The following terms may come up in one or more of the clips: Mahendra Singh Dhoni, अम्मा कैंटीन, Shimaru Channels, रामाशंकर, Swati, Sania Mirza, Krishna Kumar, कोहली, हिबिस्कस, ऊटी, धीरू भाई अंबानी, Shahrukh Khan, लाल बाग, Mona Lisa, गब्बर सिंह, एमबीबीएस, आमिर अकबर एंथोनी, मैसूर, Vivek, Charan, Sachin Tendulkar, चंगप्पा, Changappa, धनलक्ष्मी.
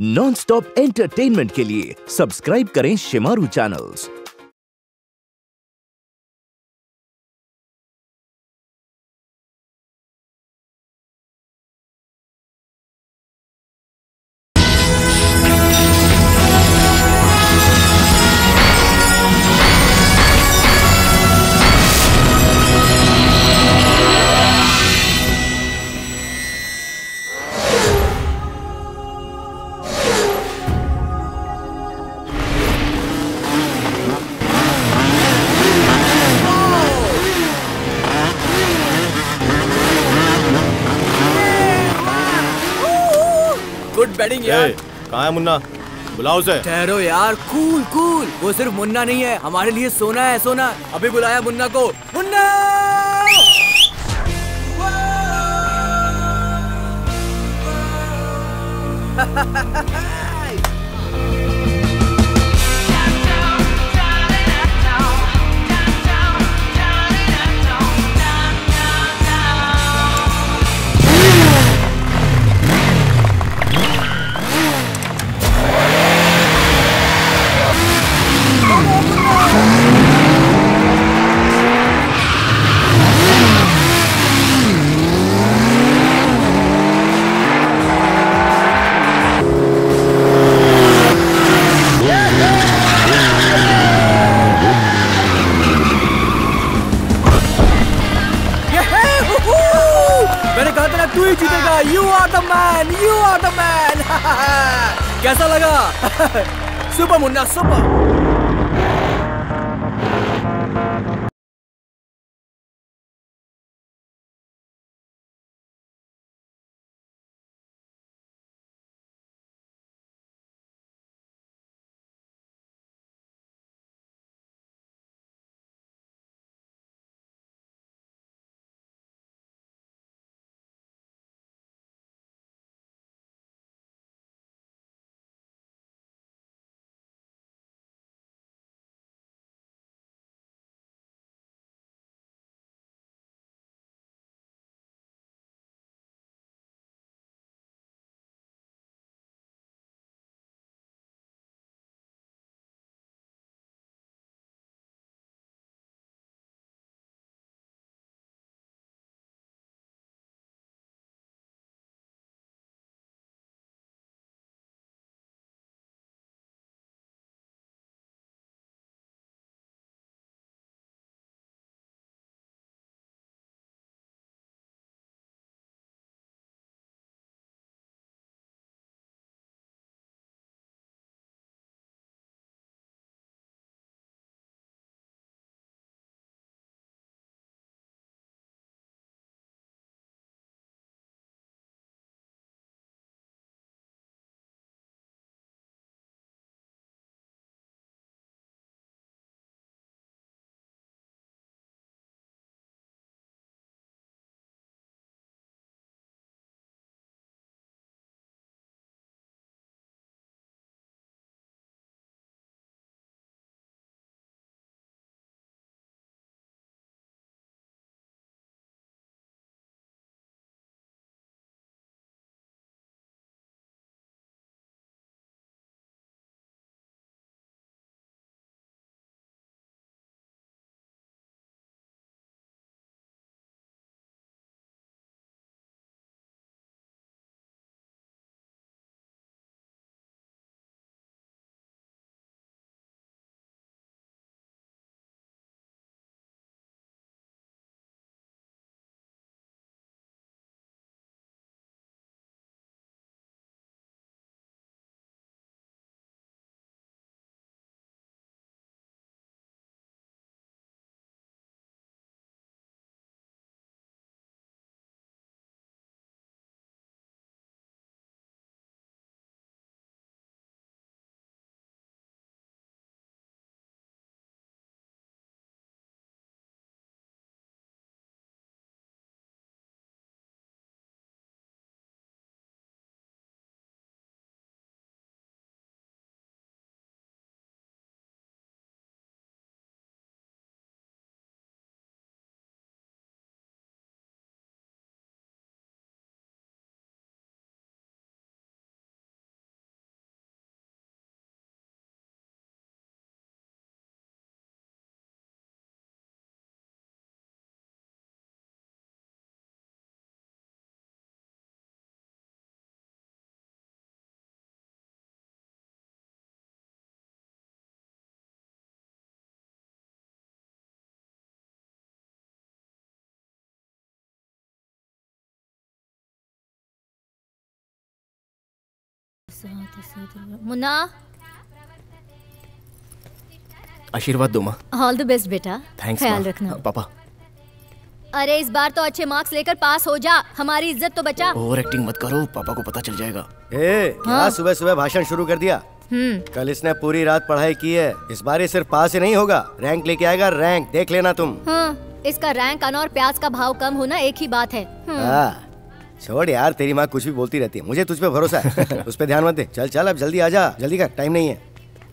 Non-stop entertainment के लिए subscribe करें शिमारू चैनल्स। कहाँ है मुन्ना? बुलाओ उसे। ठहरो यार, कूल कूल। वो सिर्फ मुन्ना नहीं है, हमारे लिए सोना है, सोना। अभी बुलाया मुन्ना को। मुन्ना! कैसा लगा? Super Munna, super. मुन्ना आशीर्वाद दो माँ। ऑल द बेस्ट बेटा। थैंक्स ख्याल रखना। पापा अरे इस बार तो अच्छे मार्क्स लेकर पास हो जा, हमारी इज्जत तो बचा। ओवर एक्टिंग मत करो, पापा को पता चल जाएगा। ए, क्या सुबह सुबह भाषण शुरू कर दिया। कल इसने पूरी रात पढ़ाई की है, इस बार ये सिर्फ पास ही नहीं होगा, रैंक लेके आएगा। रैंक देख लेना तुम। इसका रैंक आना और प्याज का भाव कम होना एक ही बात है। छोड़ यार, तेरी माँ कुछ भी बोलती रहती है, मुझे तुझ पे भरोसा है। उस पे ध्यान मत दे। चल चल अब जल्दी आ जा, जल्दी कर, टाइम नहीं है।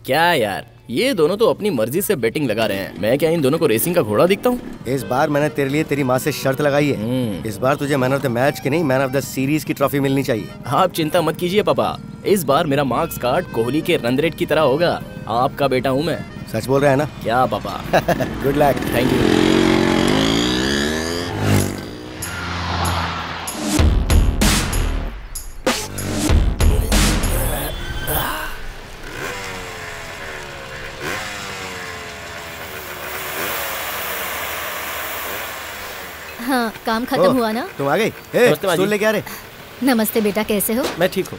क्या यार ये दोनों तो अपनी मर्जी से बेटिंग लगा रहे हैं, मैं क्या इन दोनों को रेसिंग का घोड़ा दिखता हूँ। इस बार मैंने तेरे लिए तेरी माँ से शर्त लगाई है, इस बार तुझे मैन ऑफ द मैच की नहीं, मैन ऑफ द सीरीज की ट्रॉफी मिलनी चाहिए। आप चिंता मत कीजिए पापा, इस बार मेरा मार्क्स कार्ड कोहली के रन रेट की तरह होगा। आपका बेटा हूँ मैं। सच बोल रहा है ना? क्या पापा, गुड लक। Thank you. काम खत्म हुआ ना? तुम आ गई? स्कूल लेके आ रहे? नमस्ते बेटा, कैसे हो? मैं ठीक हूँ।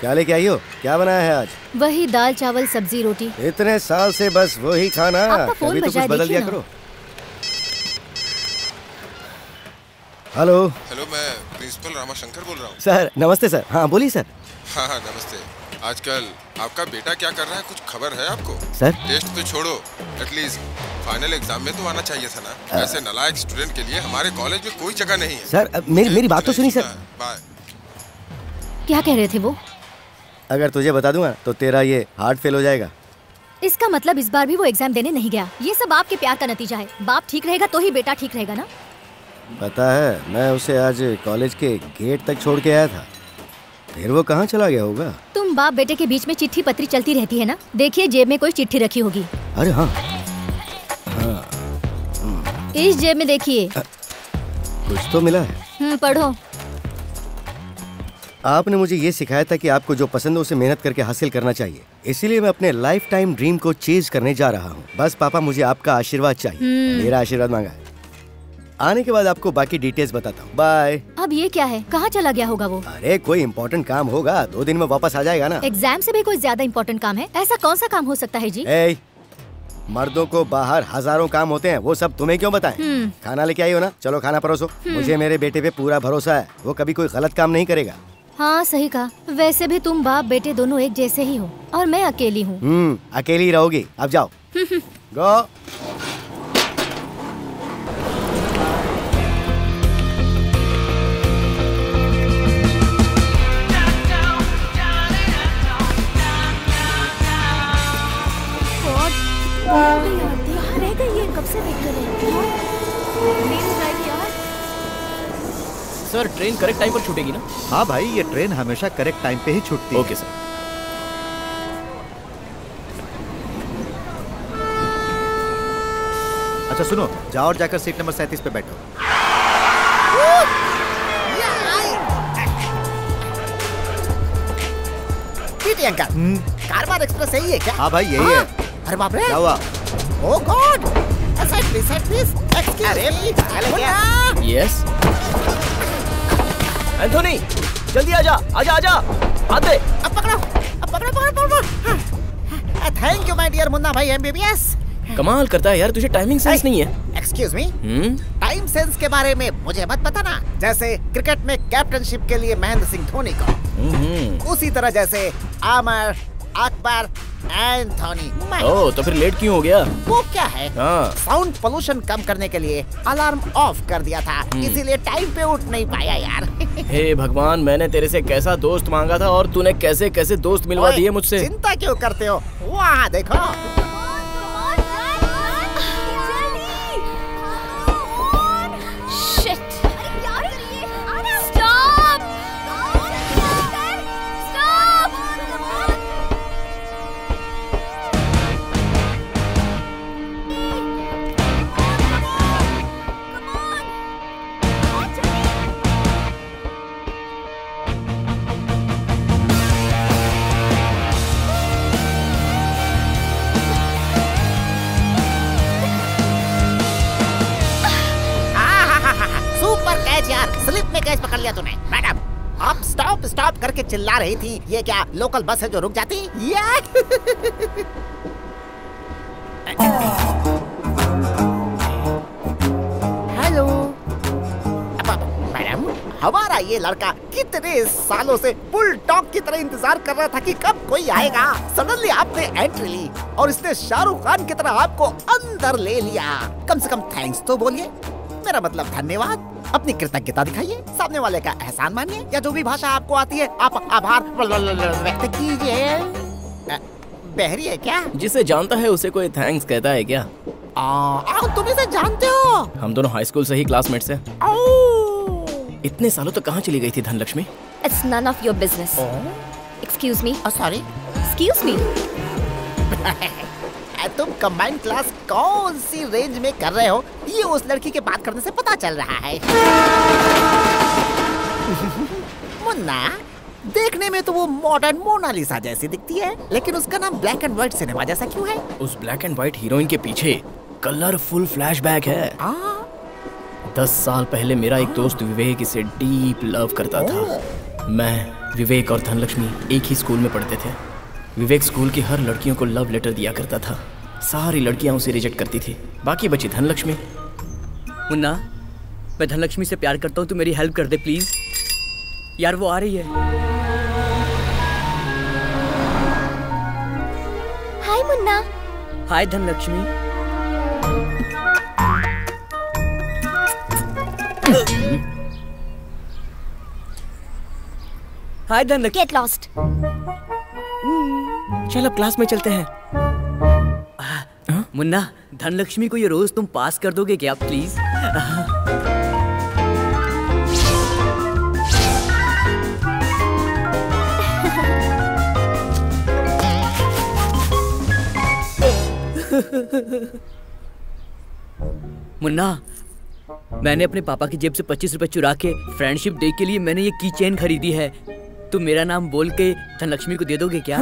क्या लेके आई हो? क्या बनाया है आज? वही दाल चावल सब्जी रोटी। इतने साल से बस वही खाना, कभी तो कुछ बदल दिया करो। हेलो हेलो, मैं प्रिंसिपल रामाशंकर बोल रहा हूँ। सर नमस्ते सर। हाँ बोलिए सर। हाँ हाँ नमस्ते। आजकल आपका बेटा क्या कर रहा है, कुछ खबर है आपको? सर टेस्ट तो छोड़ो, एटलीस्ट फाइनल एग्जाम में तो आना चाहिए था ना। ऐसे नालायक स्टूडेंट के लिए हमारी कॉलेज में कोई जगह नहीं है। सर मेरी बात तो सुनिए सर। बाय। क्या कह रहे थे वो? अगर तुझे बता दूंगा तो तेरा ये हार्ट फेल हो जाएगा। इसका मतलब इस बार भी वो एग्जाम देने नहीं गया। ये सब आपके प्यार का नतीजा है, बाप ठीक रहेगा तो ही बेटा ठीक रहेगा ना। पता है मैं उसे आज कॉलेज के गेट तक छोड़ के आया था, फिर वो कहाँ चला गया होगा। तुम बाप बेटे के बीच में चिट्ठी पत्री चलती रहती है ना, देखिए जेब में कोई चिट्ठी रखी होगी। अरे हाँ, हाँ। इस जेब में देखिए कुछ तो मिला है। पढ़ो। आपने मुझे ये सिखाया था कि आपको जो पसंद हो उसे मेहनत करके हासिल करना चाहिए, इसीलिए मैं अपने लाइफ टाइम ड्रीम को चेज करने जा रहा हूँ। बस पापा मुझे आपका आशीर्वाद चाहिए। मेरा आशीर्वाद मांगा है। आने के बाद आपको बाकी डिटेल्स बताता हूँ। बाय। अब ये क्या है, कहाँ चला गया होगा वो? अरे कोई इम्पोर्टेंट काम होगा, 2 दिन में वापस आ जाएगा ना। एग्जाम से भी कोई ज्यादा इम्पोर्टेंट काम है? ऐसा कौन सा काम हो सकता है जी? ए, मर्दों को बाहर हजारों काम होते हैं, वो सब तुम्हें क्यों बताएं? खाना लेके आई हो ना, चलो खाना परोसो। मुझे मेरे बेटे पे पूरा भरोसा है, वो कभी कोई गलत काम नहीं करेगा। हाँ सही कहा, वैसे भी तुम बाप बेटे दोनों एक जैसे ही हो और मैं अकेली हूँ। अकेली रहोगी, अब जाओ। Go. Sir train correct time पर छूटेगी ना? हाँ भाई, ये ट्रेन हमेशा करेक्ट टाइम पे ही छूटती है। Okay sir. अच्छा सुनो, जाओ और जाकर सीट नंबर 37 पे बैठो। प्रियंका कारभार एक्सप्रेस यही है क्या? हाँ भाई यही है। अरे बाप रे, क्या हुआ? ओ गॉड, यस एंथोनी जल्दी आजा आजा आजा, हाथ दे। अब पकड़ो, अब पकड़ो पकड़ो। Thank you my dear Munna भाई एमबीबीएस। कमाल करता है यार, तुझे टाइमिंग सेंस नहीं है। एक्सक्यूज मी, टाइम सेंस के बारे में मुझे मत बताना। जैसे क्रिकेट में कैप्टनशिप के लिए महेंद्र सिंह धोनी को, उसी तरह जैसे आमिर अकबर एंथोनी। ओ, तो फिर लेट क्यों हो गया? वो क्या है, साउंड पोल्यूशन कम करने के लिए अलार्म ऑफ कर दिया था, इसीलिए टाइम पे उठ नहीं पाया यार। हे भगवान, मैंने तेरे से कैसा दोस्त मांगा था और तूने कैसे कैसे दोस्त मिलवा दिए मुझसे। चिंता क्यों करते हो, वहाँ देखो। आप स्टॉप स्टॉप करके चिल्ला रही थी, ये क्या लोकल बस है जो रुक जाती? हेलो मैडम, हमारा ये लड़का कितने सालों से बुलडॉग की तरह इंतजार कर रहा था कि कब कोई आएगा। सडनली आपने एंट्री ली और इसने शाहरुख खान की तरह आपको अंदर ले लिया। कम से कम थैंक्स तो बोलिए, मेरा मतलब धन्यवाद। अपनी कृतज्ञता दिखाइए, सामने वाले का एहसान मानिए, या जो भी भाषा आपको आती है आप आभार व्यक्त कीजिए। बहरी है क्या? जिसे जानता है उसे कोई थैंक्स कहता है क्या? तुम इसे जानते हो? हम दोनों हाई स्कूल से ही क्लासमेट्स हैं। इतने सालों तक कहाँ चली गई थी धनलक्ष्मी? It's none of your business. Excuse me. Sorry. Excuse me. तुम कंबाइंड क्लास कौन सी रेंज में कर रहे हो, ये उस लड़की के बात करने से पता चल रहा है। मुन्ना, देखने में तो वो मॉडर्न मोनालिसा जैसी दिखती है, लेकिन उसका नाम ब्लैक एंड व्हाइट सिनेमा जैसा क्यों है? उस ब्लैक एंड व्हाइट हीरोइन के पीछे कलरफुल फ्लैशबैक है। 10 साल पहले मेरा एक दोस्त विवेक इसे डीप लव करता था। मैं, विवेक और धनलक्ष्मी एक ही स्कूल में पढ़ते थे। विवेक स्कूल की हर लड़कियों को लव लेटर दिया करता था। सारी लड़कियां उसे रिजेक्ट करती थी, बाकी बची धनलक्ष्मी। मुन्ना, मैं धनलक्ष्मी से प्यार करता हूँ, तू मेरी हेल्प कर दे प्लीज। यार वो आ रही है। Hi Munna. Hi धनलक्ष्मी। Hi धनलक्ष्मी। Get lost. चल अब क्लास में चलते हैं। मुन्ना, धनलक्ष्मी को ये रोज तुम पास कर दोगे क्या प्लीज? मुन्ना, मैंने अपने पापा की जेब से 25 रुपए चुरा के फ्रेंडशिप डे के लिए मैंने ये की चेन खरीदी है। तुम मेरा नाम बोल के धनलक्ष्मी को दे दोगे क्या?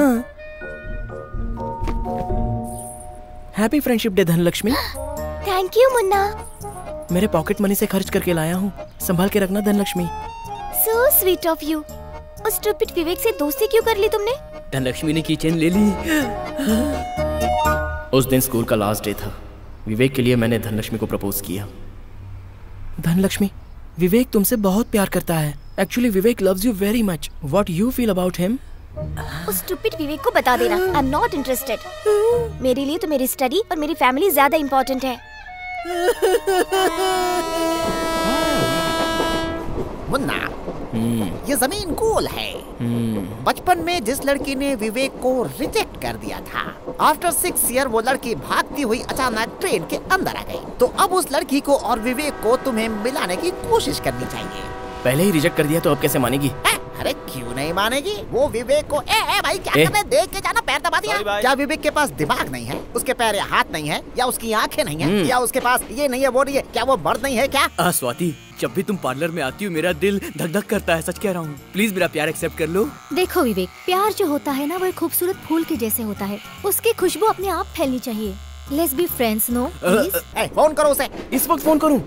Happy friendship day धनलक्ष्मी। Thank you Munna. मेरे पॉकेट मनी से खर्च करके लाया हूँ, संभाल के रखना धनलक्ष्मी। So sweet of you. उस स्टूपिड विवेक से दोस्ती क्यों कर ली तुमने? धनलक्ष्मी ने की चेन ले ली। उस दिन स्कूल का लास्ट डे था। विवेक के लिए मैंने धनलक्ष्मी को प्रपोज किया। धनलक्ष्मी, विवेक तुमसे बहुत प्यार करता है। Actually Vivek loves you very much. What you feel about him? उस स्टूपिड विवेक को बता देना। I am not interested. मेरे लिए तो मेरी स्टडी और मेरी फैमिली ज्यादा इम्पोर्टेंट है। मुन्ना, ये जमीन गोल है। बचपन में जिस लड़की ने विवेक को रिजेक्ट कर दिया था, आफ्टर 6 ईयर वो लड़की भागती हुई अचानक ट्रेन के अंदर आ गई। तो अब उस लड़की को और विवेक को तुम्हें मिलाने की कोशिश करनी चाहिए। पहले ही रिजेक्ट कर दिया तो अब कैसे मानेगी? अरे क्यों नहीं मानेगी? वो विवेक को भाई क्या करने, देख के जाना, पैर दबा दिया। क्या विवेक के पास दिमाग नहीं है? उसके पैर या हाथ नहीं है, या उसकी आँखें नहीं है, या उसके पास ये नहीं है वो नहीं है? क्या वो मर्द नहीं है क्या? स्वाति, जब भी तुम पार्लर में आती हो मेरा दिल धक धक करता है, सच कह रहा हूँ। प्लीज मेरा प्यार एक्सेप्ट कर लो। देखो विवेक, प्यार जो होता है ना वो एक खूबसूरत फूल के जैसे होता है, उसकी खुशबू अपने आप फैलनी चाहिए। Let's be friends. No, phone करो उसे। इस वक्त फोन करूँ?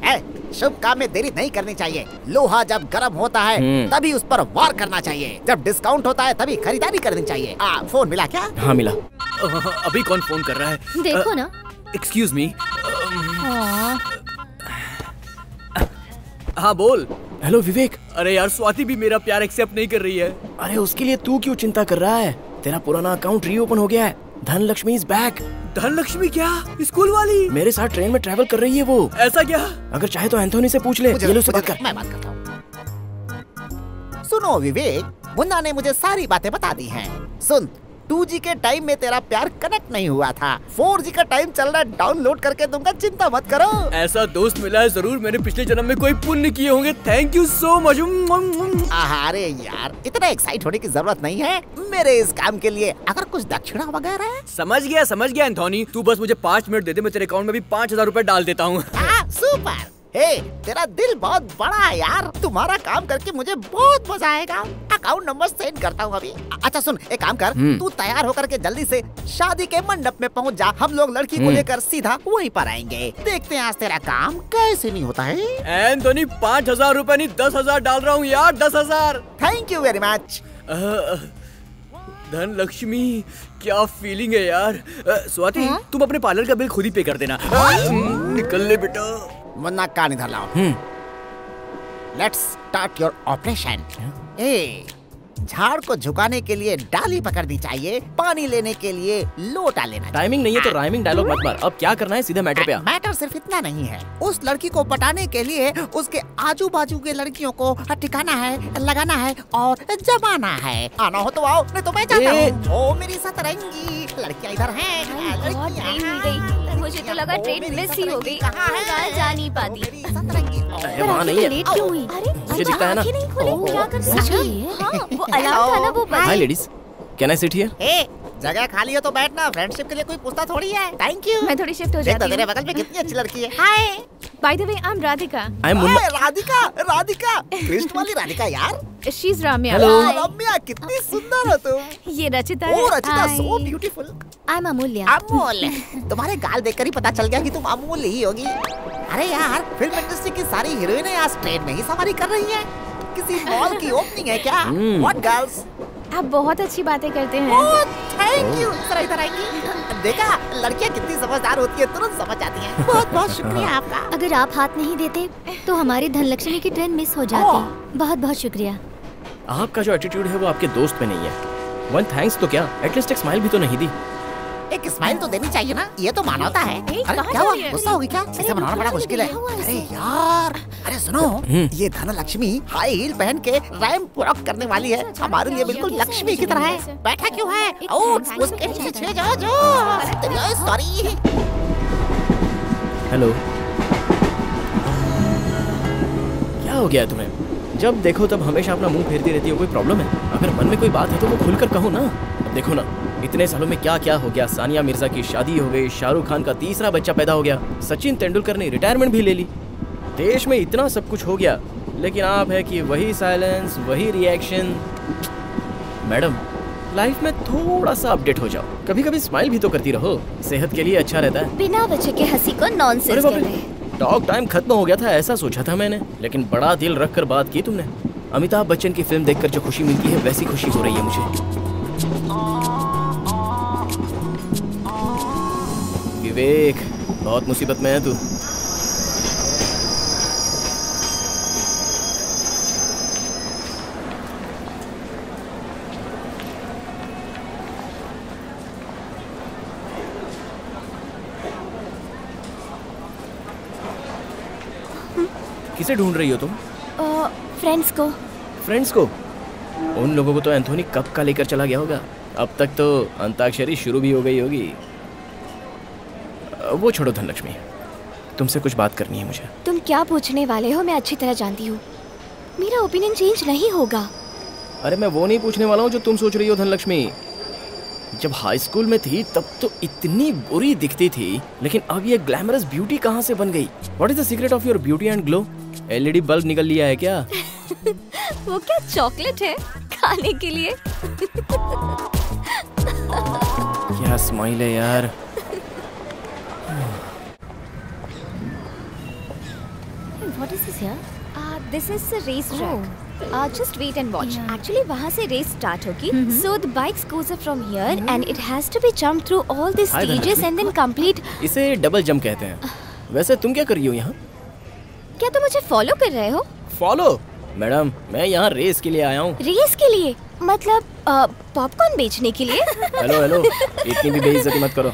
शुभ काम में देरी नहीं करनी चाहिए। लोहा जब गर्म होता है तभी उस पर वार करना चाहिए। जब डिस्काउंट होता है तभी खरीदारी करनी चाहिए। फोन मिला क्या? हाँ मिला। अभी कौन फोन कर रहा है? देखो ना। Excuse me. हाँ बोल। हेलो विवेक। अरे यार, स्वाति भी मेरा प्यार एक्सेप्ट नहीं कर रही है। अरे उसके लिए तू क्यों चिंता कर रहा है? तेरा पुराना अकाउंट रीओपन हो गया है। धनलक्ष्मी is back. धनलक्ष्मी क्या? स्कूल वाली? मेरे साथ ट्रेन में ट्रैवल कर रही है वो। ऐसा क्या? अगर चाहे तो एंथोनी से पूछ ले। चलो बात कर। मैं बात करता हूँ। सुनो विवेक, मुन्ना ने मुझे सारी बातें बता दी हैं। सुन, 2G के टाइम में तेरा प्यार कनेक्ट नहीं हुआ था। 4G का टाइम चल रहा है, डाउनलोड करके दूंगा, चिंता मत करो। ऐसा दोस्त मिला है जरूर, मैंने पिछले जन्म में कोई पुण्य किए होंगे। Thank you so much. अरे यार, इतना एक्साइट होने की जरूरत नहीं है मेरे इस काम के लिए। अगर कुछ दक्षिणा वगैरह? समझ गया एंथोनी, तू बस मुझे 5 मिनट दे दे, मैं तेरे अकाउंट में भी 5000 रुपए डाल देता हूँ। सुपर। हे, तेरा दिल बहुत बड़ा है यार। तुम्हारा काम करके मुझे बहुत मजा आएगा। अकाउंट नंबर सेंड करता हूँ अभी। अच्छा सुन, एक काम कर, तू तैयार होकर के जल्दी से शादी के मंडप में पहुँच जा। हम लोग लड़की को लेकर सीधा वहीं पर आएंगे। देखते हैं आज तेरा काम कैसे नहीं होता है। एंथोनी 5000 रुपए नहीं 10,000 डाल रहा हूँ यार, 10,000। Thank you very much. धन लक्ष्मी, क्या फीलिंग है यार। स्वाति, तुम अपने पार्लर का बिल खुद ही पे कर देना। निकल ले बेटा, वरना कान इधर लाओ। Let's start your operation. ए, झाड़ को झुकाने के लिए डाली पकड़नी चाहिए, पानी लेने के लिए लोटा लेना। टाइमिंग नहीं है तो राइमिंग डायलॉग मत मार। अब क्या करना है, सीधे मैटर पे आ। मैटर सिर्फ इतना नहीं है, उस लड़की को पटाने के लिए उसके आजू बाजू के लड़कियों को ठिकाना है, लगाना है और जमाना है। आना हो तो आओ, नहीं तो मैं जाता हूं। ओ मेरी सतरंगी लड़कियां इधर है। मुझे तो लगा ट्रेन मिस ही हो गई, जा नहीं पाती। Hi ladies, can I sit here? ए, जगह खाली हो तो बैठना, फ्रेंडशिप के लिए कोई पूछता थोड़ी है। थैंक यू, मैं थोड़ी शिफ्ट हो जाती हूं। तेरे बगल में कितनी अच्छी लड़की है। Hi, by the way I am Radhika. Radhika, Radhika Christ वाली राधिका यार। She is Ramya. Hello Ramya, कितनी सुंदर हो तुम। ये रचिता है। Oh Rachita, so beautiful. I am Amulya. Amulya, तुम्हारे गाल देखकर ही पता चल गया कि तुम अमूल्य ही होगी। अरे यार, फिल्म इंडस्ट्री की सारी हीरोइनें आज ट्रेन में ही सवारी कर रही है। किसी मॉल की ओपनिंग है क्या? What girls? आप बहुत अच्छी बातें करते हैं। Thank you. इधर आएंगी। देखा, लड़कियाँ कितनी समझदार होती है, तुरंत समझ आती हैं। बहुत बहुत शुक्रिया आपका। अगर आप हाथ नहीं देते तो हमारी धनलक्ष्मी की ट्रेन मिस हो जाती। बहुत बहुत शुक्रिया। आपका जो एटीट्यूड है वो आपके दोस्त में नहीं है। वन थैंक्स तो क्या, एटलीस्ट एक स्माइल भी तो नहीं दी। एक स्माइल तो देनी चाहिए ना, ये तो मानवता है। अरे क्या हुआ, गुस्सा होगी क्या? ऐसे मनाना बड़ा मुश्किल है। अरे यार, अरे सुनो, ये धनलक्ष्मी हाई हील पहन के रैंप वॉक करने वाली है। हमारे लिए बिल्कुल लक्ष्मी की तरह है। बैठा क्यों है? उसके पीछे चले जाओ जो। सॉरी। हेलो, क्या हो गया तुम्हें? जब देखो तब हमेशा अपना मुँह फेरती रहती हो, कोई प्रॉब्लम है? अगर मन में कोई बात है तो वो खुलकर कहो ना। देखो ना, इतने सालों में क्या क्या हो गया। सानिया मिर्जा की शादी हो गई, शाहरुख खान का तीसरा बच्चा पैदा हो गया, सचिन तेंदुलकर ने रिटायरमेंट भी ले ली। देश में इतना सब कुछ हो गया, लेकिन आप है कि वही साइलेंस, वही रिएक्शन। मैडम, लाइफ में थोड़ा सा अपडेट हो जाओ, कभी कभी स्माइल भी तो करती रहो, सेहत के लिए अच्छा रहता है। बिना वजह के हंसी को नॉनसेंस कहते हैं। टॉक टाइम खत्म हो गया था ऐसा सोचा था मैंने, लेकिन बड़ा दिल रख कर बात की तुमने। अमिताभ बच्चन की फिल्म देख कर जो खुशी मिलती है वैसी खुशी हो रही है मुझे। विवेक, बहुत मुसीबत में है तू। किसे ढूंढ रही हो तुम? फ्रेंड्स को। फ्रेंड्स को? उन लोगों को तो एंथोनी कब का लेकर चला गया होगा। अब तक तो अंताक्षरी शुरू भी हो गई होगी। वो छोड़ो धनलक्ष्मी, तुमसे कुछ बात करनी है मुझे। तुम क्या पूछने वाले हो मैं अच्छी तरह जानती हूँ। मेरा ओपिनियन चेंज नहीं होगा। अरे मैं वो नहीं पूछने वाला हूँ जो तुम सोच रही हो धनलक्ष्मी। जब हाई स्कूल में थी तब तो इतनी बुरी दिखती थी, लेकिन अब ये ग्लैमरस ब्यूटी कहाँ से बन गई? What is the secret of your beauty and glow? LED bulb निकल लिया है क्या? वो क्या चॉकलेट है खाने के लिए? क्या स्माइल है यार। What is this here? This is a race track. Just wait and watch. Yeah. Actually, वहाँ से race start होगी. So the bikes goes up from here and it has to be jumped through all the stages and then complete. इसे double jump कहते हैं। वैसे तुम क्या कर रही हो यहाँ? क्या तुम मुझे follow कर रहे हो? Follow? मैडम, मैं यहाँ रेस के लिए आया हूँ। रेस के लिए? मतलब पॉपकॉर्न बेचने के लिए? हेलो हेलो, इतनी भी बेइज्जती मत करो।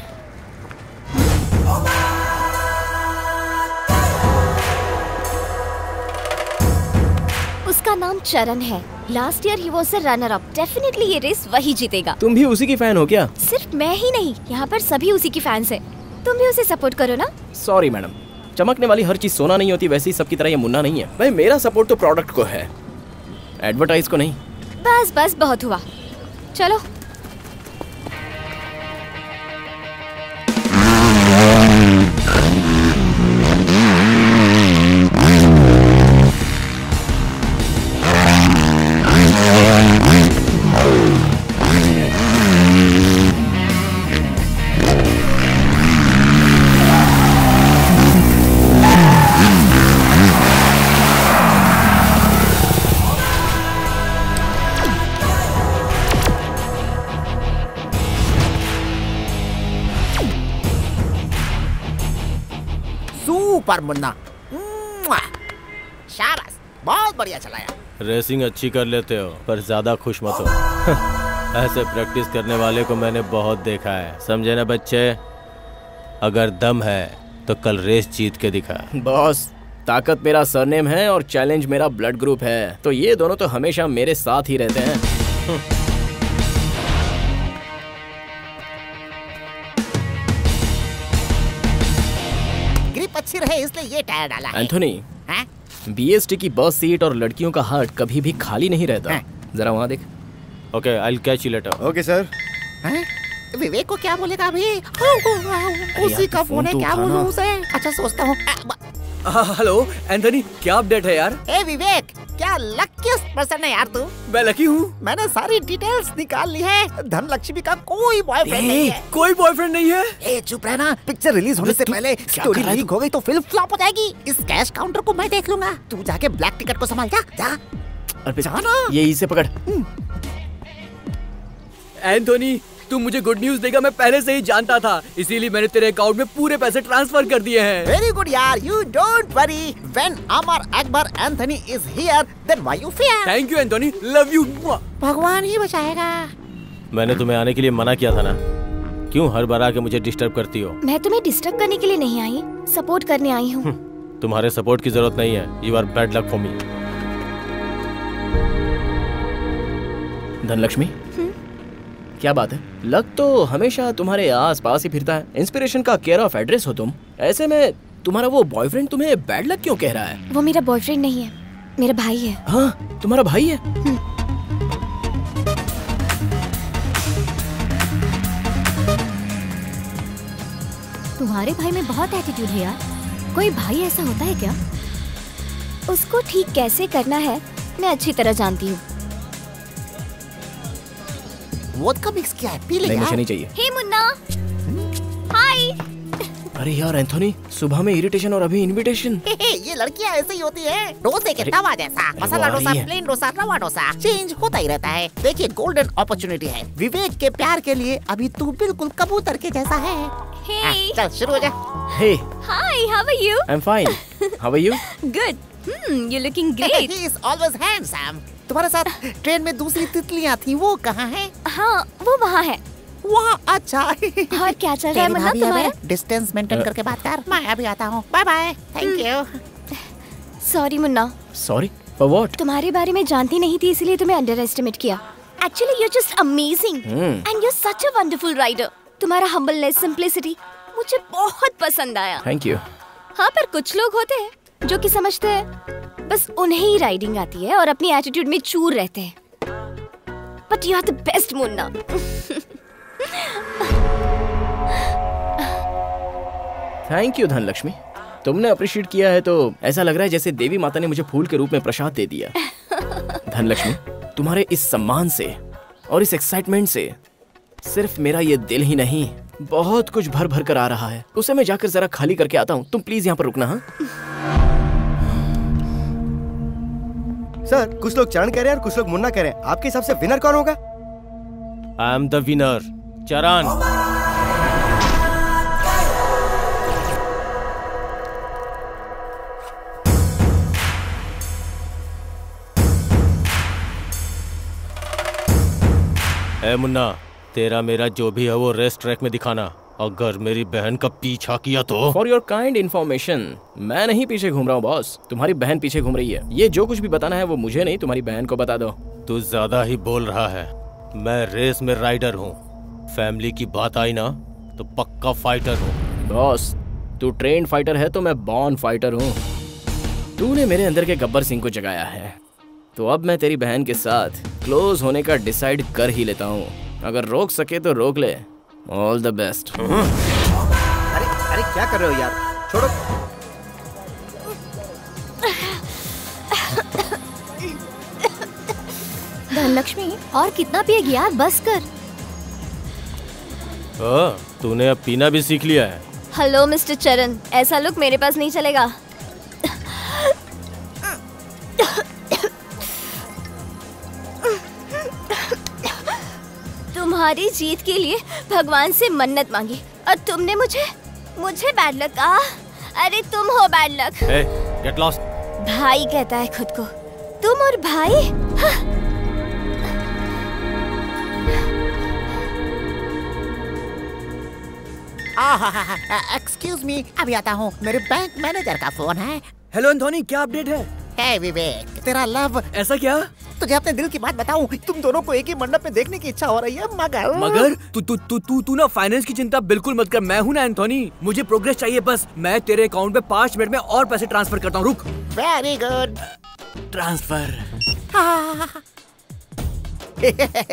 उसका नाम चरण है। लास्ट ईयर ही वो से रनर अप। डेफिनेटली ये रेस वही जीतेगा। तुम भी उसी की फैन हो क्या? सिर्फ मैं ही नहीं, यहाँ पर सभी उसी की फैंस हैं। तुम भी उसे सपोर्ट करो ना। सॉरी मैडम, चमकने वाली हर चीज सोना नहीं होती, वैसे ही सबकी तरह ये मुन्ना नहीं है। भाई मेरा सपोर्ट तो प्रोडक्ट को है, एडवर्टाइज को नहीं। बस बस बहुत हुआ, चलो। पर मुन्ना। शाबाश, बहुत बढ़िया चलाया। रेसिंग अच्छी कर लेते हो पर ज्यादा खुश मत हो। ऐसे प्रैक्टिस करने वाले को मैंने बहुत देखा है, समझे ना बच्चे? अगर दम है तो कल रेस जीत के दिखा। बॉस, ताकत मेरा सरनेम है और चैलेंज मेरा ब्लड ग्रुप है, तो ये दोनों तो हमेशा मेरे साथ ही रहते हैं। अच्छी रहे इसलिए ये टायर डाला है। एंथोनी, बीएसटी की बस सीट और लड़कियों का हार्ट कभी भी खाली नहीं रहता। जरा वहाँ देख। Okay, I will catch you later. Okay sir. Vivek को क्या बोलेगा अभी? उसी का फोन है, क्या बोलूं उसे? अच्छा सोचता हूँ। हेलो एंथोनी, क्या अपडेट है यार? ए विवेक, क्या लकीस्ट पर्सन है यार तू। मैं लकी हूँ, मैंने सारी डिटेल्स निकाल ली है। धन लक्ष्मी का कोई बॉयफ्रेंड नहीं है। कोई बॉयफ्रेंड नहीं है? ए चुप रहना, पिक्चर रिलीज होने से पहले स्टोरी लीक हो गई तो फिल्म फ्लॉप हो जाएगी। इस कैश काउंटर को मैं देख लूंगा, तू जाके ब्लैक टिकट को संभाल जा। जा यही से पकड़। एंथोनी, तू मुझे गुड न्यूज देगा, मैं पहले से ही जानता था, इसीलिए मैंने तेरे अकाउंट में पूरे पैसे ट्रांसफर कर दिए हैं। वेरी गुड यार, you don't worry, when आमिर अकबर एंथोनी is here then why you fair. Thank you Anthony, love you. भगवान ही बचाएगा। मैंने तुम्हें आने के लिए मना किया था ना, क्यों हर बार आके मुझे डिस्टर्ब करती हो? मैं तुम्हें डिस्टर्ब करने के लिए नहीं आई, सपोर्ट करने आई हूँ। तुम्हारे सपोर्ट की जरूरत नहीं है, you are bad luck for me. धनलक्ष्मी, क्या बात है? लक तो हमेशा तुम्हारे आसपास ही फिरता है। इंस्पिरेशन का केयर ऑफ एड्रेस हो तुम। ऐसे में तुम्हारा वो बॉयफ्रेंड तुम्हें बैड लक क्यों कह रहा है? वो मेरा बॉयफ्रेंड नहीं है, मेरा भाई है। हाँ, तुम्हारा भाई है? तुम्हारे भाई में बहुत एटीट्यूड है यार। कोई भाई ऐसा होता है क्या? उसको ठीक कैसे करना है मैं अच्छी तरह जानती हूँ। वोडका मिक्स किया है, पी ले यार। नहीं चाहिए। हे मुन्ना, हाय। अरे यार एंथोनी, सुबह में इरिटेशन और अभी इनविटेशन। ये लड़कियां ऐसे ही होती है। डोसे के तवा जैसा, मसाला डोसा, प्लेन डोसा, रवा डोसा, चेंज होता ही रहता है। देखिए गोल्डन अपॉर्चुनिटी है विवेक के प्यार के लिए, अभी तू बिल्कुल कबूतर के जैसा है। चल शुरू हो जा। Hi, how are you? I am fine, how are you? Good, you looking great. He is always handsome. तुम्हारे साथ ट्रेन में दूसरी तितलियाँ थी, वो कहाँ है? हाँ, वो वहाँ है। वहाँ, अच्छा। और क्या चल रहा है मुन्ना तुम्हारा? डिस्टेंस मेंटेन करके बात कर। मैं अभी आता हूँ, bye bye. Thank you. Sorry Munna. Sorry for what? तुम्हारे बारे में जानती नहीं थी इसलिए तुम्हें अंडर एस्टिमेट किया। Actually you are just amazing and you are such a wonderful rider. तुम्हारा हम्बलनेस, सिंपलिसिटी मुझे बहुत पसंद आया। Thank you. हाँ, पर कुछ लोग होते हैं जो कि समझते हैं बस उन्हें ही राइडिंग आती है और अपनी एटीट्यूड में चूर रहते हैं। But you are the best Munna. Thank you धनलक्ष्मी, तुमने अप्रिशिएट किया है तो ऐसा लग रहा है जैसे देवी माता ने मुझे फूल के रूप में प्रसाद दे दिया। धनलक्ष्मी, तुम्हारे इस सम्मान से और इस एक्साइटमेंट से सिर्फ मेरा ये दिल ही नहीं बहुत कुछ भर भर कर आ रहा है। उसे मैं जाकर जरा खाली करके आता हूँ, तुम प्लीज यहाँ पर रुकना। हाँ सर, कुछ लोग चरण कह रहे हैं और कुछ लोग मुन्ना कह रहे हैं, आपके हिसाब से विनर कौन होगा? आई एम द विनर, चरण। ए मुन्ना, तेरा मेरा जो भी है वो रेस ट्रैक में दिखाना। अगर मेरी बहन का पीछा किया तो। फॉर योर काइंड इन्फॉर्मेशन, मैं नहीं पीछे घूम रहा हूँ बॉस, तुम्हारी बहन पीछे घूम रही है। ये जो कुछ भी बताना है वो मुझे नहीं, तुम्हारी बहन को बता दो। तू ज्यादा ही बोल रहा है, मैं रेस में राइडर हूँ, फैमिली की बात आई ना तो पक्का फाइटर हूँ। बॉस, तू ट्रेन फाइटर है तो मैं बॉर्न फाइटर हूँ। तूने मेरे अंदर के गब्बर सिंह को जगाया है, तो अब मैं तेरी बहन के साथ क्लोज होने का डिसाइड कर ही लेता हूँ। अगर रोक सके तो रोक ले। All the best. अरे क्या कर रहे हो यार, छोड़ो। धनलक्ष्मी, और कितना पिएगी यार, बस कर। तूने अब पीना भी सीख लिया है। हेलो मिस्टर चरण, ऐसा लुक मेरे पास नहीं चलेगा। तुम्हारी जीत के लिए भगवान से मन्नत मांगी और तुमने मुझे बैड लक का अरे तुम हो bad luck. Hey, get lost. भाई कहता है खुद को, तुम और भाई। एक्सक्यूज मी, अभी आता हूँ, मेरे बैंक मैनेजर का फोन है। हेलो धोनी, क्या अपडेट है? हे विवेक, तेरा लव। ऐसा क्या? तुझे अपने दिल की बात बताऊं, तुम दोनों को एक ही मंडप में देखने की इच्छा हो रही है, मगर तू तू तू तू तू ना फाइनेंस की चिंता बिल्कुल मत कर, मैं हूँ ना एंथोनी, मुझे प्रोग्रेस चाहिए बस। मैं तेरे अकाउंट में 5 मिनट में और पैसे ट्रांसफर करता हूँ, रुक। Very good, transfer.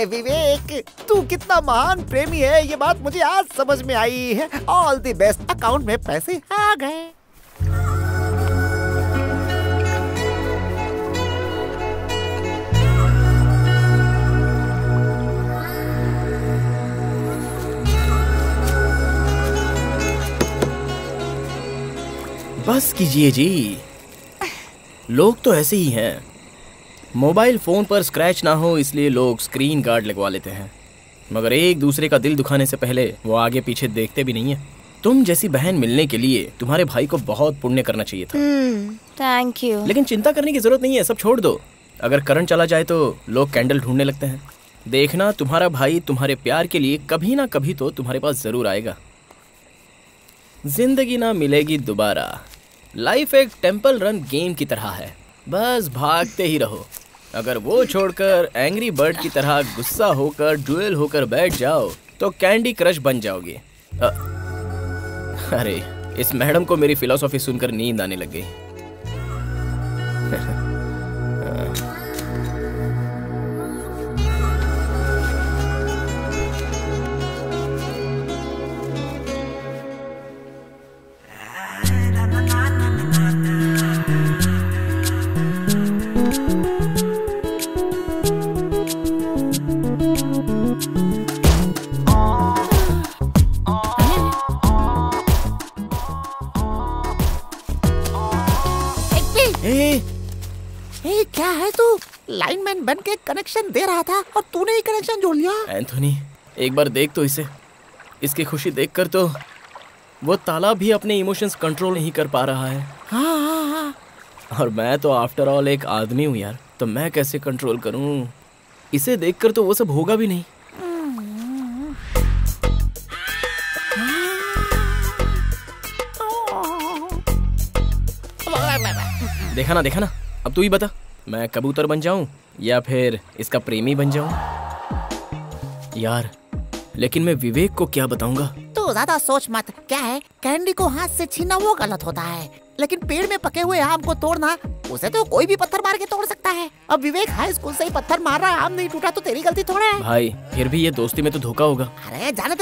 विवेक, तू कितना महान प्रेमी है ये बात मुझे आज समझ में आई है। ऑल द बेस्ट, अकाउंट में पैसे आ गए। बस कीजिए जी, लोग तो ऐसे ही हैं, मोबाइल फ़ोन पर स्क्रैच ना हो इसलिए लोग स्क्रीन गार्ड लगवा लेते हैं, मगर एक दूसरे का दिल दुखाने से पहले वो आगे पीछे देखते भी नहीं है। तुम जैसी बहन मिलने के लिए तुम्हारे भाई को बहुत पुण्य करना चाहिए था। Thank you. लेकिन चिंता करने की ज़रूरत नहीं है, सब छोड़ दो। अगर करंट चला जाए तो लोग कैंडल ढूंढने लगते हैं। देखना, तुम्हारा भाई तुम्हारे प्यार के लिए कभी ना कभी तो तुम्हारे पास ज़रूर आएगा। जिंदगी ना मिलेगी दोबारा, लाइफ एक टेम्पल रन गेम की तरह है, बस भागते ही रहो। अगर वो छोड़कर एंग्री बर्ड की तरह गुस्सा होकर डुएल होकर बैठ जाओ तो कैंडी क्रश बन जाओगे। अरे इस मैडम को मेरी फिलॉसफी सुनकर नींद आने लग गई। लाइनमैन बन के कनेक्शन दे रहा था और तूने ही कनेक्शन जोड़ लिया। एंथोनी, एक बार देख तो इसे, इसकी खुशी देखकर तो वो तालाब भी अपने इमोशंस कंट्रोल नहीं कर पा रहा है। हाँ हाँ हाँ। और मैं तो आफ्टर ऑल एक आदमी हूँ यार, तो मैं कैसे कंट्रोल करूँ? इसे देखकर तो वो सब होगा भी नहीं। देखा ना, अब तू ही बता, मैं कबूतर बन जाऊं या फिर इसका प्रेमी बन जाऊं? यार लेकिन मैं विवेक को क्या बताऊंगा? तो ज्यादा सोच मत, क्या है, कैंडी को हाथ से छीना वो गलत होता है, लेकिन पेड़ में पके हुए आम को तोड़ना, उसे तो कोई भी पत्थर मार के तोड़ सकता है। अब विवेक हाई स्कूल से ही पत्थर मार रहा, आम नहीं टूटा तो तेरी गलती थोड़ा है भाई। फिर भी ये दोस्ती में तो धोखा होगा। अरे जाने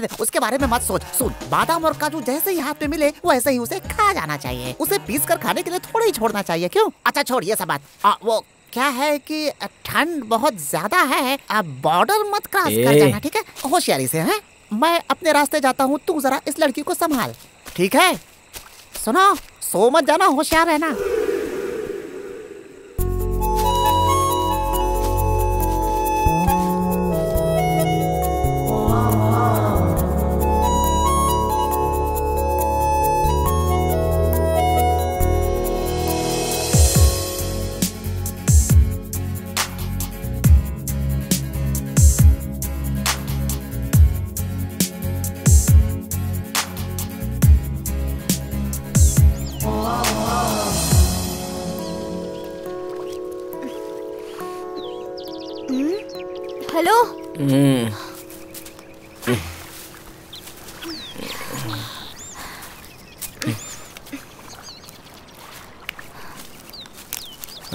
दे, उसके बारे में मत सोच। सुन, बादाम और काजू जैसे ही हाथ में मिले वैसे ही उसे खा जाना चाहिए, उसे पीस कर खाने के लिए थोड़ा ही छोड़ना चाहिए। क्यों? अच्छा छोड़ ये सब बात। वो क्या है कि ठंड बहुत ज्यादा है, अब बॉर्डर मत क्रॉस कर जाना, ठीक है? होशियारी से है, मैं अपने रास्ते जाता हूँ, तू जरा इस लड़की को संभाल, ठीक है? सुनो, सो मत जाना, होशियार रहना।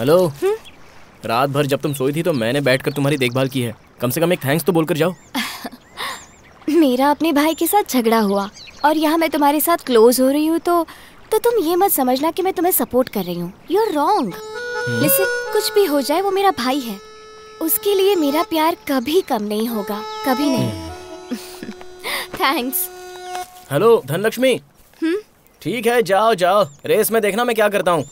हेलो, रात भर जब तुम सोई थी तो मैंने बैठकर तुम्हारी देखभाल की है, कम से कम एक थैंक्स तो बोलकर जाओ। मेरा अपने भाई के साथ झगड़ा हुआ और यहाँ मैं तुम्हारे साथ क्लोज हो रही हूँ, तो तुम ये मत समझना कि मैं तुम्हें सपोर्ट कर रही हूँ। You are wrong. लिसन, कुछ भी हो जाए वो मेरा भाई है, उसके लिए मेरा प्यार कभी कम नहीं होगा, कभी नहीं। थैंक्स। हेलो धनलक्ष्मी, ठीक है जाओ, रेस में देखना मैं क्या करता हूँ।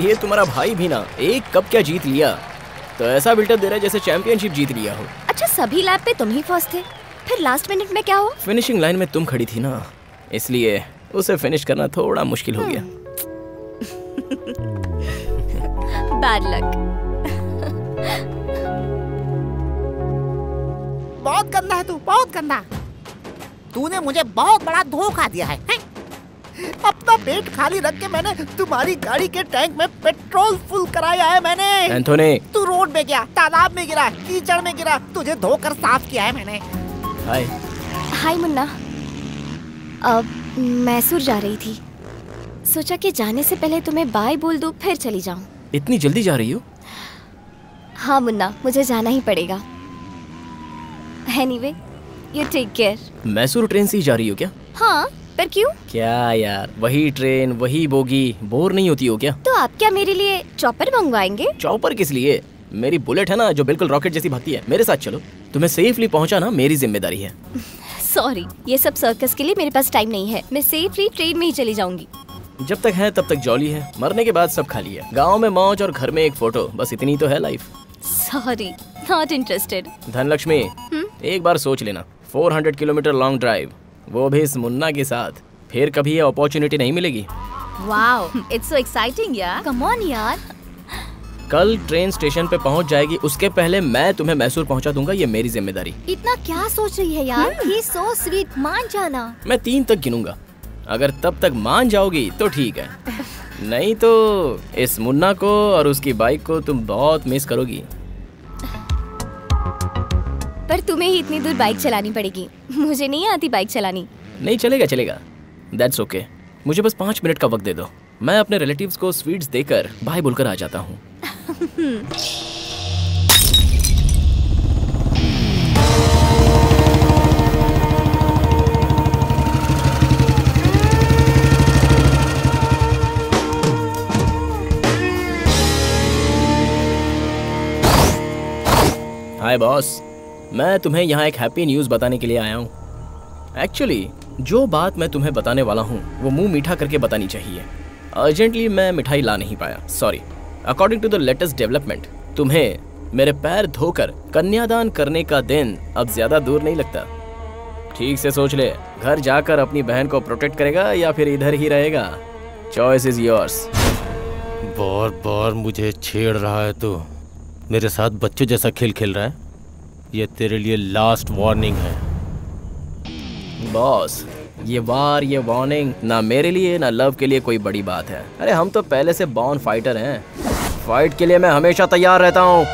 ये तुम्हारा भाई भी ना एक कप क्या जीत लिया, तो ऐसा बिल्टअप दे रहा है जैसे चैंपियनशिप जीत लिया हो। अच्छा, सभी लैब पे तुम ही फर्स्ट थे, फिर लास्ट मिनट में क्या हुआ? फिनिशिंग लाइन में तुम खड़ी थी ना, इसलिए उसे फिनिश करना थोड़ा मुश्किल हो गया। Bad luck. बहुत गंदा है तू, बहुत गंदा। तूने मुझे बहुत बड़ा धोखा दिया है। अपना पेट खाली रख के मैंने तुम्हारी गाड़ी के टैंक में पेट्रोल फुल कराया है मैंने। एंथोनी, तू रोड में गया, तालाब में गिरा, कीचड़ में गिरा, तुझे धोकर साफ किया है मैंने। हाय हाय मुन्ना। अब मैसूर जा रही थी, सोचा कि जाने से पहले तुम्हें बाय बोल दूं फिर चली जाऊं। इतनी जल्दी जा रही हो? हाँ मुन्ना, मुझे जाना ही पड़ेगा। Anyway, you take care. मैसूर train से ही जा रही हो क्या? हाँ, पर क्यों? क्या यार, वही ट्रेन वही बोगी, बोर नहीं होती हो क्या? तो आप क्या मेरे लिए चॉपर मंगवाएंगे? चॉपर किस लिए? मेरी बुलेट है ना जो बिल्कुल रॉकेट जैसी भागती है, मेरे साथ चलो, तुम्हें सेफली पहुंचाना मेरी जिम्मेदारी है। सॉरी, ये सब सर्कस के लिए मेरे पास टाइम नहीं है, मैं सेफली ट्रेन में ही चली जाऊंगी। जब तक है तब तक जॉली है, मरने के बाद सब खाली है। गाँव में मौज और घर में एक फोटो, बस इतनी तो है life. Sorry, not interested. धनलक्ष्मी, एक बार सोच लेना, 400 किलोमीटर लॉन्ग ड्राइव, वो भी इस मुन्ना के साथ, फिर कभी ये अपॉर्चुनिटी नहीं मिलेगी। वाओ, इट्स सो एक्साइटिंग यार, कम ऑन यार। कल ट्रेन स्टेशन पे पहुंच जाएगी, उसके पहले मैं तुम्हें मैसूर पहुंचा दूंगा, ये मेरी जिम्मेदारी। इतना क्या सोच रही है यार, ही सो स्वीट, मान जाना। मैं 3 तक गिनूंगा, अगर तब तक मान जाओगी तो ठीक है, नहीं तो इस मुन्ना को और उसकी बाइक को तुम बहुत मिस करोगी। पर तुम्हें ही इतनी दूर बाइक चलानी पड़ेगी, मुझे नहीं आती बाइक चलानी। नहीं, चलेगा चलेगा, दैट्स ओके। मुझे बस 5 मिनट का वक्त दे दो, मैं अपने रिलेटिव्स को स्वीट्स देकर बाय बोलकर आ जाता हूँ। हाय बॉस, मैं तुम्हें यहाँ एक हैप्पी न्यूज़ बताने के लिए आया हूँ। एक्चुअली जो बात मैं तुम्हें बताने वाला हूँ वो मुंह मीठा करके बतानी चाहिए। अर्जेंटली मैं मिठाई ला नहीं पाया, sorry. According to the latest development, तुम्हें मेरे पैर धोकर कन्यादान करने का दिन अब ज़्यादा दूर नहीं लगता। ठीक से सोच ले, घर जाकर अपनी बहन को प्रोटेक्ट करेगा या फिर इधर ही रहेगा, चॉइस इज योर्स। बार बार मुझे छेड़ रहा है तू, मेरे साथ बच्चों जैसा खेल खेल रहा है। ये तेरे लिए लास्ट वार्निंग है। बॉस, ये वार्निंग ना मेरे लिए ना लव के लिए कोई बड़ी बात है। अरे हम तो पहले से बॉर्न फाइटर हैं, फाइट के लिए मैं हमेशा तैयार रहता हूँ।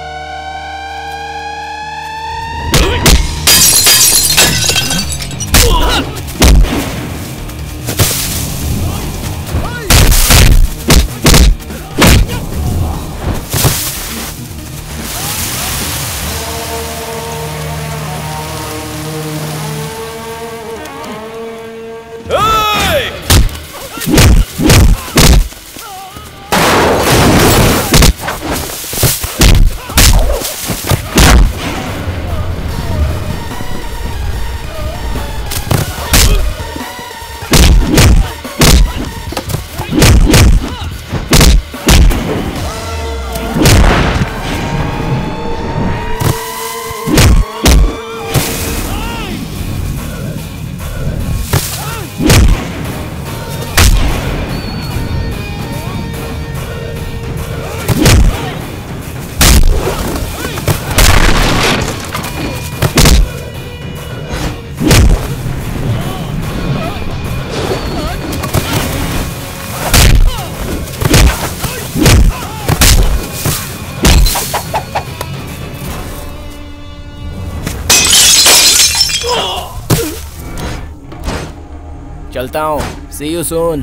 चलता हूँ, सी यू सून।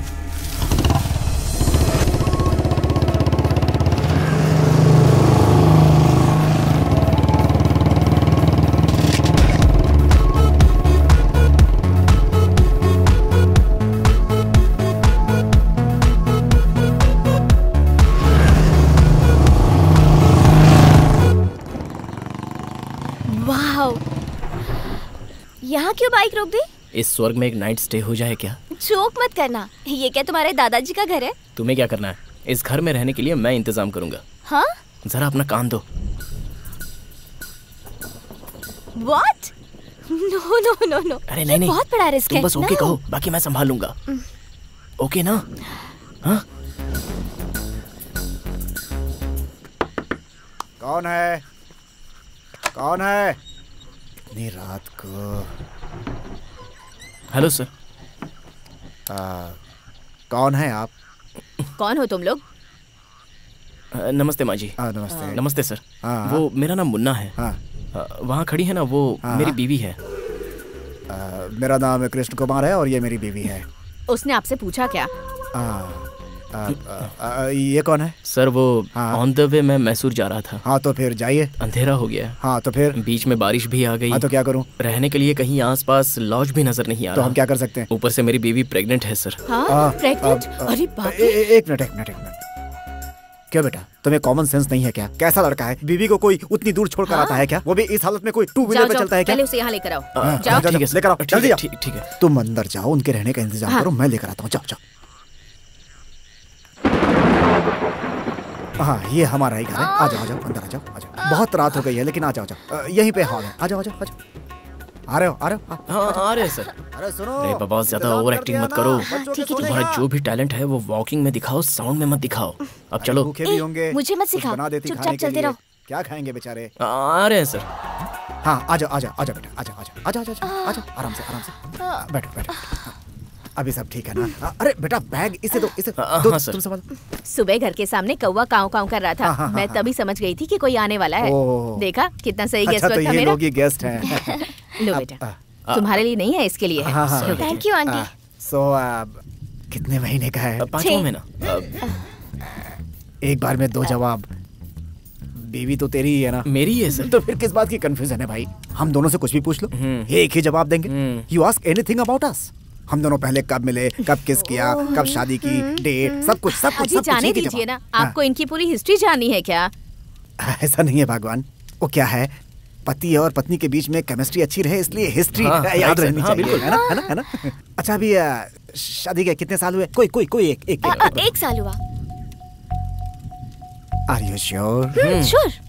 वाव, यहाँ क्यों बाइक रोक दी? इस स्वर्ग में एक नाइट स्टे हो जाए क्या? जोक मत करना, ये क्या तुम्हारे दादाजी का घर है? तुम्हें क्या करना है? इस घर में रहने के लिए मैं इंतजाम करूंगा। हाँ? जरा अपना कान दो। What? No, no, no, no. अरे नहीं, बहुत बड़ा रिस्क है। तुम बस ओके कहो, बाकी मैं संभाल लूंगा। ओके ना? हाँ? कौन है? कौन है? इतनी रात को? Hello sir. कौन है आप? कौन हो तुम लोग? नमस्ते माँ जी। नमस्ते। नमस्ते सर। वो मेरा नाम मुन्ना है। वहाँ खड़ी है ना वो मेरी बीवी है। मेरा नाम कृष्ण कुमार है और ये मेरी बीवी है। उसने आपसे पूछा क्या? ये कौन है? सर वो ऑन द वे मैं मैसूर जा रहा था। हाँ तो फिर जाइए। अंधेरा हो गया। हाँ तो फिर बीच में बारिश भी आ गई। हाँ तो क्या करूँ? रहने के लिए कहीं आसपास लॉज भी नजर नहीं आ रहा। तो हम क्या कर सकते हैं? ऊपर से मेरी बीवी प्रेग्नेंट है सर। हाँ प्रेग्नेंट? अरे बाप रे। एक मिनट क्या बेटा तुम्हें कॉमन सेंस नहीं है क्या? कैसा लड़का है? बीवी को कोई उतनी दूर छोड़कर आता है क्या? वो भी इस हालत में? कोई टू व्हीलर पे चलता है क्या? पहले उसे यहाँ लेकर आओ। जाओ लेकर आओ, जल्दी जाओ। ठीक है तुम अंदर जाओ, उनके रहने का इंतजाम करो, मैं लेकर आता हूँ। जाओ जाओ। हाँ ये हमारा ही घर है। आ जाओ आ जाओ, अंदर आ जाओ आ जाओ। बहुत रात हो गई है लेकिन आ जाओ जाओ, यहीं पे हॉल है। आ जाओ आ जाओ आ जाओ। आ रहे हो? हाँ आ रहे सर। अरे सुनो, अरे बाबा ज्यादा ओवर एक्टिंग मत करो। तुम्हारा जो भी टैलेंट है वो वॉकिंग में दिखाओ, साउंड में मत दिखाओ। अब चलो। मुझे मत सिखाओ, चुपचाप चलते रहो। क्या खाएंगे बेचारे? आ रहे हैं सर। हाँ आ जाओ बेटा, आ जाओ। आराम से बैठो। अभी सब ठीक है ना? अरे बेटा बैग इसे दो, इसे दो। हाँ तुम संभाल। सुबह घर के सामने कौवा काव कर रहा था। मैं तभी समझ गई थी कि कोई आने वाला है। देखा कितना सही गेस्ट था मेरा। लोग ये गेस्ट हैं। लो बेटा तुम्हारे लिए नहीं है, इसके लिए है। Thank you aunty. सो कितने महीने का है? 5वां महीना। एक बार में 2 जवाब। बीवी तो तेरी ही है ना? मेरी है सर। तो फिर किस बात की कंफ्यूजन है भाई? हम दोनों से कुछ भी पूछ लो, एक ही जवाब देंगे। You ask anything about us. हम दोनों पहले कब मिले, कब किस किया, कब शादी की, डेट, सब कुछ जाने दीजिए ना। आपको इनकी पूरी हिस्ट्री जाननी है क्या? ऐसा नहीं है भगवान। वो क्या है, पति और पत्नी के बीच में केमिस्ट्री अच्छी रहे इसलिए हिस्ट्री याद रहनी चाहिए, है ना? अच्छा अभी शादी के कितने साल हुए? कोई एक साल हुआ। Are you sure?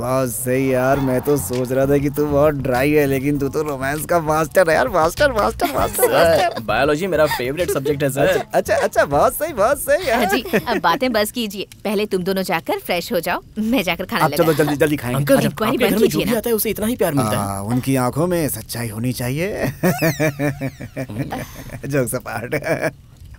बस सही यार, मैं तो सोच रहा था कि तू बहुत ड्राई है लेकिन तू तो रोमांस का मास्टर है यार। मास्टर। बायोलॉजी मेरा फेवरेट सब्जेक्ट है सर। अच्छा बहुत सही यार। जी अब बातें बस कीजिए, पहले तुम दोनों जाकर फ्रेश हो जाओ, मैं जाकर खाना लगा। चलो जल्दी खाएं। अंकल आपके घर में जो भी आता है उसे इतना ही प्यार मिलता है। उनकी आंखों में सच्चाई होनी चाहिए। जोक्स अपार्ट,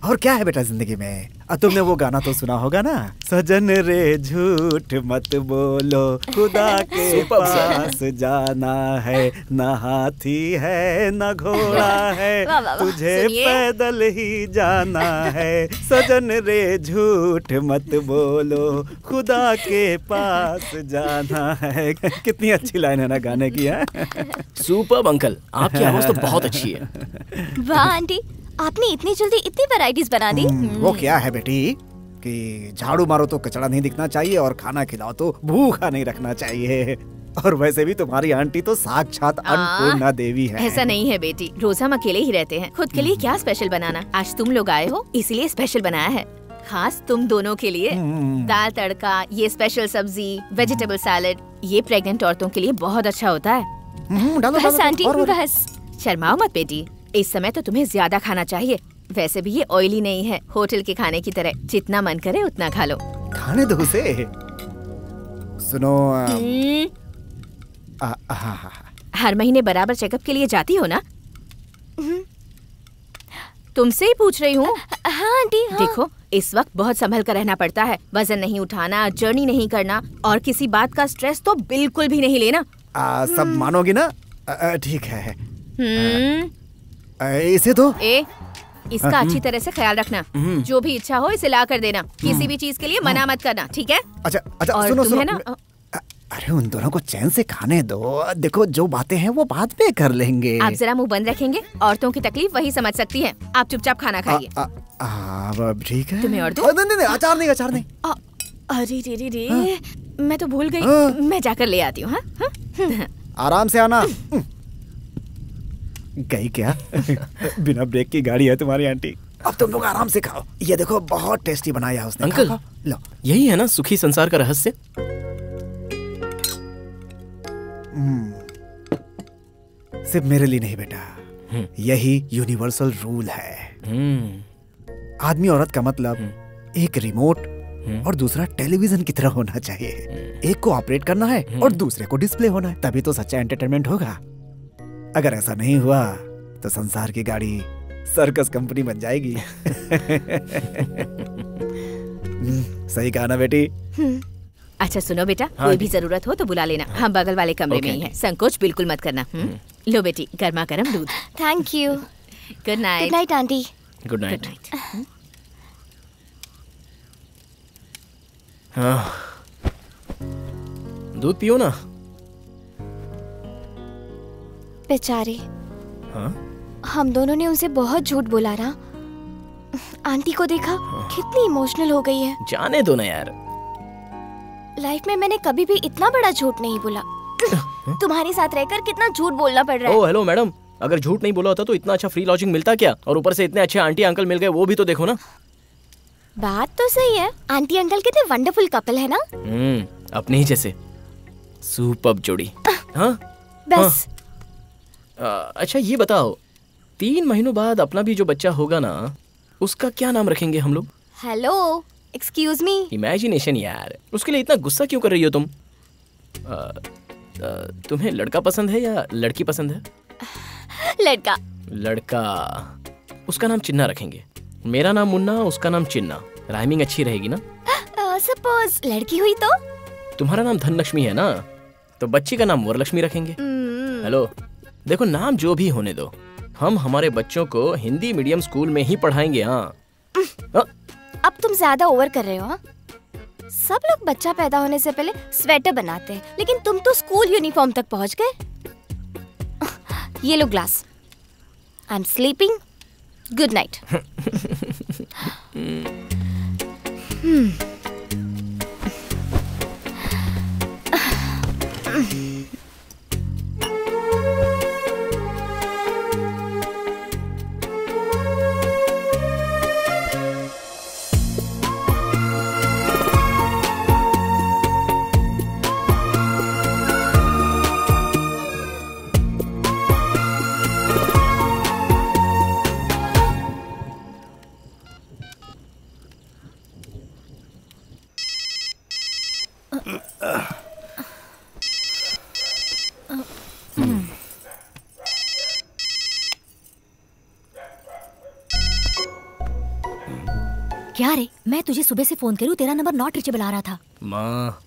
और क्या है बेटा जिंदगी में? तुमने वो गाना तो सुना होगा ना, सजन रे झूठ मत बोलो खुदा के पास जाना है, ना हाथी है ना घोड़ा है, तुझे पैदल ही जाना है, सजन रे झूठ मत बोलो खुदा के पास जाना है। कितनी अच्छी लाइन है ना गाने की। है सुपर्ब अंकल, आपकी आवाज तो बहुत अच्छी है। वाह आंटी, आपने इतनी जल्दी इतनी वैरायटीज बना दी। वो क्या है बेटी कि झाड़ू मारो तो कचरा नहीं दिखना चाहिए और खाना खिलाओ तो भूखा नहीं रखना चाहिए। और वैसे भी तुम्हारी आंटी तो साक्षात अन्नपूर्णा देवी है। ऐसा नहीं है बेटी, रोज हम अकेले ही रहते हैं, खुद के लिए क्या स्पेशल बनाना। आज तुम लोग आए हो इसलिए स्पेशल बनाया है, खास तुम दोनों के लिए। दाल तड़का, ये स्पेशल सब्जी, वेजिटेबल सैलेड, ये प्रेग्नेंट औरतों के लिए बहुत अच्छा होता है। बस आंटी बस, शर्माओ मत बेटी, इस समय तो तुम्हें ज्यादा खाना चाहिए। वैसे भी ये ऑयली नहीं है होटल के खाने की तरह, जितना मन करे उतना खा लो। खाने दो उसे। सुनो हर महीने बराबर चेकअप के लिए जाती हो ना? तुमसे ही पूछ रही हूँ। हाँ। देखो इस वक्त बहुत संभल कर रहना पड़ता है, वजन नहीं उठाना, जर्नी नहीं करना और किसी बात का स्ट्रेस तो बिल्कुल भी नहीं लेना। सब मानोगी ना? ठीक है इसे दो। इसका अच्छी तरह से ख्याल रखना, जो भी इच्छा हो इसे ला कर देना, किसी भी चीज के लिए मना मत करना, ठीक है? अच्छा और सुनो है ना। अरे उन दोनों को चैन से खाने दो, देखो जो बातें हैं वो बाद में कर लेंगे। आप जरा मुंह बंद रखेंगे, औरतों की तकलीफ वही समझ सकती है। आप चुपचाप खाना खाइए, ठीक है? तुम्हें और अचार नहीं। अरे रे मैं तो भूल गई, मैं जाकर ले आती हूँ। आराम से आना। गई क्या? बिना ब्रेक की गाड़ी है तुम्हारी आंटी। अब तुम लोग आराम से खाओ। ये देखो बहुत टेस्टी बनाया है उसने। अंकल लो, यही है ना सुखी संसार का रहस्य। सिर्फ मेरे लिए नहीं बेटा, यही यूनिवर्सल रूल है। आदमी औरत का मतलब एक रिमोट और दूसरा टेलीविजन की तरह होना चाहिए। एक को ऑपरेट करना है और दूसरे को डिस्प्ले होना है, तभी तो सच्चा एंटरटेनमेंट होगा। अगर ऐसा नहीं हुआ तो संसार की गाड़ी सर्कस कंपनी बन जाएगी। सही कहा ना बेटी? अच्छा सुनो बेटा, हाँ कोई भी जरूरत हो तो बुला लेना। हाँ, हम बगल वाले कमरे में ही है, संकोच बिल्कुल मत करना। लो बेटी गर्मा गर्म दूध। Thank you. Good night. Night aunty. Good night. दूध पियो ना बेचारे। हाँ? हम दोनों ने उनसे बहुत झूठ बोला ना। आंटी को देखा कितनी इमोशनल हो गई है। जाने दो ना यार, लाइफ में मैंने कभी भी इतना बड़ा झूठ नहीं बोला। तुम्हारे साथ रहकर कितना झूठ बोलना पड़ रहा है। ओ हेलो मैडम, अगर झूठ नहीं बोला होता तो इतना अच्छा फ्री लॉजिंग मिलता क्या? और ऊपर से इतने अच्छे आंटी अंकल मिल गए, वो भी तो देखो ना। बात तो सही है, आंटी अंकल कितने वंडरफुल कपल है ना। अपने ही जैसे सुपर्ब जोड़ी। हाँ बस। अच्छा ये बताओ, 3 महीनों बाद अपना भी जो बच्चा होगा ना, उसका क्या नाम रखेंगे हम लोग? Hello excuse me. इमेजिनेशन यार, उसके लिए इतना गुस्सा क्यों कर रही हो तुम? तुम्हें लड़का पसंद है या लड़की पसंद है? लड़का। लड़का, उसका नाम चिन्ना रखेंगे। मेरा नाम मुन्ना, उसका नाम चिन्ना। राइमिंग अच्छी रहेगी ना? सपोज लड़की हुई तो? तुम्हारा नाम धनलक्ष्मी है ना, तो बच्ची का नाम वरलक्ष्मी रखेंगे। हेलो देखो, नाम जो भी होने दो, हम हमारे बच्चों को हिंदी मीडियम स्कूल में ही पढ़ाएंगे। हाँ अब तुम ज्यादा ओवर कर रहे हो। हा? सब लोग बच्चा पैदा होने से पहले स्वेटर बनाते हैं, लेकिन तुम तो स्कूल यूनिफॉर्म तक पहुंच गए। ये लो glass. I am sleeping. Good night. क्या रे, मैं तुझे सुबह से फोन करूं, तेरा नंबर नॉट रिचेबल आ रहा था। माँ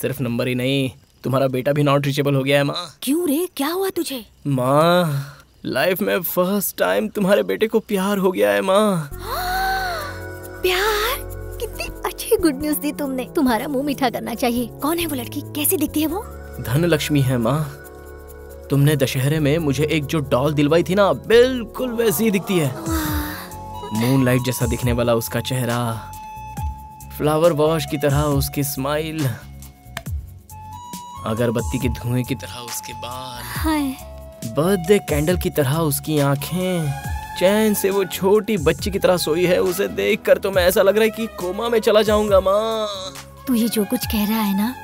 सिर्फ नंबर ही नहीं, तुम्हारा बेटा भी नॉट रिचेबल हो गया है। माँ क्यों रे, क्या हुआ तुझे? माँ लाइफ में फर्स्ट टाइम तुम्हारे बेटे को प्यार हो गया है। माँ प्यार? कितनी अच्छी गुड न्यूज दी तुमने, तुम्हारा मुंह मीठा करना चाहिए। कौन है वो लड़की, कैसी दिखती है वो? धनलक्ष्मी है माँ। तुमने दशहरे में मुझे एक जो डॉल दिलवाई थी ना, बिल्कुल वैसी दिखती है। मूनलाइट जैसा दिखने वाला उसका चेहरा, फ्लावर वॉश की तरह उसकी स्माइल, अगरबत्ती के धुएं की तरह उसके बाल, बर्थडे कैंडल की तरह उसकी आंखें, चैन से वो छोटी बच्ची की तरह सोई है। उसे देखकर तो मैं ऐसा लग रहा है कि कोमा में चला जाऊंगा। माँ तू ये जो कुछ कह रहा है ना,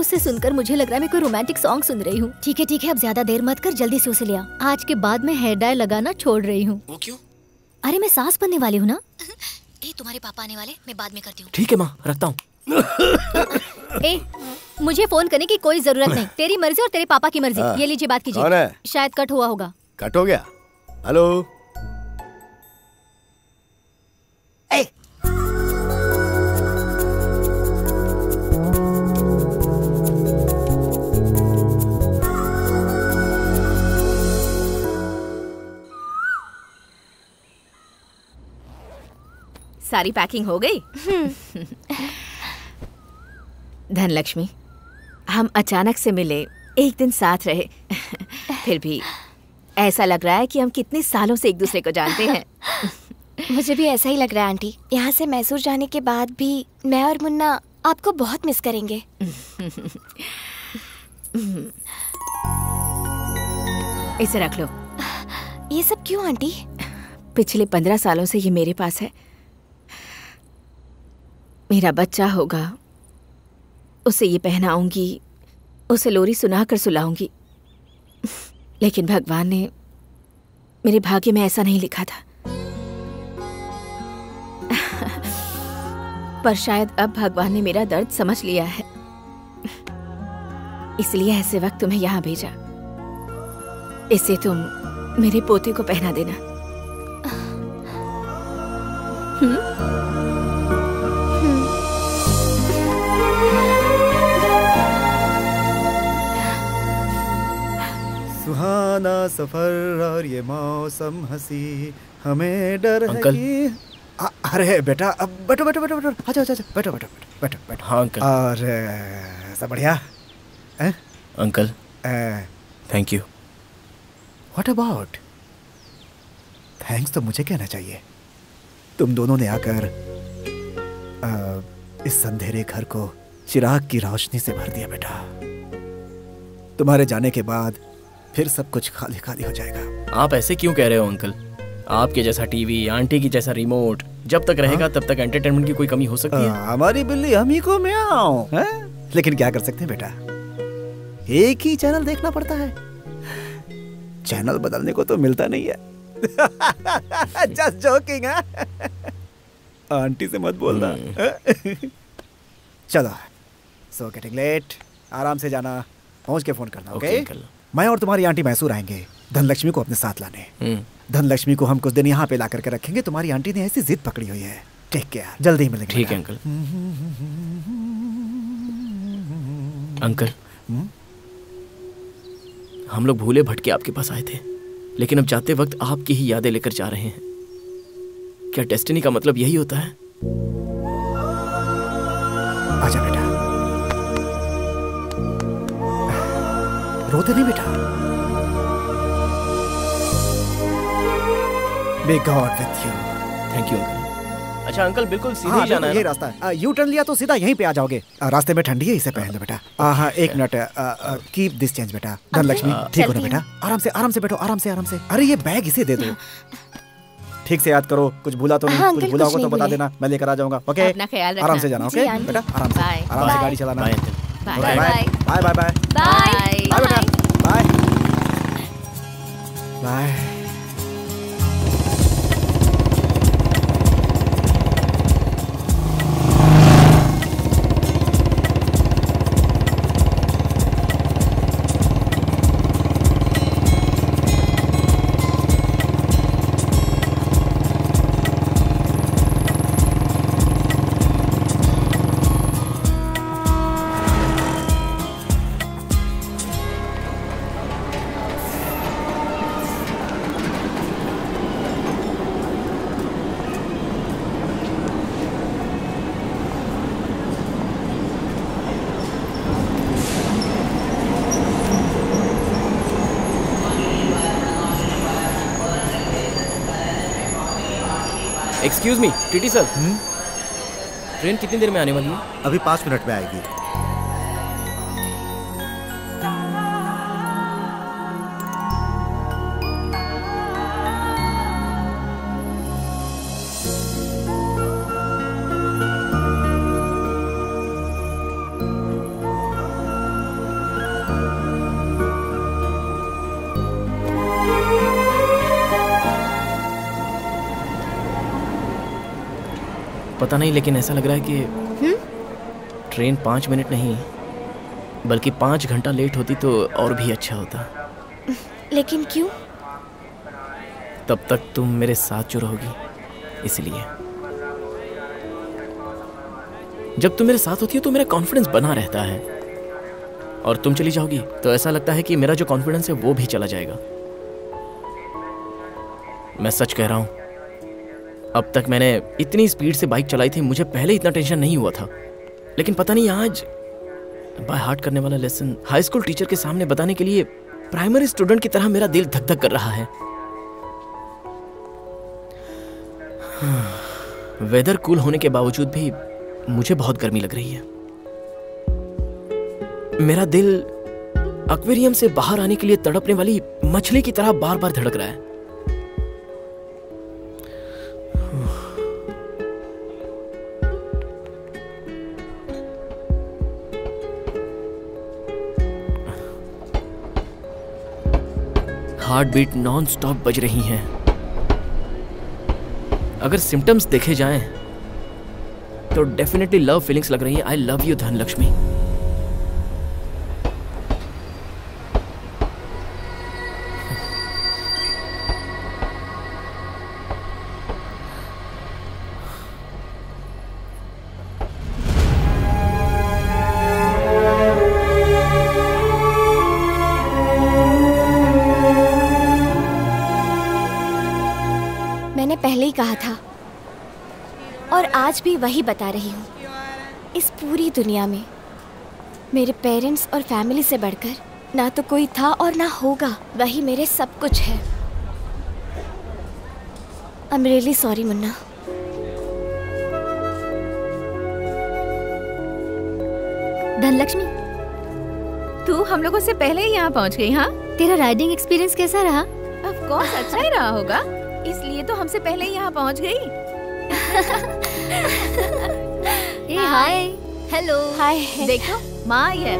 उसे सुनकर मुझे लग रहा है मैं कोई रोमांटिक सॉन्ग सुन रही हूँ। ठीक है ठीक है, अब ज्यादा देर मत कर, जल्दी से उसे ले आ। आज के बाद मैं हेयर डाई लगाना छोड़ रही हूँ। वो क्यों? अरे मैं सास बनने वाली हूँ ना। ए, तुम्हारे पापा आने वाले, मैं बाद में करती हूँ। ठीक है माँ, रखता हूँ। ए, मुझे फोन करने की कोई जरूरत नहीं, तेरी मर्जी और तेरे पापा की मर्जी। ये लीजिए बात कीजिए। शायद कट हुआ होगा। कट हो गया? हेलो सारी पैकिंग हो गई? धनलक्ष्मी, हम अचानक से मिले, एक दिन साथ रहे, फिर भी ऐसा लग रहा है कि हम कितने सालों से एक दूसरे को जानते हैं। मुझे भी ऐसा ही लग रहा है आंटी। यहाँ से मैसूर जाने के बाद भी मैं और मुन्ना आपको बहुत मिस करेंगे। इसे रख लो। ये सब क्यों आंटी? पिछले 15 सालों से ये मेरे पास है। मेरा बच्चा होगा, उसे ये पहनाऊंगी, उसे लोरी सुना कर सुलाऊंगी। लेकिन भगवान ने मेरे भाग्य में ऐसा नहीं लिखा था। पर शायद अब भगवान ने मेरा दर्द समझ लिया है, इसलिए ऐसे वक्त तुम्हें यहाँ भेजा। इसे तुम मेरे पोते को पहना देना। सुहाना सफर और ये मौसम हंसी, हमें डर है कि। अरे बेटा, अब बैठो बैठो बैठो बैठो। अच्छा अच्छा, बैठो बैठो बैठो बैठो। हाँ अंकल। अरे सब बढ़िया है uncle. Thank you. What about thanks? तो मुझे कहना चाहिए, तुम दोनों ने आकर इस अंधेरे घर को चिराग की रोशनी से भर दिया। बेटा तुम्हारे जाने के बाद फिर सब कुछ खाली खाली हो जाएगा। आप ऐसे क्यों कह रहे हो अंकल? आपके जैसा टीवी, आंटी की जैसा रिमोट जब तक रहेगा तब तक एंटरटेनमेंट की कोई कमी हो सकती है। हमारी बिल्ली हम ही को म्याऊं है, लेकिन क्या कर सकते हैं बेटा, एक ही चैनल देखना पड़ता है। चैनल बदलने को तो मिलता नहीं है। जस्ट जोकिंग है। आंटी से मत बोलना। चलो, सो गेटिंग लेट, आराम से जाना, पहुंच के फोन करना। ओके? मैं और तुम्हारी आंटी मैसूर आएंगे धनलक्ष्मी को अपने साथ लाने। धनलक्ष्मी को हम कुछ दिन यहाँ पे ला करके रखेंगे। तुम्हारी आंटी ने ऐसी जिद पकड़ी हुई है। टेक केयर, जल्दी ही मिलेंगे। ठीक है अंकल। अंकल, हम लोग भूले भटके आपके पास आए थे, लेकिन अब जाते वक्त आपकी ही यादें लेकर जा रहे हैं। क्या डेस्टिनी का मतलब यही होता है? आजा बेटा, रोते नहीं बेटा। May God with you. Thank you uncle. अच्छा अंकल, बिल्कुल सीधे ही जाना है। ये रास्ता है, यू टर्न लिया तो सीधा यहीं पे आ जाओगे। रास्ते में ठंडी है, इसे पहन लो बेटा। हाँ, एक मिनट, कीप दिस चेंज बेटा। धनलक्ष्मी ठीक हो ना बेटा? आराम से बैठो, आराम से। अरे ये बैग इसे दे दो। ठीक से याद करो, कुछ भूला तो नहीं। कुछ भूला होगा तो बता देना, मैं लेकर आ जाऊंगा। ओके, आराम से जाना। ओके बेटा, आराम से गाड़ी चलाना। बाय बाय बाय बाय बेटा, bye bye. Excuse me TT sir, train कितनी देर में आने वाली है? अभी 5 मिनट में आएगी। पता नहीं, लेकिन ऐसा लग रहा है कि ट्रेन 5 मिनट नहीं बल्कि 5 घंटा लेट होती तो और भी अच्छा होता। लेकिन क्यों? तब तक तुम मेरे साथ जो रहोगी, इसलिए। जब तुम मेरे साथ होती हो तो मेरा कॉन्फिडेंस बना रहता है, और तुम चली जाओगी तो ऐसा लगता है कि मेरा जो कॉन्फिडेंस है वो भी चला जाएगा। मैं सच कह रहा हूं, अब तक मैंने इतनी स्पीड से बाइक चलाई थी, मुझे पहले इतना टेंशन नहीं हुआ था। लेकिन पता नहीं, आज बाय हार्ट करने वाला लेसन हाई स्कूल टीचर के सामने बताने के लिए प्राइमरी स्टूडेंट की तरह मेरा दिल धक धक कर रहा है। वेदर कूल होने के बावजूद भी मुझे बहुत गर्मी लग रही है। मेरा दिल एक्वेरियम से बाहर आने के लिए तड़पने वाली मछली की तरह बार बार धड़क रहा है। हार्ट बीट नॉन स्टॉप बज रही हैं। अगर सिम्टम्स देखे जाएं, तो डेफिनेटली लव फीलिंग्स लग रही हैं। I love you धनलक्ष्मी। कहा था और आज भी वही बता रही हूँ। इस पूरी दुनिया में मेरे पेरेंट्स और फैमिली से बढ़कर ना तो कोई था और ना होगा। वही मेरे सब कुछ है। I am really sorry Munna. धनलक्ष्मी, तू हम लोगों से पहले ही यहाँ पहुँच गई। हाँ, तेरा राइडिंग एक्सपीरियंस कैसा रहा? ऑफ कोर्स अच्छा ही रहा होगा, इसलिए तो हमसे पहले ही यहाँ पहुँच गई। Hi, hello, hi. देखो माँ आई है।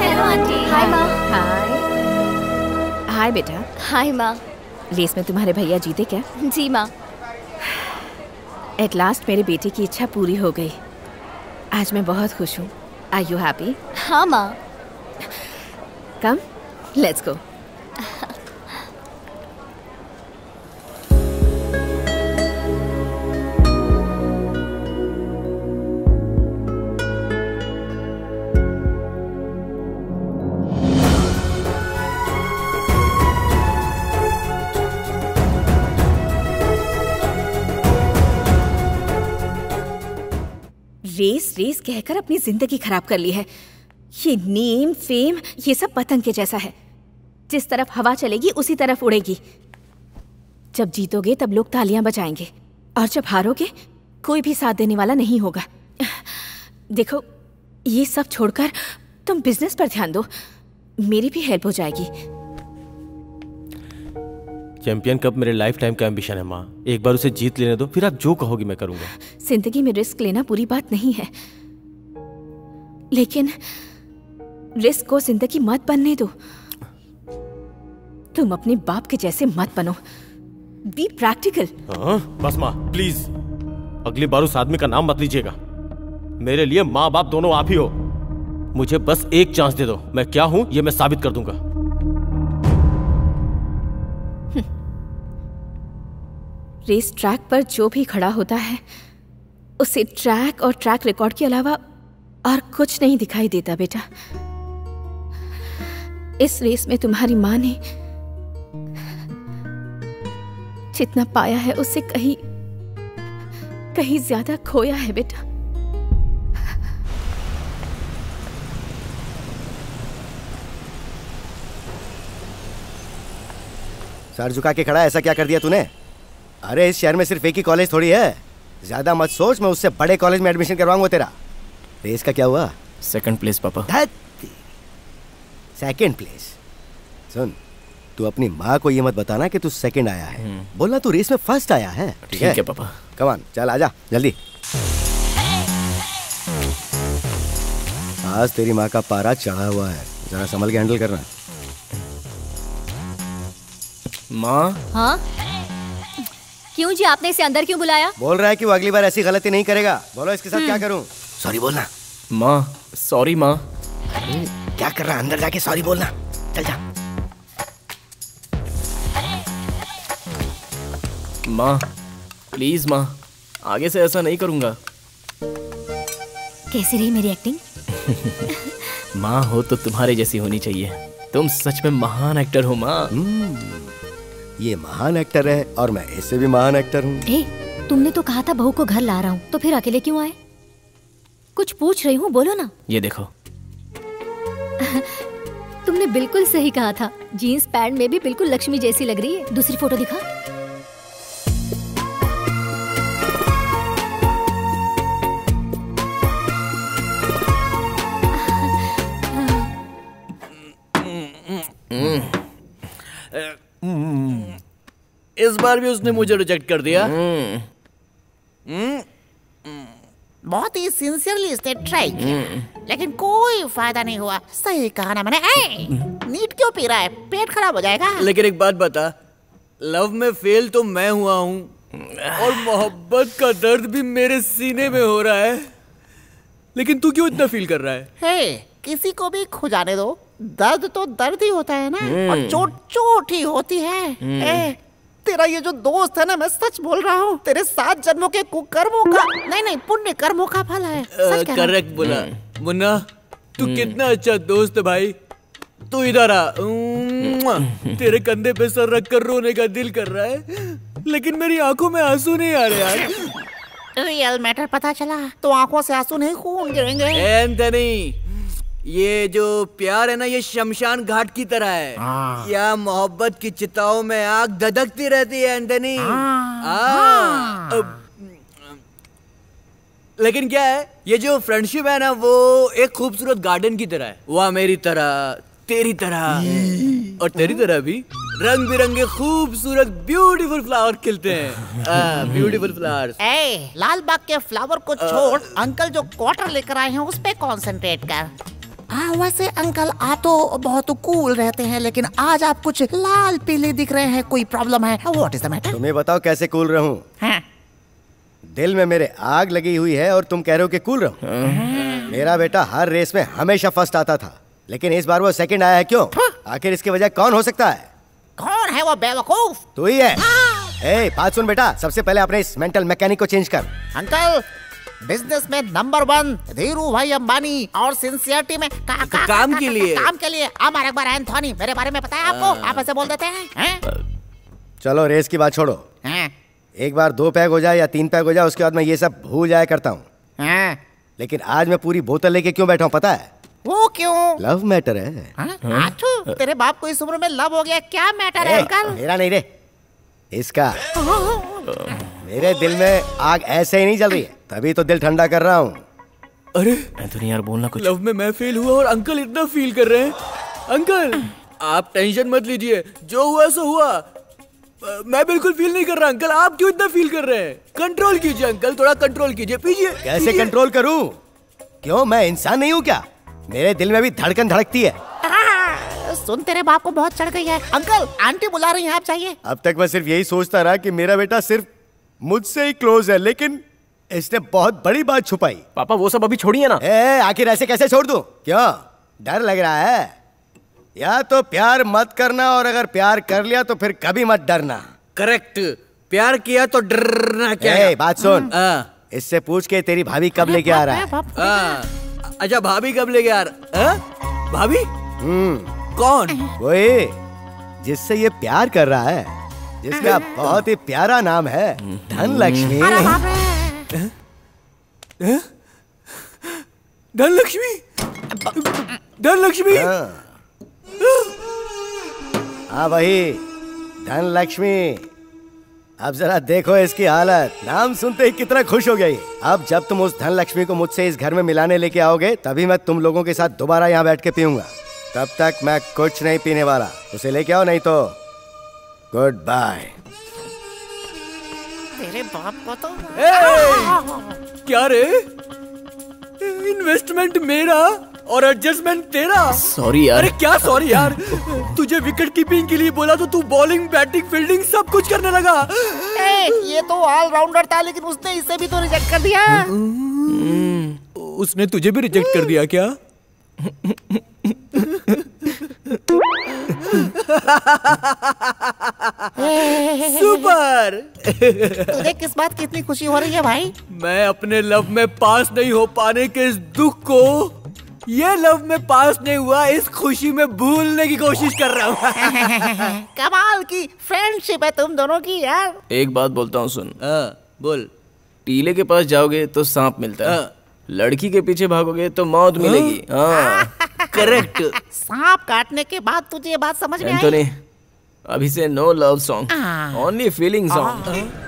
Hello aunty. हाय माँ। हाय। हाय बेटा। हाय माँ। रेस में तुम्हारे भैया जीते क्या? जी माँ। एट लास्ट मेरे बेटे की इच्छा पूरी हो गई। आज मैं बहुत खुश हूँ। Are you happy? हाँ माँ। Come, let's go. Race race कहकर अपनी जिंदगी खराब कर ली है। ये नेम फेम ये सब पतंग के जैसा है। जिस तरफ हवा चलेगी उसी तरफ उड़ेगी। जब जीतोगे तब लोग तालियां बजाएंगे और जब हारोगे कोई भी साथ देने वाला नहीं होगा। देखो, ये सब छोड़कर तुम बिजनेस पर ध्यान दो, मेरी भी हेल्प हो जाएगी। चैंपियन कप मेरे लाइफ टाइम का एम्बिशन है माँ। एक बार उसे जीत लेने दो, फिर आप जो कहोगी मैं करूंगा। जिंदगी में रिस्क लेना बुरी बात नहीं है, लेकिन रिस्क को जिंदगी मत बनने दो। तुम अपने बाप के जैसे मत बनो। Be practical. बस माँ प्लीज, अगली बार उस आदमी का नाम मत लीजिएगा। मेरे लिए माँ बाप दोनों आप ही हो। मुझे बस एक चांस दे दो। मैं क्या हूँ ये मैं साबित कर दूंगा। रेस ट्रैक पर जो भी खड़ा होता है उसे ट्रैक और ट्रैक रिकॉर्ड के अलावा और कुछ नहीं दिखाई देता। बेटा, इस रेस में तुम्हारी माँ ने जितना पाया है उससे कहीं कहीं ज्यादा खोया है। बेटा, सर झुका के खड़ा ऐसा क्या कर दिया तूने? अरे इस शहर में सिर्फ एक ही कॉलेज थोड़ी है। ज्यादा मत सोच, मैं उससे बड़े कॉलेज में एडमिशन करवाऊंगा तेरा। रेस का क्या हुआ? सेकंड प्लेस पापा। Second place? सुन, तू अपनी माँ को ये मत बताना कि तू सेकंड आया है। बोलना तू रेस में फर्स्ट आया है। ठीक है पापा। कम ऑन, चल आजा जल्दी। आज तेरी माँ का पारा चढ़ा हुआ है, जरा संभल के हैंडल करना। माँ। हाँ, क्यों जी आपने इसे अंदर क्यों बुलाया? बोल रहा है कि वो अगली बार ऐसी गलती नहीं करेगा। बोलो इसके साथ क्या करूँ? सॉरी बोलना। माँ सॉरी। माँ क्या कर रहा? अंदर जाके सॉरी बोलना। चल जा। माँ प्लीज माँ, आगे से ऐसा नहीं करूंगा। कैसी रही मेरी एक्टिंग? माँ हो तो तुम्हारे जैसी होनी चाहिए। तुम सच में महान एक्टर हो माँ। ये महान एक्टर है और मैं इससे भी महान एक्टर हूँ। तुमने तो कहा था बहू को घर ला रहा हूँ, तो फिर अकेले क्यों आए? कुछ पूछ रही हूँ, बोलो ना। ये देखो। तुमने बिल्कुल सही कहा था, जीन्स पैंट में भी बिल्कुल लक्ष्मी जैसी लग रही है। दूसरी फोटो दिखा। इस बार भी उसने मुझे रिजेक्ट कर दिया। बहुत ही सिंसियरली इसने ट्राई किया लेकिन कोई फायदा नहीं हुआ। सही कहा ना मैंने। नीट क्यों पी रहा है, पेट खराब हो जाएगा। लेकिन एक बात बता, लव में फेल तो मैं हुआ हूँ और मोहब्बत का दर्द भी मेरे सीने में हो रहा है, लेकिन तू क्यों इतना फील कर रहा है? किसी को भी खुजाने दो, दर्द तो दर्द ही होता है ना, और चोट चोट ही होती है। तेरा ये जो दोस्त है ना, मैं सच बोल रहा हूँ, तेरे 7 जन्मों के कुकर्मों का नहीं पुण्य कर्मों का फल है। करेक्ट बोला मुन्ना, तू कितना अच्छा दोस्त है भाई। तू इधर आ, तेरे कंधे पे सर रख कर रोने का दिल कर रहा है, लेकिन मेरी आंखों में आंसू नहीं आ रहे यार। रियल मैटर पता चला तो आंखों से आंसू नहीं खून गिरेंगे। एंथनी, ये जो प्यार है ना, ये शमशान घाट की तरह है, या मोहब्बत की चिताओं में आग धधकती रहती है एंथनी। लेकिन क्या है, ये जो फ्रेंडशिप है ना, वो एक खूबसूरत गार्डन की तरह है। वह मेरी तरह, तेरी तरह और तेरी तरह भी रंग बिरंगे खूबसूरत ब्यूटीफुल फ्लावर खिलते हैं। Beautiful flowers. लाल बाग के फ्लावर को छोड़ अंकल जो क्वार्टर लेकर आए हैं उस पे कॉन्सेंट्रेट कर। हाँ, वैसे अंकल आ तो बहुत कूल रहते हैं, लेकिन आज आप कुछ लाल पीले दिख रहे हैं, कोई प्रॉब्लम है? What is the matter? तुम्हें बताओ कैसे कूल रहूँ। दिल में मेरे आग लगी हुई है और तुम कह रहे हो कि कूल रहूँ। मेरा बेटा हर रेस में हमेशा फर्स्ट आता था, लेकिन इस बार वो सेकंड आया है, क्यों? आखिर इसके वजह कौन हो सकता है? कौन है वो बेवकूफ? तू ही है। ए, बात सुन बेटा, सबसे पहले अपने इस मेंटल मैकेनिक को चेंज कर। अंकल, बिजनेस में नंबर 1 धीरू भाई अंबानी और सिंसियरिटी में काम के लिए आमिर अकबर एंथोनी। मेरे बारे में पता है आपको? आप ऐसे बोल देते हैं। चलो रेस की बात छोड़ो, एक बार 2 पैग हो जाए या 3 पैग हो जाए, उसके बाद मैं ये सब भूल जाया करता हूँ। लेकिन आज मैं पूरी बोतल लेके क्यों बैठा हूँ पता है? वो क्यों? लव मैटर है। तेरे बाप को इस उम्र में लव हो गया क्या मैटर है अंकल? मेरा नहीं रे, इसका। मेरे दिल में आग ऐसे ही नहीं जल रही है, तभी तो दिल ठंडा कर रहा हूँ। अरे एंथोनी यार, बोलना कुछ। लव में मैं फेल हुआ और अंकल इतना फील कर रहे हैं। अंकल आप टेंशन मत लीजिए, जो हुआ सो हुआ, मैं बिल्कुल फील नहीं कर रहा। अंकल आप क्यों इतना फील कर रहे हैं? कंट्रोल कीजिए अंकल, थोड़ा कंट्रोल कीजिए। पीजिए। कैसे कंट्रोल करूं? क्यों, मैं इंसान नहीं हूँ क्या? मेरे दिल में भी धड़कन धड़कती है। सुन, तेरे बाप को बहुत चढ़ गई है। अंकल आंटी बुला रही हैं, आप चाहिए? अब तक मैं सिर्फ यही सोचता रहा कि मेरा बेटा सिर्फ मुझसे ही क्लोज है, लेकिन इसने बहुत बड़ी बात छुपाई। पापा वो सब अभी छोड़िए ना। आखिर ऐसे कैसे छोड़ दूं? क्यों, डर लग रहा है? या तो प्यार मत करना, और अगर प्यार कर लिया तो फिर कभी मत डरना। करेक्ट, प्यार किया तो डरना क्या? बात सुन, इससे पूछ के तेरी भाभी कब लेके आ रहा है। अच्छा भाभी कब लेके आ रहा? भाभी? कौन? वही जिससे ये प्यार कर रहा है, जिसका बहुत ही प्यारा नाम है धनलक्ष्मी। धनलक्ष्मी? धनलक्ष्मी? हाँ भाई, धनलक्ष्मी। अब जरा देखो इसकी हालत, नाम सुनते ही कितना खुश हो गई। अब जब तुम उस धन लक्ष्मी को मुझसे इस घर में मिलाने लेके आओगे, तभी मैं तुम लोगों के साथ दोबारा यहाँ बैठ के पीऊंगा। तब तक मैं कुछ नहीं पीने वाला। उसे लेके आओ, नहीं तो गुड बाय। तेरे बाप को तो क्या रे, इन्वेस्टमेंट मेरा और एडजस्टमेंट तेरा। सॉरी यार। अरे क्या सॉरी यार, तुझे विकेट कीपिंग के लिए बोला तो तू बॉलिंग, बैटिंग, फील्डिंग सब कुछ करने लगा। ये तो ऑलराउंडर था, लेकिन उसने इसे भी तो रिजेक्ट कर दिया। उसने तुझे भी रिजेक्ट कर दिया क्या? सुपर। तुझे किस बात की इतनी खुशी हो रही है भाई? मैं अपने लव में पास नहीं हो पाने के इस दुख को, ये लव में पास नहीं हुआ इस खुशी में भूलने की कोशिश कर रहा हूँ। कमाल की फ्रेंडशिप है तुम दोनों की यार। एक बात बोलता हूँ सुन। बोल। टीले के पास जाओगे तो सांप मिलता है, लड़की के पीछे भागोगे तो मौत मिलेगी। करेक्ट। सांप काटने के बाद तुझे ये बात समझ में आई? अभी से no love song, only feeling song.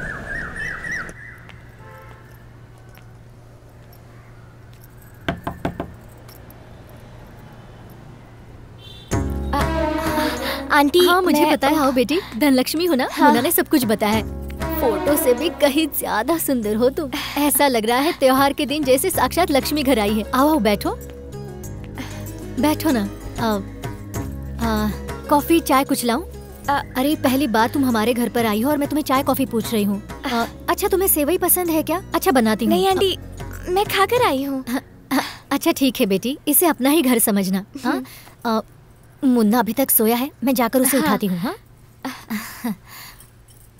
Aunty, हाँ मुझे पता है। आओ बेटी, धनलक्ष्मी हो ना? हाँ। मुन्ना ने सब कुछ बताया है। फोटो से भी कहीं ज्यादा सुंदर हो तुम। ऐसा लग रहा है त्योहार के दिन जैसे साक्षात लक्ष्मी घर आई है। आओ बैठो, बैठो ना। कॉफी चाय कुछ लाऊं? अरे पहली बार तुम हमारे घर पर आई हो और मैं तुम्हें चाय कॉफी पूछ रही हूँ। अच्छा तुम्हें सेवई पसंद है क्या? अच्छा बनाती हूँ। नहीं आंटी, मैं खा कर आई हूँ। अच्छा ठीक है बेटी, इसे अपना ही घर समझना। हाँ मुन्ना अभी तक सोया है, मैं जाकर उसे उठाती हूँ। हाँ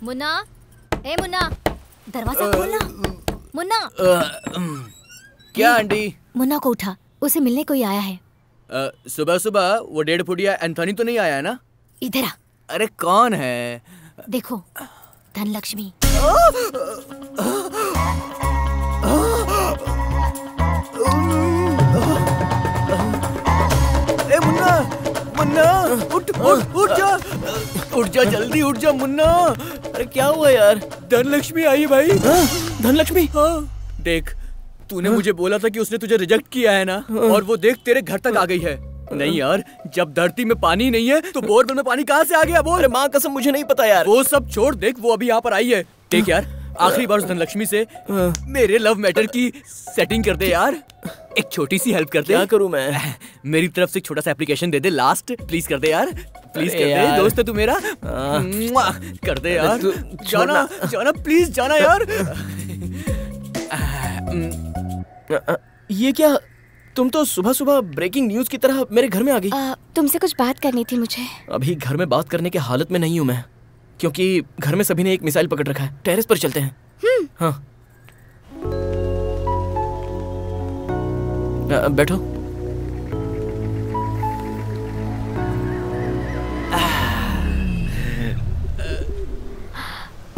मुन्ना, ए मुन्ना दरवाजा खोलना। मुन्ना। क्या आंटी? मुन्ना को उठा, उसे मिलने कोई आया है। सुबह सुबह वो डेढ़ फुटिया एंथोनी तो नहीं आया है ना? इधर आ। अरे कौन है? देखो धनलक्ष्मी। ए मुन्ना, मुन्ना उठ उठ उठ जा, उठ जा जल्दी उठ जा मुन्ना। अरे क्या हुआ यार? धनलक्ष्मी आई है भाई। धनलक्ष्मी देख, तूने मुझे बोला था कि उसने तुझे रिजेक्ट किया है ना, और वो देख तेरे घर तक आ गई है। नहीं यार, जब धरती में पानी नहीं है तो बोरवेल में पानी कहाँ से आ गया? बोल। माँ कसम मुझे नहीं पता यार। वो सब छोड़, देख वो अभी यहाँ पर आई है। देख यार, आखिरी बार उस धनलक्ष्मी से मेरे लव मैटर की सेटिंग कर दे यार। एक छोटी सी हेल्प कर दे। क्या करूँ मैं? मेरी तरफ से छोटा सा एप्लीकेशन दे दे, लास्ट प्लीज कर दे यार, प्लीज कर दे। दोस्त है तू मेरा, कर दे यार। जाना जाना प्लीज जाना यार। ये क्या, तुम तो सुबह सुबह ब्रेकिंग न्यूज की तरह मेरे घर में आ गई। तुमसे कुछ बात करनी थी मुझे। अभी घर में बात करने के हालत में नहीं हूँ मैं, क्योंकि घर में सभी ने एक मिसाइल पकड़ रखा है। टेरेस पर चलते हैं। हाँ बैठो।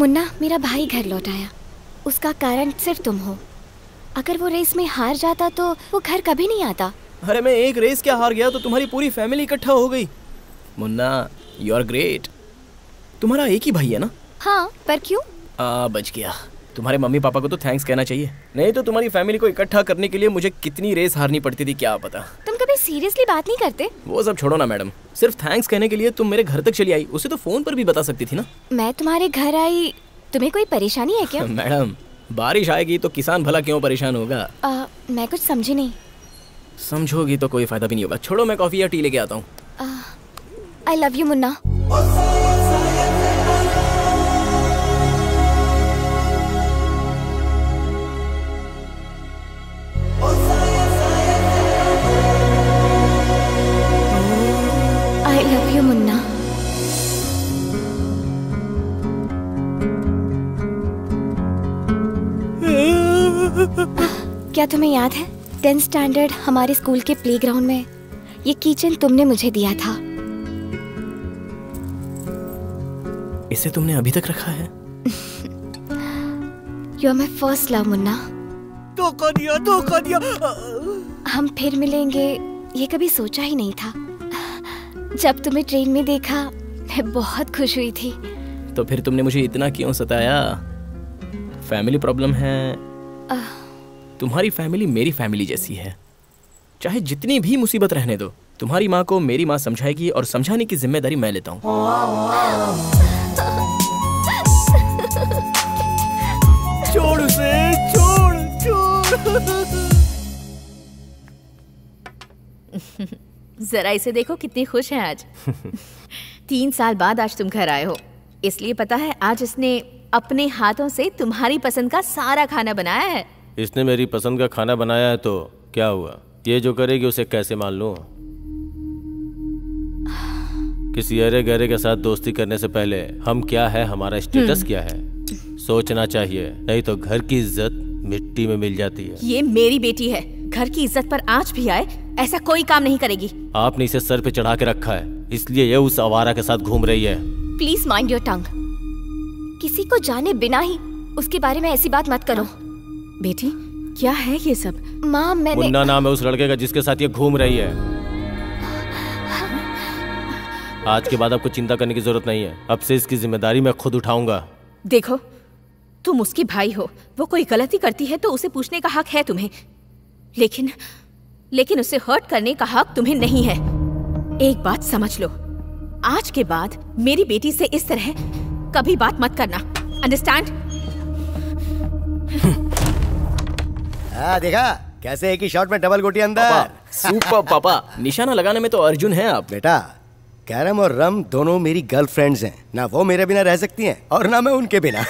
मुन्ना, मेरा भाई घर लौट आया, उसका कारण सिर्फ तुम हो। अगर वो रेस में हार जाता तो वो घर कभी नहीं आता। अरे मैं एक रेस क्या हार गया तो तुम्हारी पूरी फैमिली इकट्ठा हो गई। Munna you are great. तुम्हारा एक ही भाई है ना? हाँ, पर क्यों? बच गया। तुम्हारे मम्मी पापा को तो थैंक्स कहना चाहिए, नहीं तो तुम्हारी फैमिली को इकट्ठा करने के लिए मुझे कितनी रेस हारनी पड़ती थी क्या पता। तुम कभी सीरियसली बात नहीं करते। वो सब छोड़ो ना मैडम, सिर्फ थैंक्स कहने के लिए तुम मेरे घर तक चली आई, उसे तो फोन पर भी बता सकती थी ना। मैं तुम्हारे घर आई, तुम्हें कोई परेशानी है क्या? मैडम बारिश आएगी तो किसान भला क्यों परेशान होगा? मैं कुछ समझी नहीं। समझोगी तो कोई फायदा भी नहीं होगा। छोड़ो, मैं कॉफी या टी लेके आता हूँ। I love you Munna. I love you Munna. क्या तुम्हें याद है 10th स्टैंडर्ड हमारे स्कूल के प्लेग्राउंड में ये किचन तुमने मुझे दिया था? इसे तुमने अभी तक रखा है? You are my first love Munna. धोखा दिया, धोखा दिया। हम फिर मिलेंगे ये कभी सोचा ही नहीं था। जब तुम्हें ट्रेन में देखा मैं बहुत खुश हुई थी। तो फिर तुमने मुझे इतना क्यों सताया? फैमिली प्रॉब्लम है। तुम्हारी फैमिली मेरी फैमिली जैसी है, चाहे जितनी भी मुसीबत रहने दो। तुम्हारी माँ को मेरी माँ समझाएगी और समझाने की जिम्मेदारी मैं लेता हूँ। छोड़ उसे, छोड़, छोड़। जरा इसे देखो कितनी खुश है आज। 3 साल बाद आज तुम घर आए हो, इसलिए पता है आज इसने अपने हाथों से तुम्हारी पसंद का सारा खाना बनाया है। इसने मेरी पसंद का खाना बनाया है तो क्या हुआ? ये जो करेगी उसे कैसे मान लूं? किसी अरे गहरे के साथ दोस्ती करने से पहले हम क्या है, हमारा स्टेटस क्या है सोचना चाहिए, नहीं तो घर की इज्जत मिट्टी में मिल जाती है। ये मेरी बेटी है, घर की इज्जत पर आंच भी आए ऐसा कोई काम नहीं करेगी। आपने इसे सर पे चढ़ा के रखा है, इसलिए ये उस आवारा के साथ घूम रही है। Please mind your tongue. किसी को जाने बिना ही उसके बारे में ऐसी बात मत करो। बेटी क्या है ये सब? माँ मैंने मुन्ना नाम है उस लड़के का जिसके साथ ये घूम रही है। आज के बाद आपको चिंता करने की जरूरत नहीं है, अब से इसकी जिम्मेदारी मैं खुद उठाऊंगा। देखो तुम उसकी भाई हो, वो कोई गलती करती है तो उसे पूछने का हक है तुम्हें, लेकिन उसे हर्ट करने का हक तुम्हें नहीं है। एक बात समझ लो, आज के बाद मेरी बेटी से इस तरह कभी बात मत करना। अंडरस्टैंड? हाँ देखा कैसे एक ही शॉट में डबल गोटी अंदर। सुपर पापा, निशाना लगाने में तो अर्जुन है आप। बेटा कैरम और रम दोनों मेरी गर्लफ्रेंड्स हैं, ना वो मेरे बिना रह सकती हैं और ना मैं उनके बिना।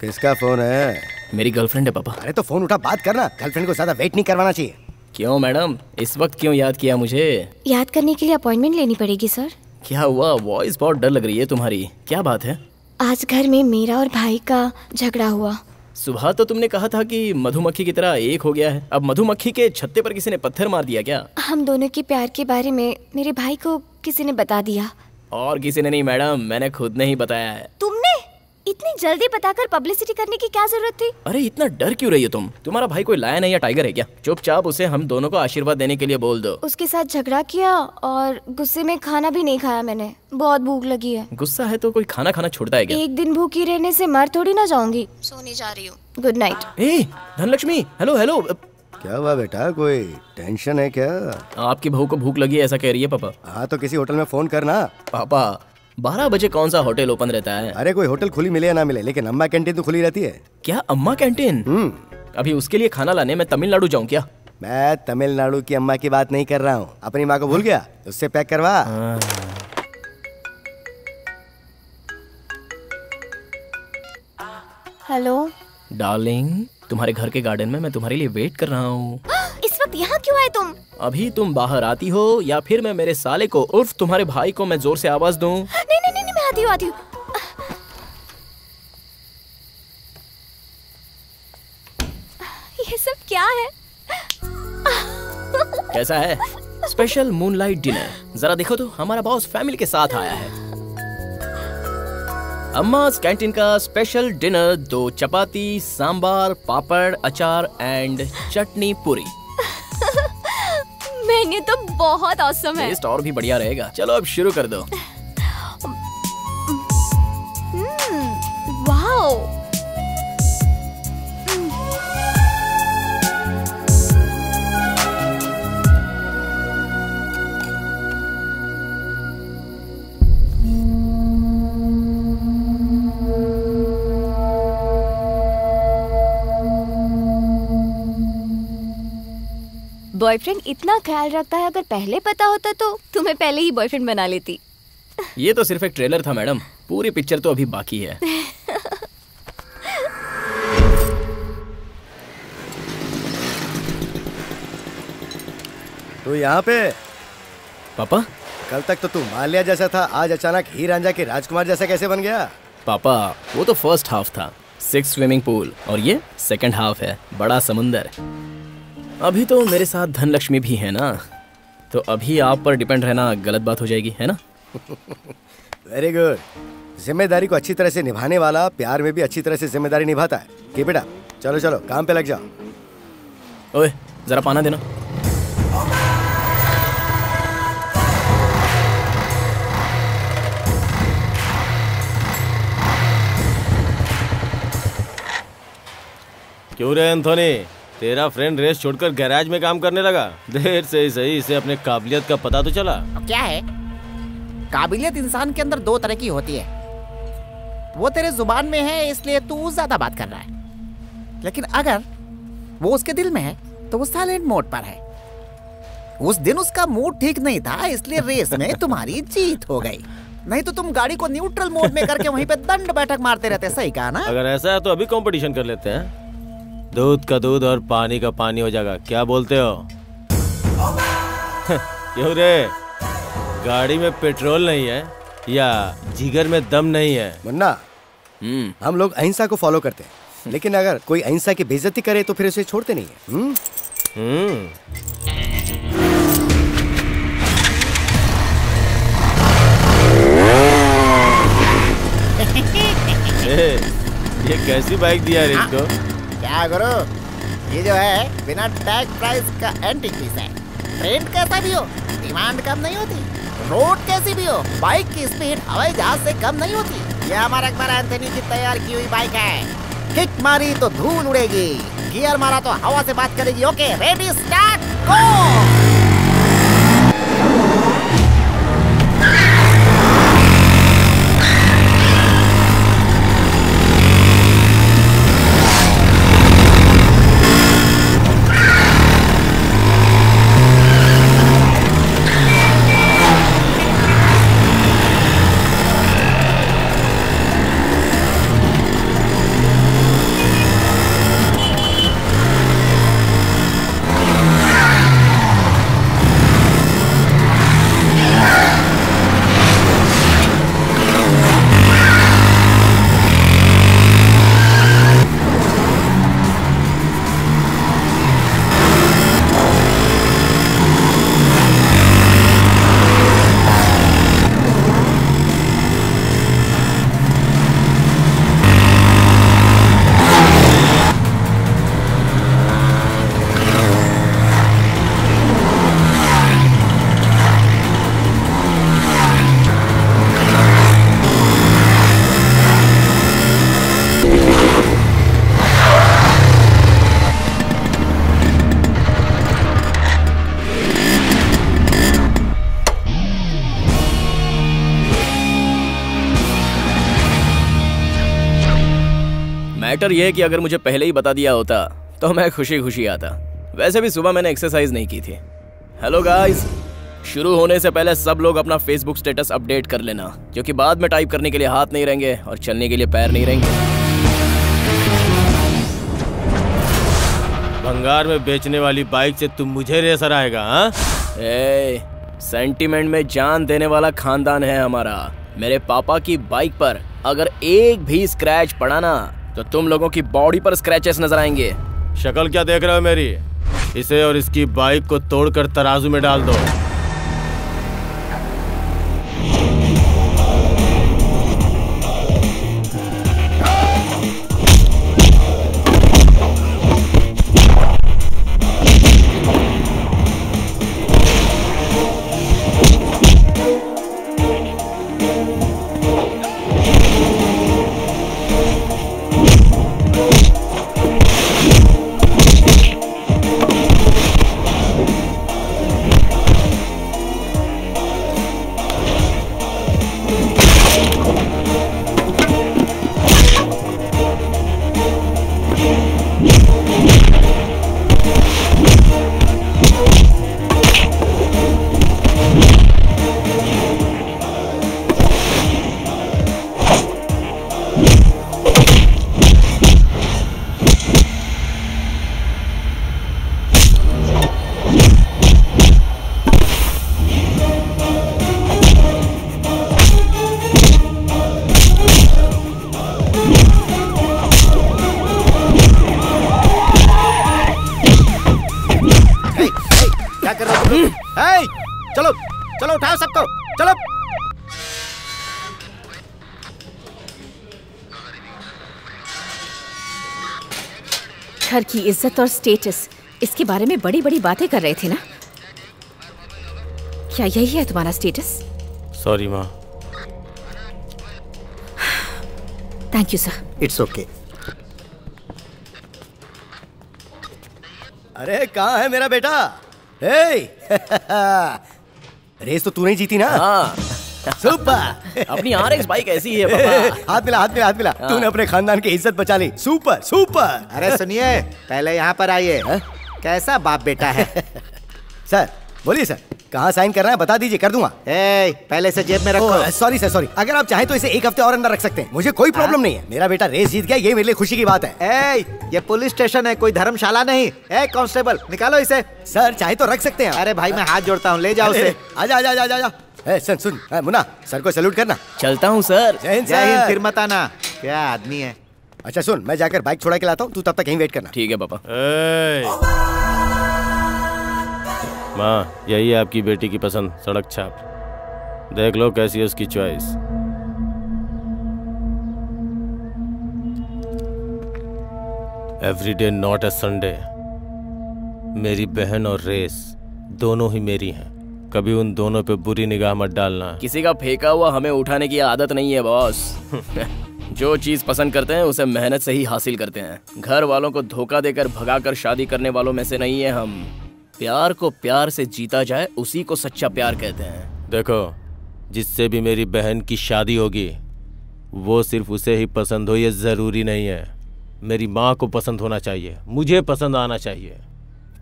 किसका फोन है? मेरी गर्लफ्रेंड है पापा। अरे तो फोन उठा, बात करना। गर्लफ्रेंड को ज्यादा वेट नहीं करवाना चाहिए। क्यों मैडम, इस वक्त क्यों याद किया मुझे? याद करने के लिए अपॉइंटमेंट लेनी पड़ेगी सर। क्या हुआ, वॉइस बहुत डर लग रही है तुम्हारी, क्या बात है? आज घर में मेरा और भाई का झगड़ा हुआ। सुबह तो तुमने कहा था कि मधुमक्खी की तरह एक हो गया है, अब मधुमक्खी के छत्ते पर किसी ने पत्थर मार दिया क्या? हम दोनों के प्यार के बारे में मेरे भाई को किसी ने बता दिया। और किसी ने नहीं मैडम, मैंने खुद ने ही बताया है। तुमने इतनी जल्दी बताकर पब्लिसिटी करने की क्या जरूरत थी? अरे इतना डर क्यों रही हो तुम? तुम्हारा भाई कोई लायन है या टाइगर है क्या? चुपचाप उसे हम दोनों को आशीर्वाद देने के लिए बोल दो। उसके साथ झगड़ा किया और गुस्से में खाना भी नहीं खाया मैंने, बहुत भूख लगी है। गुस्सा है तो कोई खाना खाना छोड़ता है क्या? एक दिन भूखी रहने से मर थोड़ी ना जाऊंगी। सोने जा रही हूँ, गुड नाइट। ए धनलक्ष्मी, हेलो हेलो। क्या हुआ बेटा, कोई टेंशन है क्या? आपकी बहू को भूख लगी ऐसा कह रही है पापा। हाँ तो किसी होटल में फोन करना। पापा 12 बजे कौन सा होटल ओपन रहता है? अरे कोई होटल खुली मिले या ना मिले, लेकिन अम्मा कैंटीन तो खुली रहती है। क्या अम्मा कैंटीन? अभी उसके लिए खाना लाने मैं तमिलनाडु जाऊँ क्या? मैं तमिलनाडु की अम्मा की बात नहीं कर रहा हूँ, अपनी माँ को भूल गया? उससे पैक करवा। हेलो डार्लिंग, तुम्हारे घर के गार्डन में मैं तुम्हारे लिए वेट कर रहा हूँ। इस वक्त यहाँ क्यों आए तुम? अभी तुम बाहर आती हो या फिर मैं मेरे साले को उर्फ तुम्हारे भाई को मैं जोर से आवाज दूं? नहीं नहीं नहीं, मैं आती हूँ। ये सब क्या है? कैसा है स्पेशल मूनलाइट डिनर? जरा देखो तो, हमारा बॉस फैमिली के साथ आया है। अम्माज कैंटीन का special dinner 2 chapati, sambar, papad, achar and चटनी पूरी। मेन्यू तो बहुत ऑसम है। टेस्ट और भी बढ़िया रहेगा। चलो अब शुरू कर दो। वाओ। बॉयफ्रेंड इतना ख्याल रखता है, अगर पहले पता होता तो तुम्हें पहले ही बॉयफ्रेंड बना लेती। ये तो सिर्फ एक ट्रेलर था मैडम, पूरी पिक्चर तो अभी बाकी है। तो यहाँ पे पापा, कल तक तो तू माल्या जैसा था, आज अचानक ही रांझा के राजकुमार जैसा कैसे बन गया? पापा वो तो फर्स्ट हाफ था, 6 स्विमिंग पूल, और ये सेकेंड हाफ है, बड़ा समुंदर। अभी तो मेरे साथ धनलक्ष्मी भी है ना, तो अभी आप पर डिपेंड रहना गलत बात हो जाएगी, है ना? Very good. जिम्मेदारी को अच्छी तरह से निभाने वाला प्यार में भी अच्छी तरह से जिम्मेदारी निभाता है। कि बेटा चलो चलो काम पे लग जाओ। ओए जरा पाना देना। क्यों रे एंथोनी, तेरा फ्रेंड रेस छोड़कर गैराज में काम करने लगा? देर से ही सही इसे अपने काबिलियत का पता तो चला। अब क्या है, काबिलियत इंसान के अंदर 2 तरह की होती है। वो तेरे जुबान में है इसलिए तू ज्यादा बात कर रहा है, लेकिन अगर वो उसके दिल में है तो वो साइलेंट मोड पर है। उस दिन उसका मूड ठीक नहीं था इसलिए रेस में तुम्हारी जीत हो गई, नहीं तो तुम गाड़ी को न्यूट्रल मोड में करके वहीं पे दंड बैठक मारते रहते। सही कहा ना? अगर ऐसा है तो अभी कॉम्पिटिशन कर लेते हैं, दूध का दूध और पानी का पानी हो जाएगा, क्या बोलते हो? क्यों रे, गाड़ी में पेट्रोल नहीं है या जिगर में दम नहीं है? मुन्ना हम लोग अहिंसा को फॉलो करते हैं, लेकिन अगर कोई अहिंसा की बेइज्जती करे तो फिर उसे छोड़ते नहीं है। ये कैसी बाइक दिया रे इसको? क्या गुरु, ये जो है बिना टैग प्राइस का एंटीक पीस है। ट्रेंड कैसा भी हो डिमांड कम नहीं होती, रोड कैसी भी हो बाइक की स्पीड हवाई जहाज से कम नहीं होती। ये अमीर अकबर एंथनी की तैयार की हुई बाइक है, किक मारी तो धूल उड़ेगी, गियर मारा तो हवा से बात करेगी। Okay ready start go. Matter यह है कि अगर मुझे पहले ही बता दिया होता तो मैं खुशी खुशी आता। वैसे भी सुबह मैंने एक्सरसाइज नहीं की थी। हेलो गाइस, शुरू होने से पहले सब लोग अपना फेसबुक स्टेटस अपडेट कर लेना, क्योंकि बाद में टाइप करने के लिए हाथ नहीं रहेंगे और चलने के लिए पैर नहीं रहेंगे। भंगार में बेचने वाली बाइक से तुम मुझे रेसर आएगा? ए, सेंटीमेंट में जान देने वाला खानदान है हमारा। मेरे पापा की बाइक पर अगर एक भी स्क्रैच पड़ा ना तो तुम लोगों की बॉडी पर स्क्रैचेस नजर आएंगे। शक्ल क्या देख रहे हो मेरी? इसे और इसकी बाइक को तोड़कर तराजू में डाल दो। घर की इज्जत और स्टेटस, इसके बारे में बड़ी बड़ी बातें कर रहे थे ना? क्या यही है तुम्हारा स्टेटस? सॉरी माँ। Thank you sir. It's okay. अरे कहाँ है मेरा बेटा? रेस तो तूने जीती ना? हाँ। सुपर। अपनी आरएक्स बाइक ऐसी है पापा। हाथ मिला, हाथ मिला, हाथ मिला। तूने अपने खानदान की इज्जत बचा ली। Super super. अरे सुनिए, पहले यहाँ पर आइए। कैसा बाप बेटा है। सर बोलिए सर, कहाँ साइन करना है बता दीजिए, कर दूंगा। पहले से जेब में रखो। Sorry sir, sorry. अगर आप चाहें तो इसे एक हफ्ते और अंदर रख सकते हैं, मुझे कोई प्रॉब्लम नहीं है। मेरा बेटा रेस जीत गया, ये मेरे लिए खुशी की बात है। ये पुलिस स्टेशन है, कोई धर्मशाला नहीं। कांस्टेबल निकालो इसे। सर चाहे तो रख सकते हैं। अरे भाई मैं हाथ जोड़ता हूँ, ले जाओ इसे। आजा आजा आजा आजा। सुन सुन मुन्ना, सर को सैल्यूट करना। चलता हूँ सर। जय हिंद सर। फिर मत आना। क्या आदमी है। अच्छा सुन, मैं जाकर बाइक छोड़ा के लाता हूँ, तू तब तक यहीं वेट करना। ठीक है पापा। माँ, यही है आपकी बेटी की पसंद, सड़क छाप। देख लो कैसी है उसकी choice. Every day not a Sunday. मेरी बहन और रेस दोनों ही मेरी हैं। कभी उन दोनों पे बुरी निगाह मत डालना। किसी का फेंका हुआ हमें उठाने की आदत नहीं है बॉस। जो चीज पसंद करते हैं उसे मेहनत से ही हासिल करते हैं। घर वालों को धोखा देकर भगाकर शादी करने वालों में से नहीं है हम। प्यार को प्यार से जीता जाए, उसी को सच्चा प्यार कहते हैं। देखो, जिससे भी मेरी बहन की शादी होगी वो सिर्फ उसे ही पसंद हो ये जरूरी नहीं है। मेरी माँ को पसंद होना चाहिए, मुझे पसंद आना चाहिए।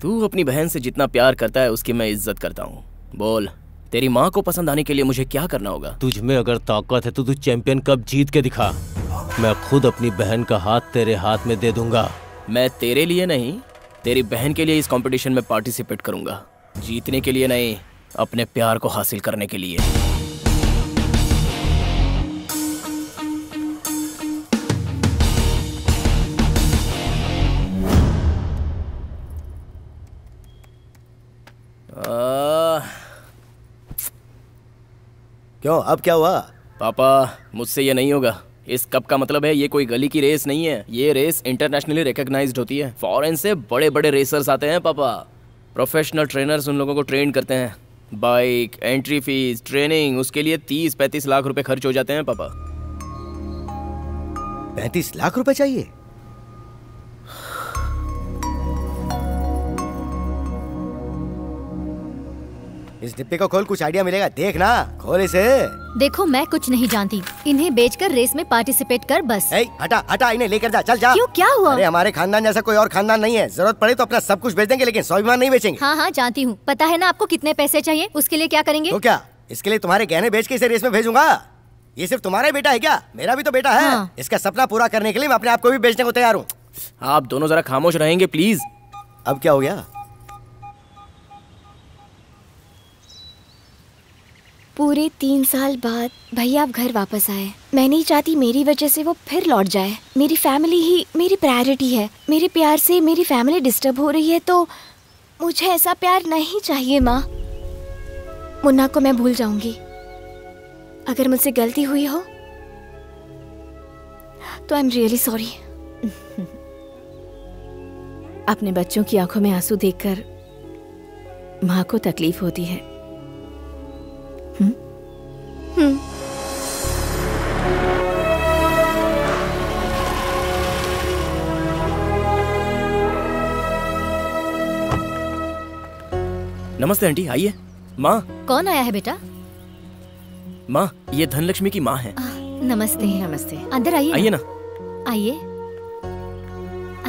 तू अपनी बहन से जितना प्यार करता है उसकी मैं इज्जत करता हूँ। बोल, तेरी माँ को पसंद आने के लिए मुझे क्या करना होगा? तुझ में अगर ताकत है तो तू चैंपियन कप जीत के दिखा। मैं खुद अपनी बहन का हाथ तेरे हाथ में दे दूंगा। मैं तेरे लिए नहीं, तेरी बहन के लिए इस कंपटीशन में पार्टिसिपेट करूंगा। जीतने के लिए नहीं, अपने प्यार को हासिल करने के लिए। क्यों, अब क्या हुआ? पापा मुझसे ये नहीं होगा। इस कप का मतलब है ये कोई गली की रेस नहीं है। ये रेस इंटरनेशनली रिकॉग्नाइज्ड होती है। फॉरेन से बड़े बड़े रेसर्स आते हैं पापा। प्रोफेशनल ट्रेनर्स उन लोगों को ट्रेन करते हैं। बाइक, एंट्री फीस, ट्रेनिंग, उसके लिए 30-35 लाख रुपए खर्च हो जाते हैं पापा। 35 लाख रुपए चाहिए? इस डिब्बे को खोल, कुछ आइडिया मिलेगा। देख ना, खोल इसे। देखो मैं कुछ नहीं जानती, इन्हें बेचकर रेस में पार्टिसिपेट कर बस। हटा हटा, इन्हें लेकर जा, चल जा। क्यों, क्या हुआ? अरे हमारे खानदान जैसा कोई और खानदान नहीं है, जरूरत पड़े तो अपना सब कुछ बेच देंगे, लेकिन स्वाभिमान नहीं बेचेंगे। हाँ हाँ जानती हूँ, पता है ना आपको कितने पैसे चाहिए, उसके लिए क्या करेंगे? तो क्या इसके लिए तुम्हारे गहने बेच के इसे रेस में भेजूंगा? ये सिर्फ तुम्हारा बेटा है क्या? मेरा भी तो बेटा है। इसका सपना पूरा करने के लिए मैं अपने आप को भी बेचने को तैयार हूँ। आप दोनों जरा खामोश रहेंगे प्लीज? अब क्या हो गया? पूरे 3 साल बाद भैया अब घर वापस आए। मैं नहीं चाहती मेरी वजह से वो फिर लौट जाए। मेरी फैमिली ही मेरी प्रायोरिटी है। मेरे प्यार से मेरी फैमिली डिस्टर्ब हो रही है, तो मुझे ऐसा प्यार नहीं चाहिए माँ। मुन्ना को मैं भूल जाऊंगी। अगर मुझसे गलती हुई हो तो आई एम रियली सॉरी। अपने बच्चों की आंखों में आंसू देखकर माँ को तकलीफ होती है। नमस्ते आंटी, आइए। माँ, कौन आया है बेटा? माँ, ये धनलक्ष्मी की माँ है। नमस्ते नमस्ते, अंदर आइए। आइए ना, आइए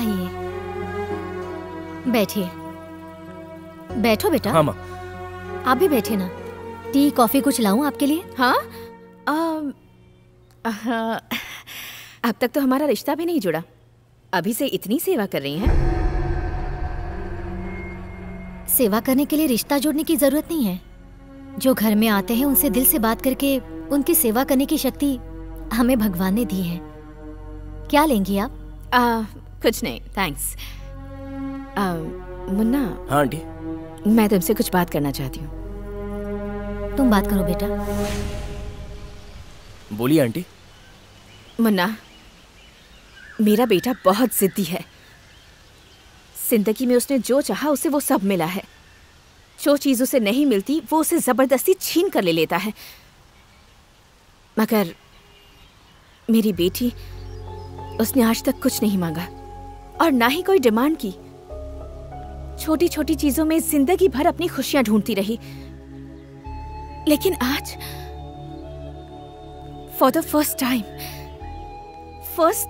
आइए, बैठिए। बैठो बेटा। हाँ माँ, आप भी बैठिए ना। टी कॉफी कुछ लाऊं आपके लिए? हाँ। अब तक तो हमारा रिश्ता भी नहीं जुड़ा, अभी से इतनी सेवा कर रही हैं। सेवा करने के लिए रिश्ता जोड़ने की जरूरत नहीं है। जो घर में आते हैं उनसे दिल से बात करके उनकी सेवा करने की शक्ति हमें भगवान ने दी है। क्या लेंगी आप? कुछ नहीं थैंक्स। मुन्ना। हाँ आंटी। मैं तुमसे कुछ बात करना चाहती हूँ। तुम बात करो बेटा। बोलिए आंटी। मुन्ना, मेरा बेटा बहुत जिद्दी है। जिंदगी में उसने जो चाहा उसे वो सब मिला है। जो चीज़ उसे नहीं मिलती वो उसे जबरदस्ती छीन कर ले लेता है। मगर मेरी बेटी, उसने आज तक कुछ नहीं मांगा और ना ही कोई डिमांड की। छोटी छोटी चीजों में जिंदगी भर अपनी खुशियां ढूंढती रही, लेकिन आज फॉर द फर्स्ट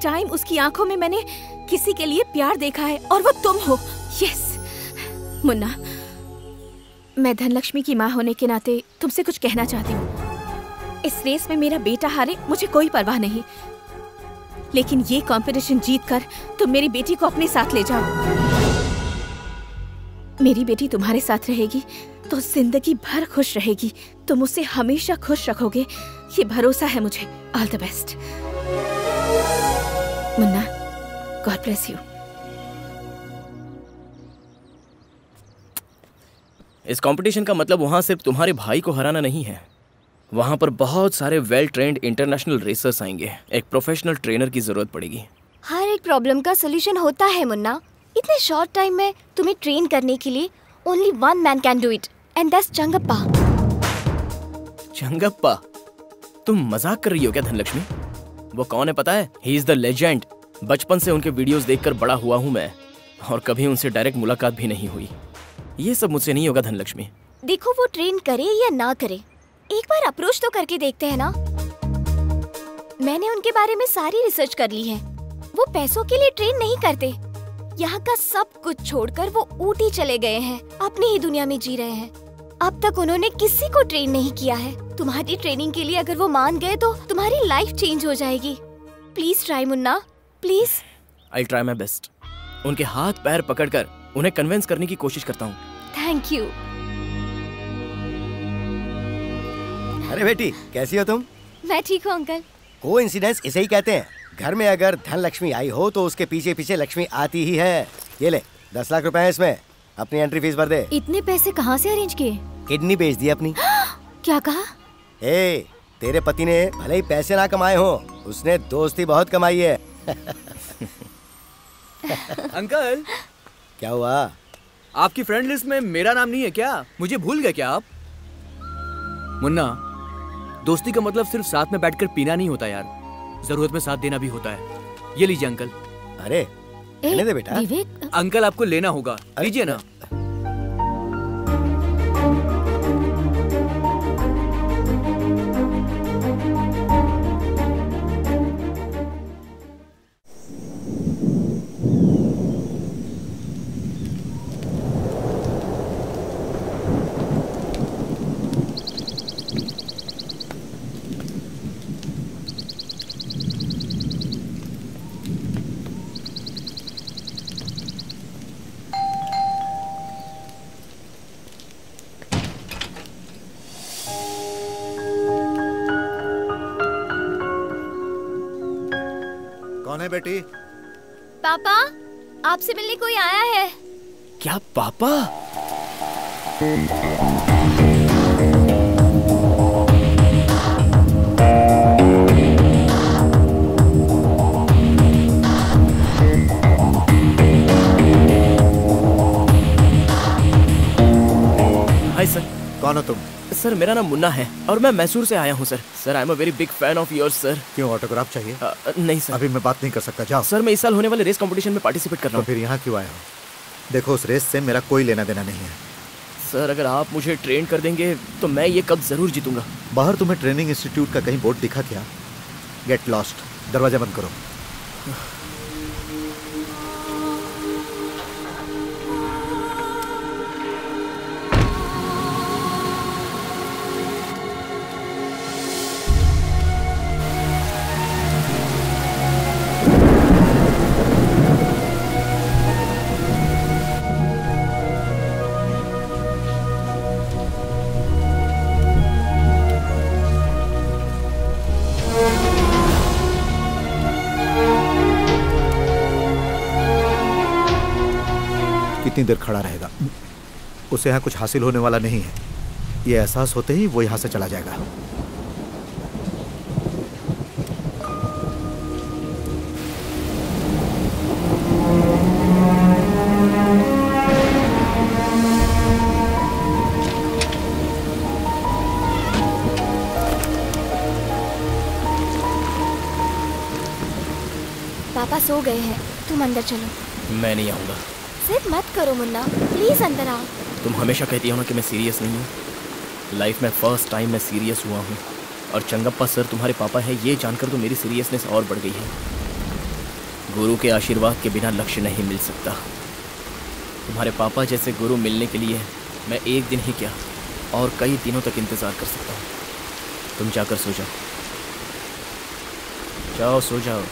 टाइम उसकी आंखों में मैंने किसी के लिए प्यार देखा है, और वो तुम हो। यस मुन्ना, मैं धनलक्ष्मी की माँ होने के नाते तुमसे कुछ कहना चाहती हूँ। इस रेस में मेरा बेटा हारे, मुझे कोई परवाह नहीं, लेकिन ये कॉम्पिटिशन जीतकर तुम मेरी बेटी को अपने साथ ले जाओ। मेरी बेटी तुम्हारे साथ रहेगी तो जिंदगी भर खुश रहेगी। तुम उसे हमेशा खुश रखोगे, ये भरोसा है मुझे। All the best Munna, God bless you. इस कंपटीशन का मतलब वहां सिर्फ तुम्हारे भाई को हराना नहीं है। वहां पर बहुत सारे वेल ट्रेंड इंटरनेशनल रेसर्स आएंगे। एक प्रोफेशनल ट्रेनर की जरूरत पड़ेगी। हर एक प्रॉब्लम का सोल्यूशन होता है मुन्ना। इतने शॉर्ट टाइम में तुम्हें ट्रेन करने के लिए Only one man can do it, and that's Changappa. Changappa? तुम मजाक कर रही हो क्या धनलक्ष्मी? वो कौन है पता है? He is the legend. बचपन से उनके वीडियोस देखकर बड़ा हुआ हूँ मैं, और कभी उनसे डायरेक्ट मुलाकात भी नहीं हुई। ये सब मुझसे नहीं होगा धनलक्ष्मी। देखो वो ट्रेन करे या ना करे, एक बार अप्रोच तो करके देखते हैं ना। मैंने उनके बारे में सारी रिसर्च कर ली है। वो पैसों के लिए ट्रेन नहीं करते। यहाँ का सब कुछ छोड़कर वो ऊटी चले गए हैं, अपनी ही दुनिया में जी रहे हैं। अब तक उन्होंने किसी को ट्रेन नहीं किया है। तुम्हारी ट्रेनिंग के लिए अगर वो मान गए तो तुम्हारी लाइफ चेंज हो जाएगी। Please try Munna, please. I try my best. उनके हाथ पैर पकड़कर उन्हें कन्विंस करने की कोशिश करता हूँ। Thank you. अरे बेटी, कैसी हो तुम? मैं ठीक हूँ अंकल। कोइंसिडेंस इसे ही कहते हैं। घर में अगर धन लक्ष्मी आई हो तो उसके पीछे पीछे लक्ष्मी आती ही है। ये ले 10 लाख रुपए है इसमें, अपनी एंट्री फीस भर दे। इतने पैसे कहाँ से अरेंज किए? किडनी बेच दी अपनी। क्या कहा? ए, तेरे पति ने भले ही पैसे ना कमाए हो, उसने दोस्ती बहुत कमाई है। अंकल। क्या हुआ? आपकी फ्रेंड लिस्ट में मेरा नाम नहीं है क्या? मुझे भूल गए क्या आप? मुन्ना, दोस्ती का मतलब सिर्फ साथ में बैठकर पीना नहीं होता यार, जरूरत में साथ देना भी होता है। ये लीजिए अंकल। अरे लेने दे बेटा। विवेक अंकल, आपको लेना होगा, लीजिए ना। बेटी? पापा, आपसे मिलने कोई आया है। क्या पापा? Hi sir. कौन हो तुम? सर मेरा नाम मुन्ना है और मैं मैसूर से आया हूँ sir. Sir I am a very big fan of your sir. क्यों, ऑटोग्राफ चाहिए? नहीं सर, अभी मैं बात नहीं कर सकता। जाओ। सर मैं इस साल होने वाले रेस कंपटीशन में पार्टिसिपेट कर रहा हूँ। तो फिर यहाँ क्यों आया हूँ? देखो, उस रेस से मेरा कोई लेना देना नहीं है। सर अगर आप मुझे ट्रेन कर देंगे तो मैं ये कप जरूर जीतूंगा। बाहर तुम्हें ट्रेनिंग इंस्टीट्यूट का कहीं बोर्ड दिखा क्या? Get lost. दरवाजा बंद करो। देर खड़ा रहेगा, उसे यहाँ कुछ हासिल होने वाला नहीं है। ये एहसास होते ही वो यहाँ से चला जाएगा। पापा सो गए हैं, तुम अंदर चलो। मैं नहीं आऊंगा। सिर्फ मत करो मुन्ना, प्लीज अंदर आओ। तुम हमेशा कहती हो ना कि मैं सीरियस नहीं हूँ। लाइफ में फर्स्ट टाइम मैं सीरियस हुआ हूँ और चंगप्पा सर तुम्हारे पापा है ये जानकर तो मेरी सीरियसनेस और बढ़ गई है। गुरु के आशीर्वाद के बिना लक्ष्य नहीं मिल सकता। तुम्हारे पापा जैसे गुरु मिलने के लिए मैं एक दिन ही क्या और कई दिनों तक इंतज़ार कर सकता हूँ। तुम जाकर सो जाओ, जाओ सो जाओ।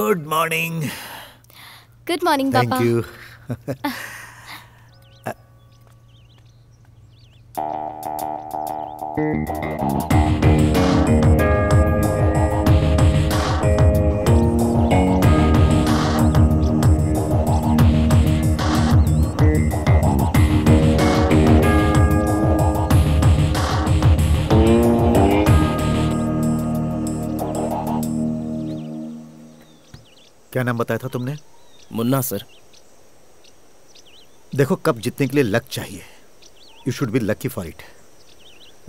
Good morning. Good morning, Papa. Thank you. क्या नाम बताया था तुमने? मुन्ना सर। देखो, कप जीतने के लिए लक चाहिए। You should be lucky for it.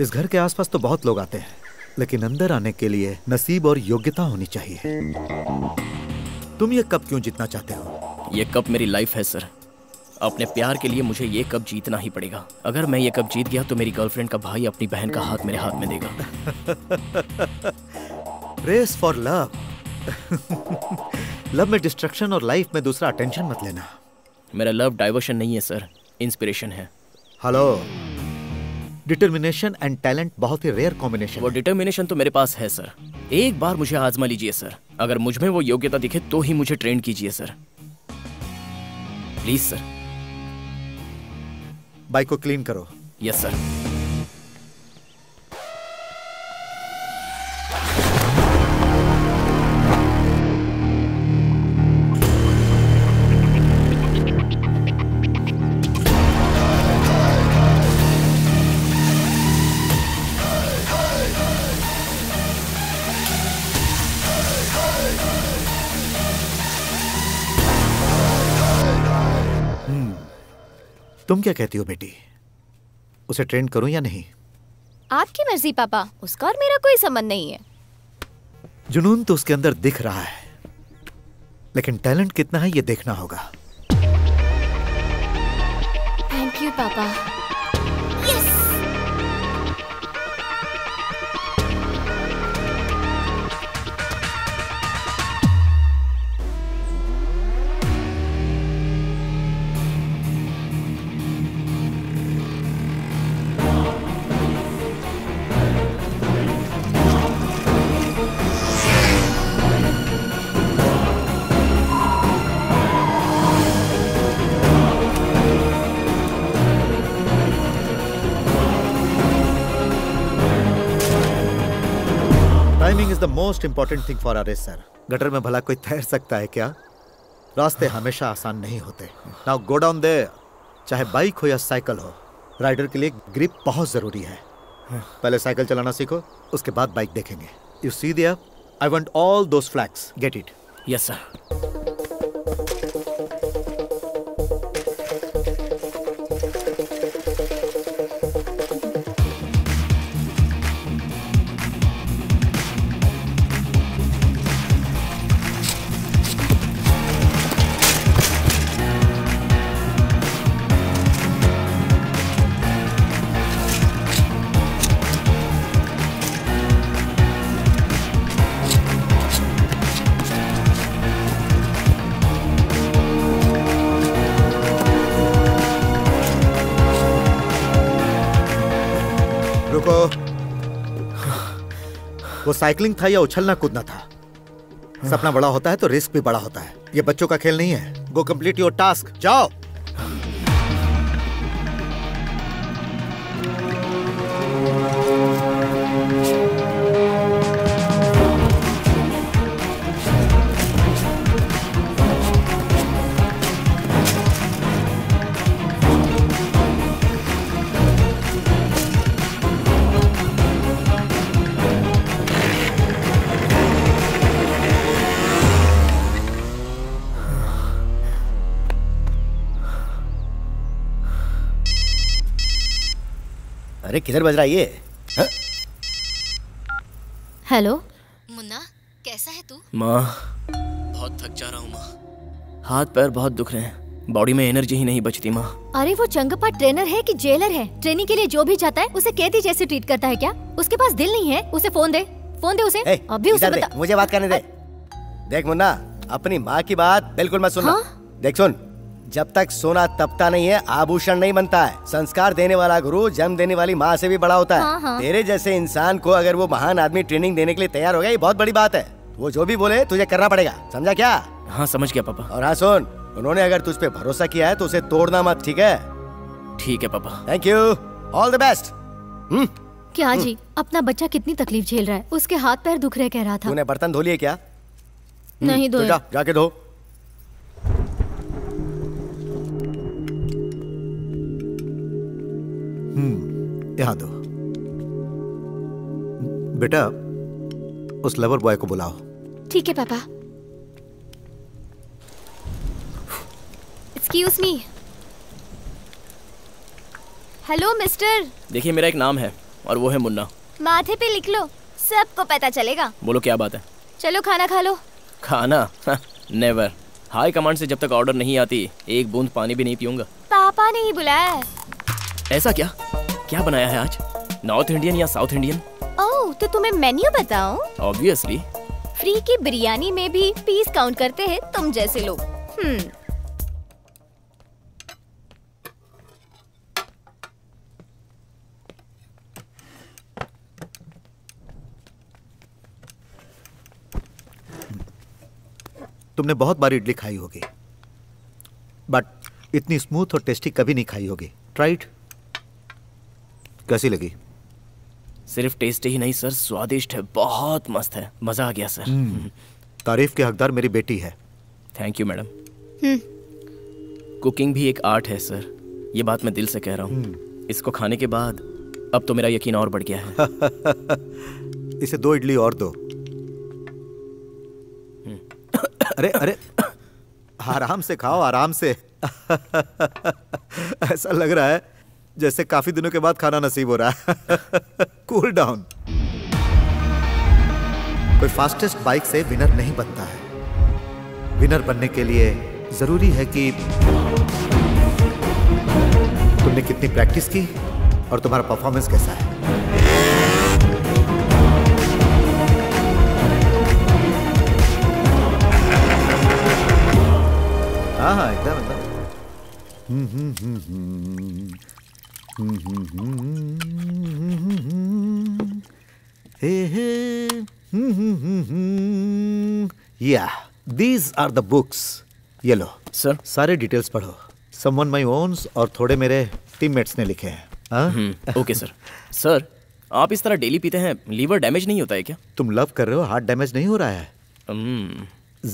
इस घर के आसपास तो बहुत लोग आते हैं, लेकिन अंदर आने के लिए नसीब और योग्यता होनी चाहिए। तुम ये कप क्यों जीतना चाहते हो? ये कप मेरी लाइफ है सर। अपने प्यार के लिए मुझे ये कप जीतना ही पड़ेगा। अगर मैं ये कप जीत गया तो मेरी गर्लफ्रेंड का भाई अपनी बहन का हाथ मेरे हाथ में देगा। Race for love. लव में डिस्ट्रक्शन और लाइफ में दूसरा अटेंशन मत लेना। मेरा लव डाइवर्शन नहीं है सर, इंस्पिरेशन है। हेलो, डिटर्मिनेशन एंड टैलेंट बहुत ही रेयर कॉम्बिनेशन। वो डिटर्मिनेशन तो मेरे पास है सर। एक बार मुझे आजमा लीजिए सर। अगर मुझ में वो योग्यता दिखे तो ही मुझे ट्रेन कीजिए सर, प्लीज सर। बाइक को क्लीन करो। Yes sir. तुम क्या कहती हो बेटी, उसे ट्रेन करूं या नहीं? आपकी मर्जी पापा, उसका और मेरा कोई संबंध नहीं है। जुनून तो उसके अंदर दिख रहा है, लेकिन टैलेंट कितना है ये देखना होगा। थैंक यू पापा। Yes. Timing is the most important thing for our race sir. Gutter में भला कोई तैर सकता है क्या? रास्ते हमेशा आसान नहीं होते। Now go down there. चाहे बाइक हो या साइकिल हो, राइडर के लिए ग्रिप बहुत जरूरी है। पहले साइकिल चलाना सीखो, उसके बाद बाइक देखेंगे। You see there, I want all those flags. Get it? Yes sir. वो साइकिलिंग था या उछलना कूदना था? सपना बड़ा होता है तो रिस्क भी बड़ा होता है। ये बच्चों का खेल नहीं है। Go complete your task. जाओ। अरे किधर बज रहा है ये? हेलो मुन्ना, कैसा है तू? माँ बहुत थक जा रहा हूँ माँ। हाथ पैर बहुत दुख रहे हैं, बॉडी में एनर्जी ही नहीं बचती माँ। अरे वो चंगप्पा ट्रेनर है कि जेलर है? ट्रेनिंग के लिए जो भी जाता है उसे कैदी जैसे ट्रीट करता है क्या? उसके पास दिल नहीं है? उसे फोन दे, फोन दे उसे। अभी उसे बता। मुझे बात करने दे। देख मुन्ना, अपनी माँ की बात बिल्कुल मत सुनना। देख सुन, जब तक सोना तपता नहीं है आभूषण नहीं बनता है। संस्कार देने वाला गुरु जन्म देने वाली माँ से भी बड़ा होता है। तेरे जैसे इंसान को अगर वो महान आदमी ट्रेनिंग देने के लिए तैयार हो गया, ये बहुत बड़ी बात है। वो जो भी बोले तुझे करना पड़ेगा, समझा क्या? हाँ समझ गया पापा। और हाँ सुन, उन्होंने अगर तुझ पे भरोसा किया है तो उसे तोड़ना मत, ठीक है? ठीक है पापा। Thank you, all the best. क्या जी, अपना बच्चा कितनी तकलीफ झेल रहा है, उसके हाथ पैर दुख रहे कह रहा था। तूने बर्तन धो लिए क्या? नहीं धोए। जाके धो। यहाँ दो बेटा, उस लवर बॉय को बुलाओ। ठीक है पापा। Excuse me. Hello mister. देखिए मेरा एक नाम है और वो है मुन्ना। माथे पे लिख लो, सबको पता चलेगा। बोलो क्या बात है? चलो खाना खा लो। खाना? नेवर। हाई कमांड से जब तक ऑर्डर नहीं आती एक बूंद पानी भी नहीं पीऊंगा। पापा ने ही बुलाया है। ऐसा क्या? क्या बनाया है आज? नॉर्थ इंडियन या साउथ इंडियन? ओह, तो तुम्हें मेन्यू बताऊं? ऑब्वियसली। फ्री की बिरयानी में भी पीस काउंट करते हैं तुम जैसे लोग। तुमने बहुत बार इडली खाई होगी, बट इतनी स्मूथ और टेस्टी कभी नहीं खाई होगी। Try it. कैसी लगी? सिर्फ टेस्ट ही नहीं सर, स्वादिष्ट है, बहुत मस्त है, मजा आ गया सर। तारीफ के हकदार मेरी बेटी है। Thank you madam. कुकिंग भी एक आर्ट है सर, ये बात मैं दिल से कह रहा हूँ। इसको खाने के बाद अब तो मेरा यकीन और बढ़ गया है। इसे दो इडली और दो। अरे अरे आराम से खाओ, आराम से। ऐसा लग रहा है जैसे काफी दिनों के बाद खाना नसीब हो रहा है। Cool down. कोई फास्टेस्ट बाइक से विनर नहीं बनता है। विनर बनने के लिए जरूरी है कि तुमने कितनी प्रैक्टिस की और तुम्हारा परफॉर्मेंस कैसा है। हाँ एकदम एकदम। These are the books. ये लो सर, सारे डिटेल्स पढ़ो। समवन माई ओन्स और थोड़े मेरे टीममेट्स ने लिखे हैं। Okay sir. सर आप इस तरह डेली पीते हैं, लीवर डैमेज नहीं होता है क्या? तुम लव कर रहे हो, हार्ट डैमेज नहीं हो रहा है।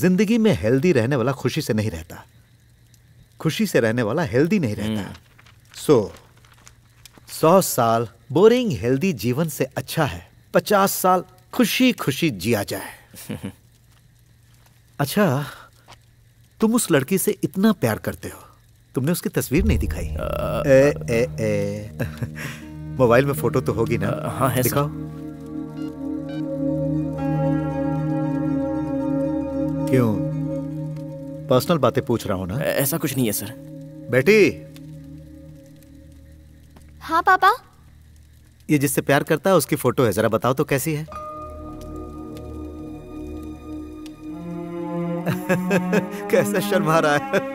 जिंदगी में हेल्दी रहने वाला खुशी से नहीं रहता, खुशी से रहने वाला हेल्दी नहीं रहता। सो 100 साल बोरिंग हेल्दी जीवन से अच्छा है 50 साल खुशी खुशी जिया जाए। अच्छा, तुम उस लड़की से इतना प्यार करते हो, तुमने उसकी तस्वीर नहीं दिखाई? मोबाइल में फोटो तो होगी ना? हाँ है, दिखाओ। क्यों, पर्सनल बातें पूछ रहा हूं ना? ऐसा कुछ नहीं है सर। बेटी। हाँ पापा। ये जिससे प्यार करता है उसकी फोटो है, जरा बताओ तो कैसी है? कैसा शर्मा रहा है।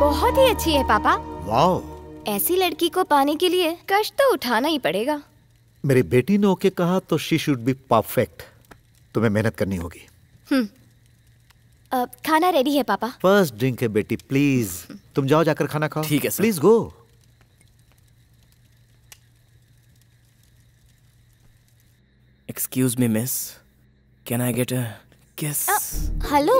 बहुत ही अच्छी है पापा। वाओ, ऐसी लड़की को पाने के लिए कष्ट तो उठाना ही पड़ेगा। मेरी बेटी ने ओके कहा तो शी शुड बी परफेक्ट। तुम्हें मेहनत करनी होगी। अब खाना रेडी है पापा। फर्स्ट ड्रिंक है बेटी, प्लीज तुम जाओ, जाकर खाना खाओ। ठीक है sir. Please go. Excuse me, miss. Can I get a kiss? Hello,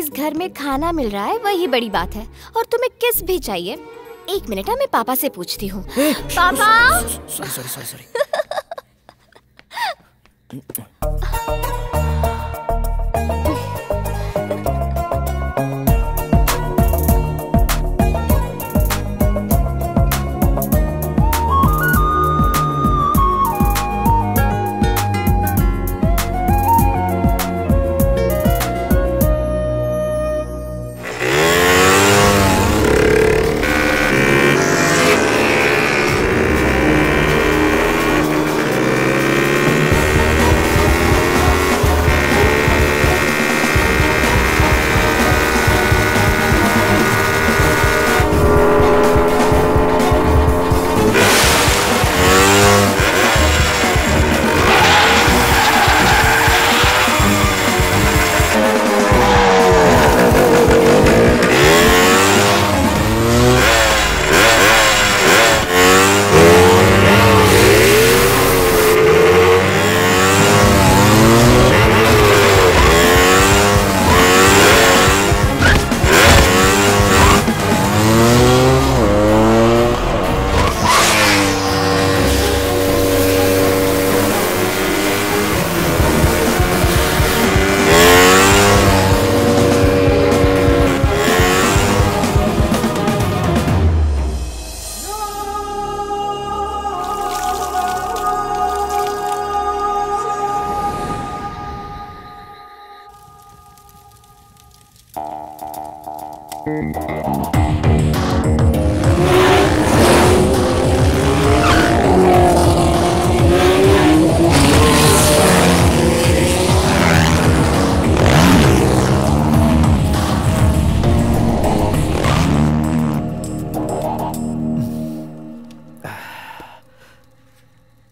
इस घर में खाना मिल रहा है वही बड़ी बात है, और तुम्हें किस भी चाहिए? एक मिनट, मैं पापा से पूछती हूँ। पापा। Sorry.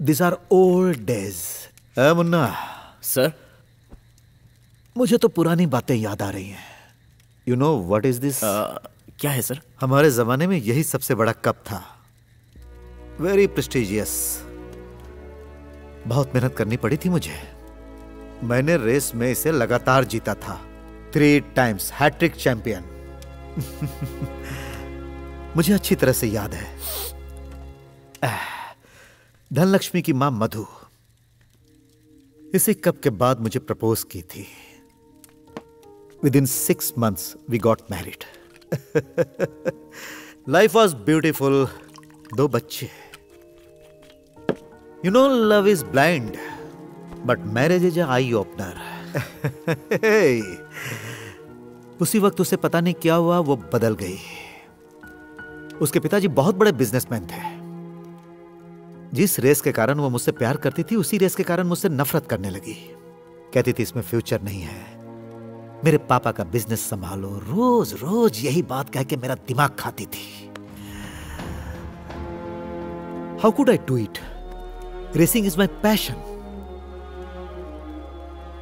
These are old days. Munna sir, मुझे तो पुरानी बातें याद आ रही हैं। You know what is this? क्या है सर? हमारे जमाने में यही सबसे बड़ा कप था। Very prestigious. बहुत मेहनत करनी पड़ी थी मुझे। मैंने रेस में इसे लगातार जीता था। 3 times हैट्रिक चैंपियन। मुझे अच्छी तरह से याद है। धनलक्ष्मी की मां मधु इसी कप के बाद मुझे प्रपोज की थी। Within 6 months we got married. Life was beautiful. 2 बच्चे। You know love is blind but marriage is eye opener. उसी वक्त उसे पता नहीं क्या हुआ, वो बदल गई। उसके पिताजी बहुत बड़े बिजनेसमैन थे। जिस रेस के कारण वो मुझसे प्यार करती थी, उसी रेस के कारण मुझसे नफरत करने लगी। कहती थी इसमें फ्यूचर नहीं है, मेरे पापा का बिजनेस संभालो। रोज रोज यही बात कह के मेरा दिमाग खाती थी। How could I do it? Racing is my passion.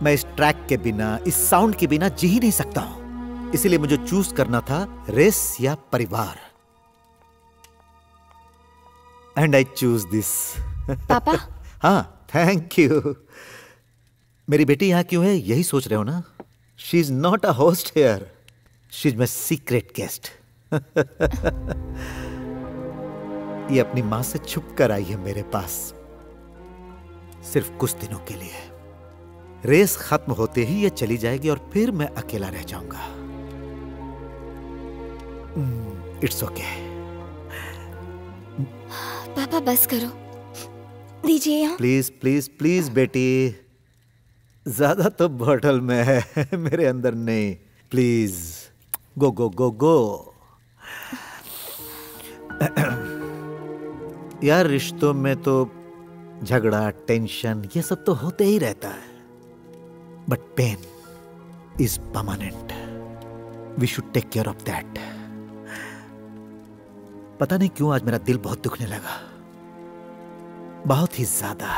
मैं इस ट्रैक के बिना, इस साउंड के बिना जी ही नहीं सकता हूं। इसीलिए मुझे चूज करना था रेस या परिवार, एंड आई चूज दिस। पापा? हाँ, थैंक यू। मेरी बेटी यहाँ क्यों है यही सोच रहे हो ना? She is not a host here, she is my secret guest. ये अपनी माँ से छुप कर आई है मेरे पास, सिर्फ कुछ दिनों के लिए। रेस खत्म होते ही ये चली जाएगी और फिर मैं अकेला रह जाऊंगा। It's okay. पापा बस करो, दीजिए यहाँ। प्लीज प्लीज प्लीज बेटी, ज्यादा तो बॉटल में है, मेरे अंदर नहीं। Please go go go go. यार रिश्तों में तो झगड़ा, टेंशन, ये सब तो होते ही रहता है, but pain is permanent. We should take care of that. पता नहीं क्यों आज मेरा दिल बहुत दुखने लगा, बहुत ही ज्यादा।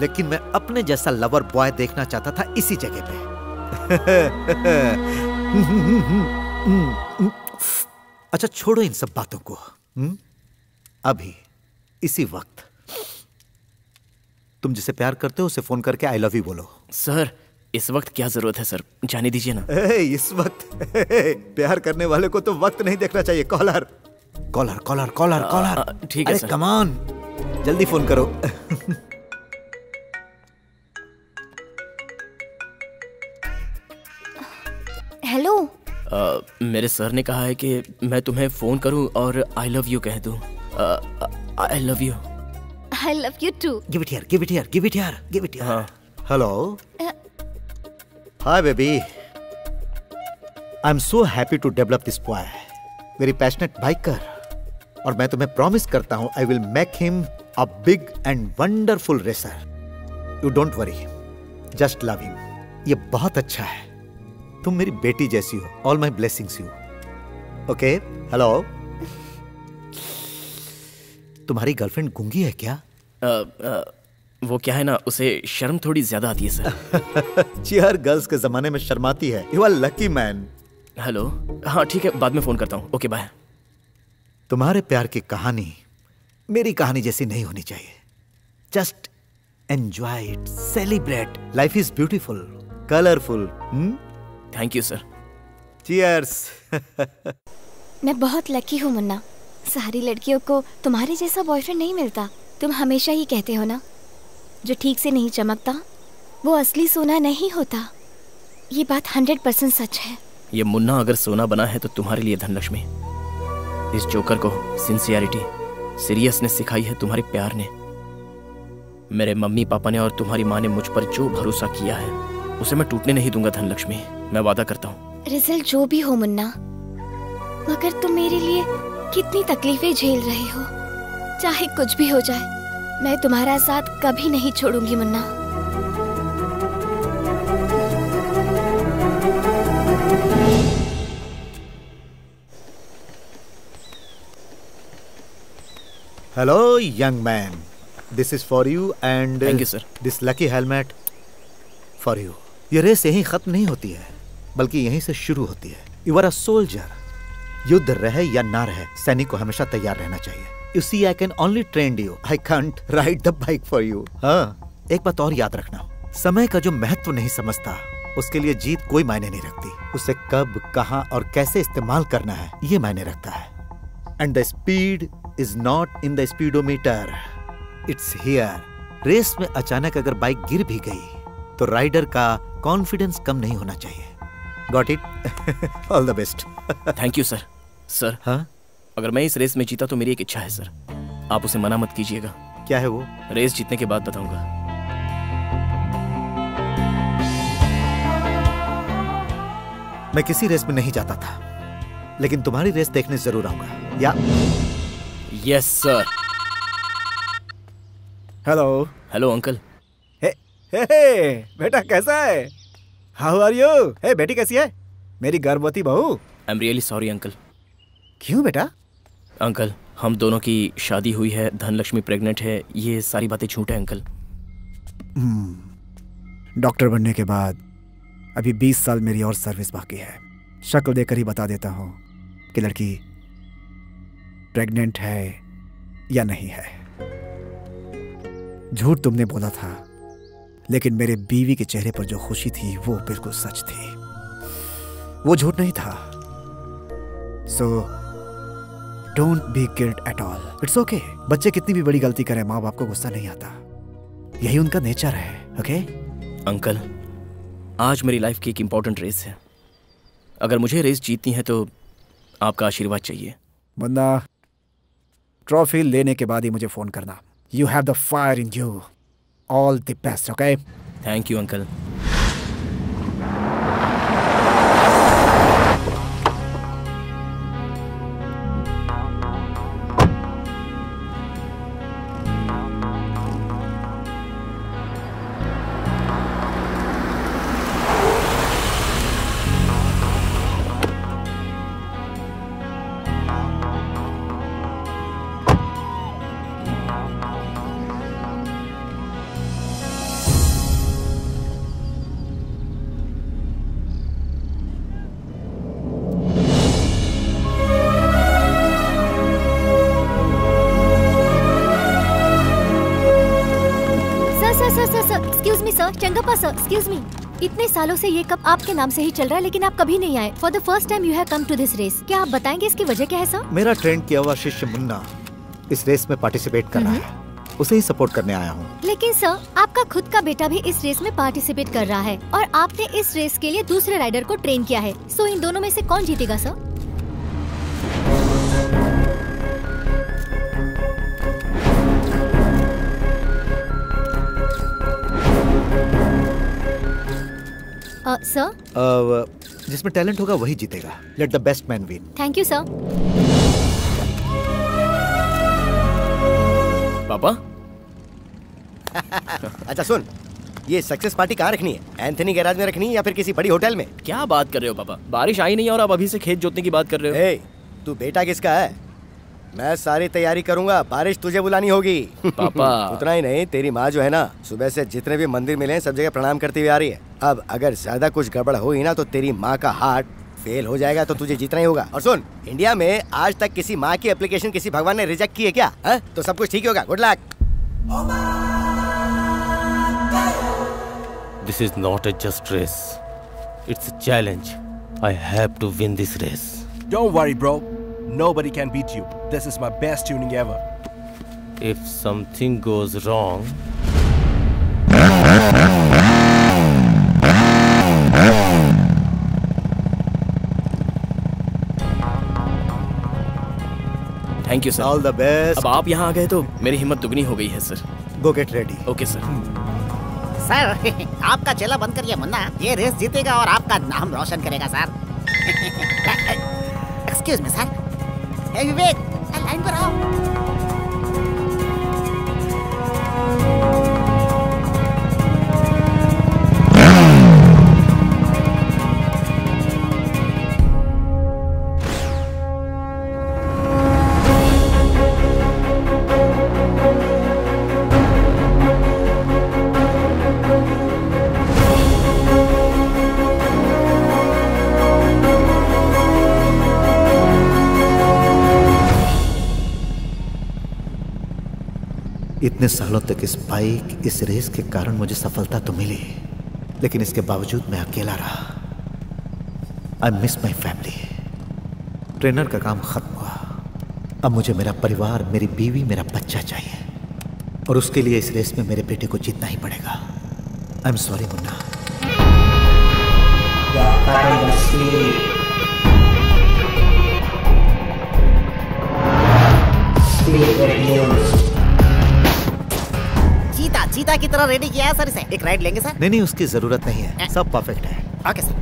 लेकिन मैं अपने जैसा लवर बॉय देखना चाहता था इसी जगह पे। अच्छा छोड़ो इन सब बातों को। अभी इसी वक्त तुम जिसे प्यार करते हो उसे फोन करके आई लव यू बोलो। सर इस वक्त क्या जरूरत है सर, जाने दीजिए ना। इस वक्त प्यार करने वाले को तो वक्त नहीं देखना चाहिए। Collar collar collar collar collar, ठीक है सर। कम ऑन जल्दी फोन करो। हेलो। मेरे सर ने कहा है कि मैं तुम्हें फोन करूं और आई लव यू कह दूं। I love you. I love you too. Give it here. Give it here. Give it here. Give it here. Hello. Hi, baby. I'm so happy to develop this boy. Very passionate biker. और मैं तुम्हें promise करता हूँ, I will make him a big and wonderful racer. You don't worry. Just love him. ये बहुत अच्छा है. तुम मेरी बेटी जैसी हो. All my blessings you. Okay. Hello. तुम्हारी गर्लफ्रेंड गूंगी है क्या? वो क्या है ना, उसे शर्म थोड़ी ज्यादा आती है सर। चीयर गर्ल्स के जमाने में शर्माती है। You are lucky man. Hello. हाँ ठीक है, बाद में फोन करता हूँ। Okay bye. तुम्हारे प्यार की कहानी मेरी कहानी जैसी नहीं होनी चाहिए। Just enjoy it, celebrate. Life is beautiful, colourful. Thank you sir. Cheers. मैं बहुत लकी हूँ मुन्ना, सारी लड़कियों को तुम्हारे जैसा बॉयफ्रेंड नहीं मिलता। तुम हमेशा ही कहते हो ना, जो ठीक से नहीं चमकता वो असली सोना नहीं होता। ये बात 100% सच है। ये मुन्ना अगर सोना बना है तो तुम्हारे लिए धनलक्ष्मी। इस जोकर को सिंसियरिटी, सीरियसनेस सिखाई है तुम्हारे प्यार ने। मेरे मम्मी पापा ने और तुम्हारी माँ ने मुझ पर जो भरोसा किया है उसे मैं टूटने नहीं दूंगा धनलक्ष्मी, मैं वादा करता हूँ। रिजल्ट जो भी हो मुन्ना, मगर तुम मेरे लिए कितनी तकलीफें झेल रहे हो। चाहे कुछ भी हो जाए मैं तुम्हारा साथ कभी नहीं छोड़ूंगी Munna. Hello young man, this is for you and this lucky helmet for you. ये रेस यहीं खत्म नहीं होती है बल्कि यहीं से शुरू होती है। You are a soldier. युद्ध रहे या ना रहे, सैनिक को हमेशा तैयार रहना चाहिए। You see, I can only train you. I can't ride the bike for you. हाँ, एक बात और याद रखना, समय का जो महत्व नहीं समझता उसके लिए जीत कोई मायने नहीं रखती। उसे कब, कहाँ और कैसे इस्तेमाल करना है ये मायने रखता है। And the speed is not in the speedometer. It's here. Race में अचानक अगर बाइक गिर भी गई तो राइडर का कॉन्फिडेंस कम नहीं होना चाहिए। Got it? All the best. Thank you, sir. Sir, हाँ? अगर मैं इस रेस में जीता तो मेरी एक इच्छा है सर, आप उसे मना मत कीजिएगा। क्या है वो? रेस जीतने के बाद बताऊंगा। मैं किसी रेस में नहीं जाता था, लेकिन तुम्हारी रेस देखने जरूर आऊंगा। या yes sir. Hello. Hello uncle. Hey बेटा कैसा है? How are you? Hey, बेटी कैसी है? मेरी गर्भवती बहू। I'm really sorry uncle. क्यों बेटा? अंकल हम दोनों की शादी हुई है, धनलक्ष्मी प्रेग्नेंट है, ये सारी बातें झूठ है अंकल। डॉक्टर बनने के बाद अभी 20 साल मेरी और सर्विस बाकी है। शक्ल देकर ही बता देता हूँ कि लड़की प्रेग्नेंट है या नहीं है। झूठ तुमने बोला था, लेकिन मेरे बीवी के चेहरे पर जो खुशी थी वो बिल्कुल सच थी, वो झूठ नहीं था। So don't be guilt at all, it's okay. बच्चे कितनी भी बड़ी गलती करें, माँ बाप को गुस्सा नहीं आता, यही उनका नेचर है। ओके अंकल, आज मेरी लाइफ की एक इम्पॉर्टेंट रेस है। अगर मुझे रेस जीतनी है तो आपका आशीर्वाद चाहिए। वरना ट्रॉफी लेने के बाद ही मुझे फ़ोन करना। You have the fire in you, all the best. Okay thank you uncle. चंगप्पा sir, excuse me. इतने सालों से ये कप आपके नाम से ही चल रहा है, लेकिन आप कभी नहीं आए। For the first time you have come to this race. क्या आप बताएंगे इसकी वजह क्या है सर? मेरा ट्रेंड किया हुआ शिष्य मुन्ना इस रेस में पार्टिसिपेट कर रहा है, उसे ही सपोर्ट करने आया हूँ। लेकिन सर, आपका खुद का बेटा भी इस रेस में पार्टिसिपेट कर रहा है और आपने इस रेस के लिए दूसरे राइडर को ट्रेन किया है। सो इन दोनों में से कौन जीतेगा सर? सर, जिसमें टैलेंट होगा वही जीतेगा। Let the best man win. Thank you sir. पापा अच्छा सुन, ये सक्सेस पार्टी कहाँ रखनी है? एंथनी गैराज में रखनी है या फिर किसी बड़ी होटल में? क्या बात कर रहे हो पापा, बारिश आई नहीं है और आप अभी से खेत जोतने की बात कर रहे हो। ए, तू बेटा किसका है? मैं सारी तैयारी करूंगा, बारिश तुझे बुलानी होगी पापा। उतना ही नहीं, तेरी माँ जो है ना, सुबह से जितने भी मंदिर मिले हैं सब जगह प्रणाम करती हुई आ रही है। अब अगर ज्यादा कुछ गड़बड़ हुई ना तो तेरी माँ का हार्ट फेल हो जाएगा, तो तुझे जीतना ही होगा। और सुन, इंडिया में आज तक किसी माँ की एप्लीकेशन किसी भगवान ने रिजेक्ट की है क्या? हा? तो सब कुछ ठीक होगा। Good luck. This is not a just race, it's a challenge. I have to win this race. Don't worry bro, nobody can beat you. This is my best tuning ever. If something goes wrong, thank you sir, all the best. अब आप यहाँ आ गए तो मेरी हिम्मत दुगनी हो गई है sir. Go get ready. Okay sir. Sir आपका चेला बनकर ये मुन्ना ये रेस जीतेगा और आपका नाम रोशन करेगा sir. Excuse me sir. Hey Vivek, line पर आओ। इतने सालों तक इस बाइक इस रेस के कारण मुझे सफलता तो मिली, लेकिन इसके बावजूद मैं अकेला रहा। I miss my family. Trainer का काम खत्म हुआ, अब मुझे मेरा परिवार, मेरी बीवी, मेरा बच्चा चाहिए, और उसके लिए इस रेस में मेरे बेटे को जीतना ही पड़ेगा। I am sorry Munna. चीता की तरह रेडी किया है सर इसे। एक राइड लेंगे सर? नहीं नहीं, उसकी जरूरत नहीं है, सब परफेक्ट है। Okay sir.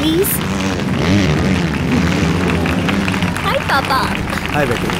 please. Hi, Papa. Hi, Betty.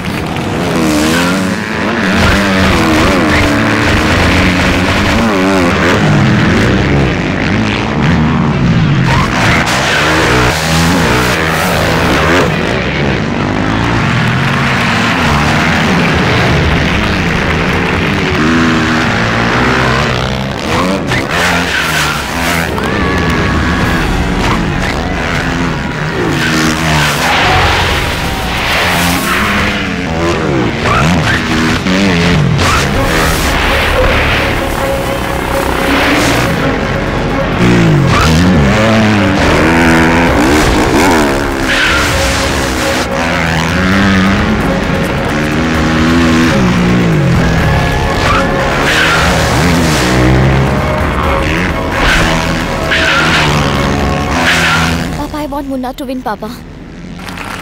Mona to win, Papa.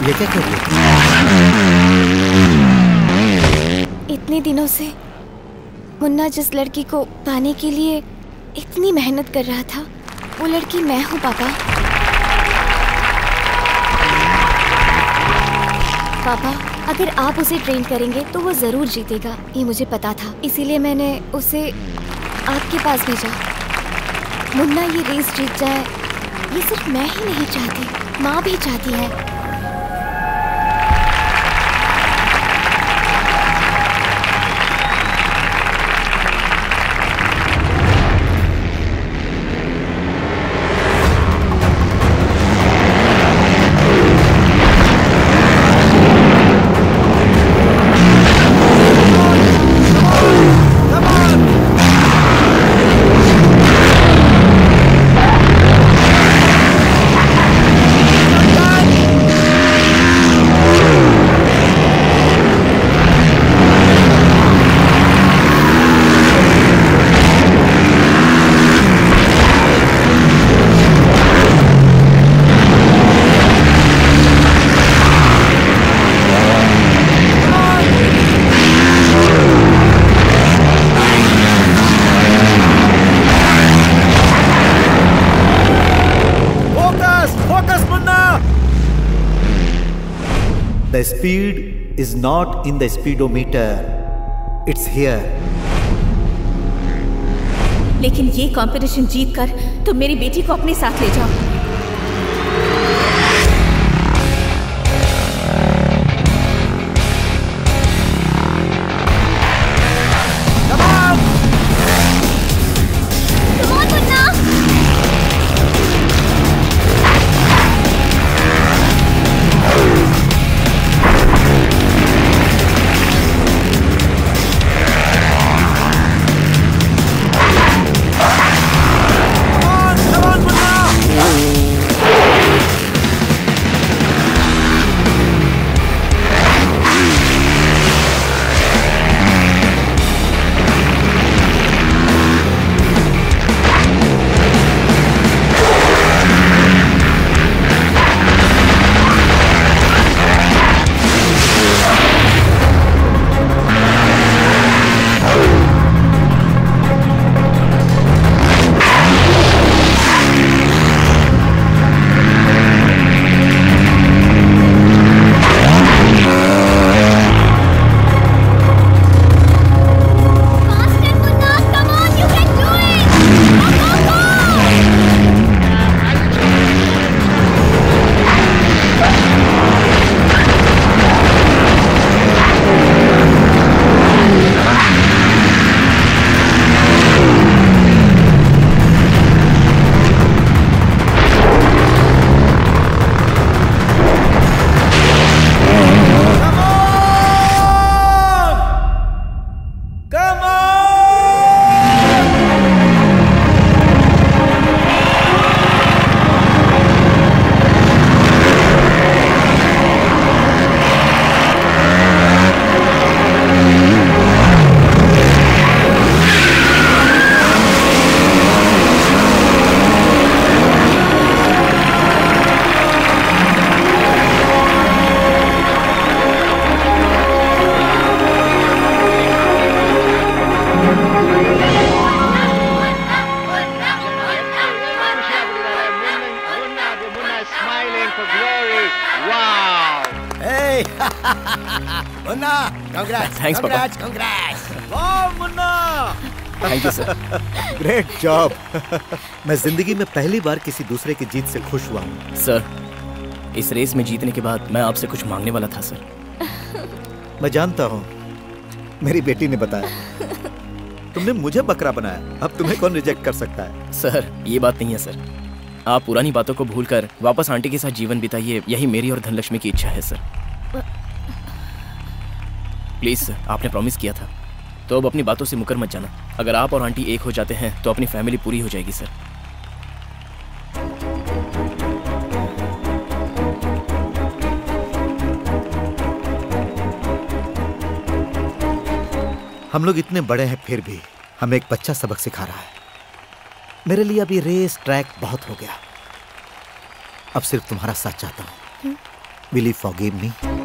ये क्या कर रही हो? इतने दिनों से मुन्ना जिस लड़की को पाने के लिए इतनी मेहनत कर रहा था, वो लड़की मैं हूँ, पापा। पापा, अगर आप उसे ट्रेन करेंगे तो वो जरूर जीतेगा, ये मुझे पता था, इसीलिए मैंने उसे आपके पास भेजा। मुन्ना ये रेस जीत जाए, ये सिर्फ मैं ही नहीं चाहती, माँ भी चाहती है। The speed is not in the speedometer, it's here. लेकिन ये कंपटीशन जीत कर तो मेरी बेटी को अपने साथ ले जाओ। Congrats. Thanks, congrats, Papa. Congrats. Wow, Munna. Thank you, sir. Great job. मैं जिंदगी में पहली बार किसी दूसरे की जीत से खुश हुआ हूँ। सर, इस रेस में जीतने के बाद मैं आपसे कुछ मांगने वाला था, सर। मैं जानता हूँ, मेरी बेटी ने बताया। तुमने मुझे बकरा बनाया, अब तुम्हें कौन रिजेक्ट कर सकता है? सर, ये बात नहीं है सर। आप पुरानी बातों को भूलकर वापस आंटी के साथ जीवन बिताइए, यही मेरी और धनलक्ष्मी की इच्छा है सर। प्लीज सर, आपने प्रॉमिस किया था, तो अब अपनी बातों से मुकर मत जाना। अगर आप और आंटी एक हो जाते हैं तो अपनी फैमिली पूरी हो जाएगी सर। हम लोग इतने बड़े हैं फिर भी हमें एक बच्चा सबक सिखा रहा है। मेरे लिए अभी रेस ट्रैक बहुत हो गया, अब सिर्फ तुम्हारा साथ चाहता हूँ। Will you forgive me?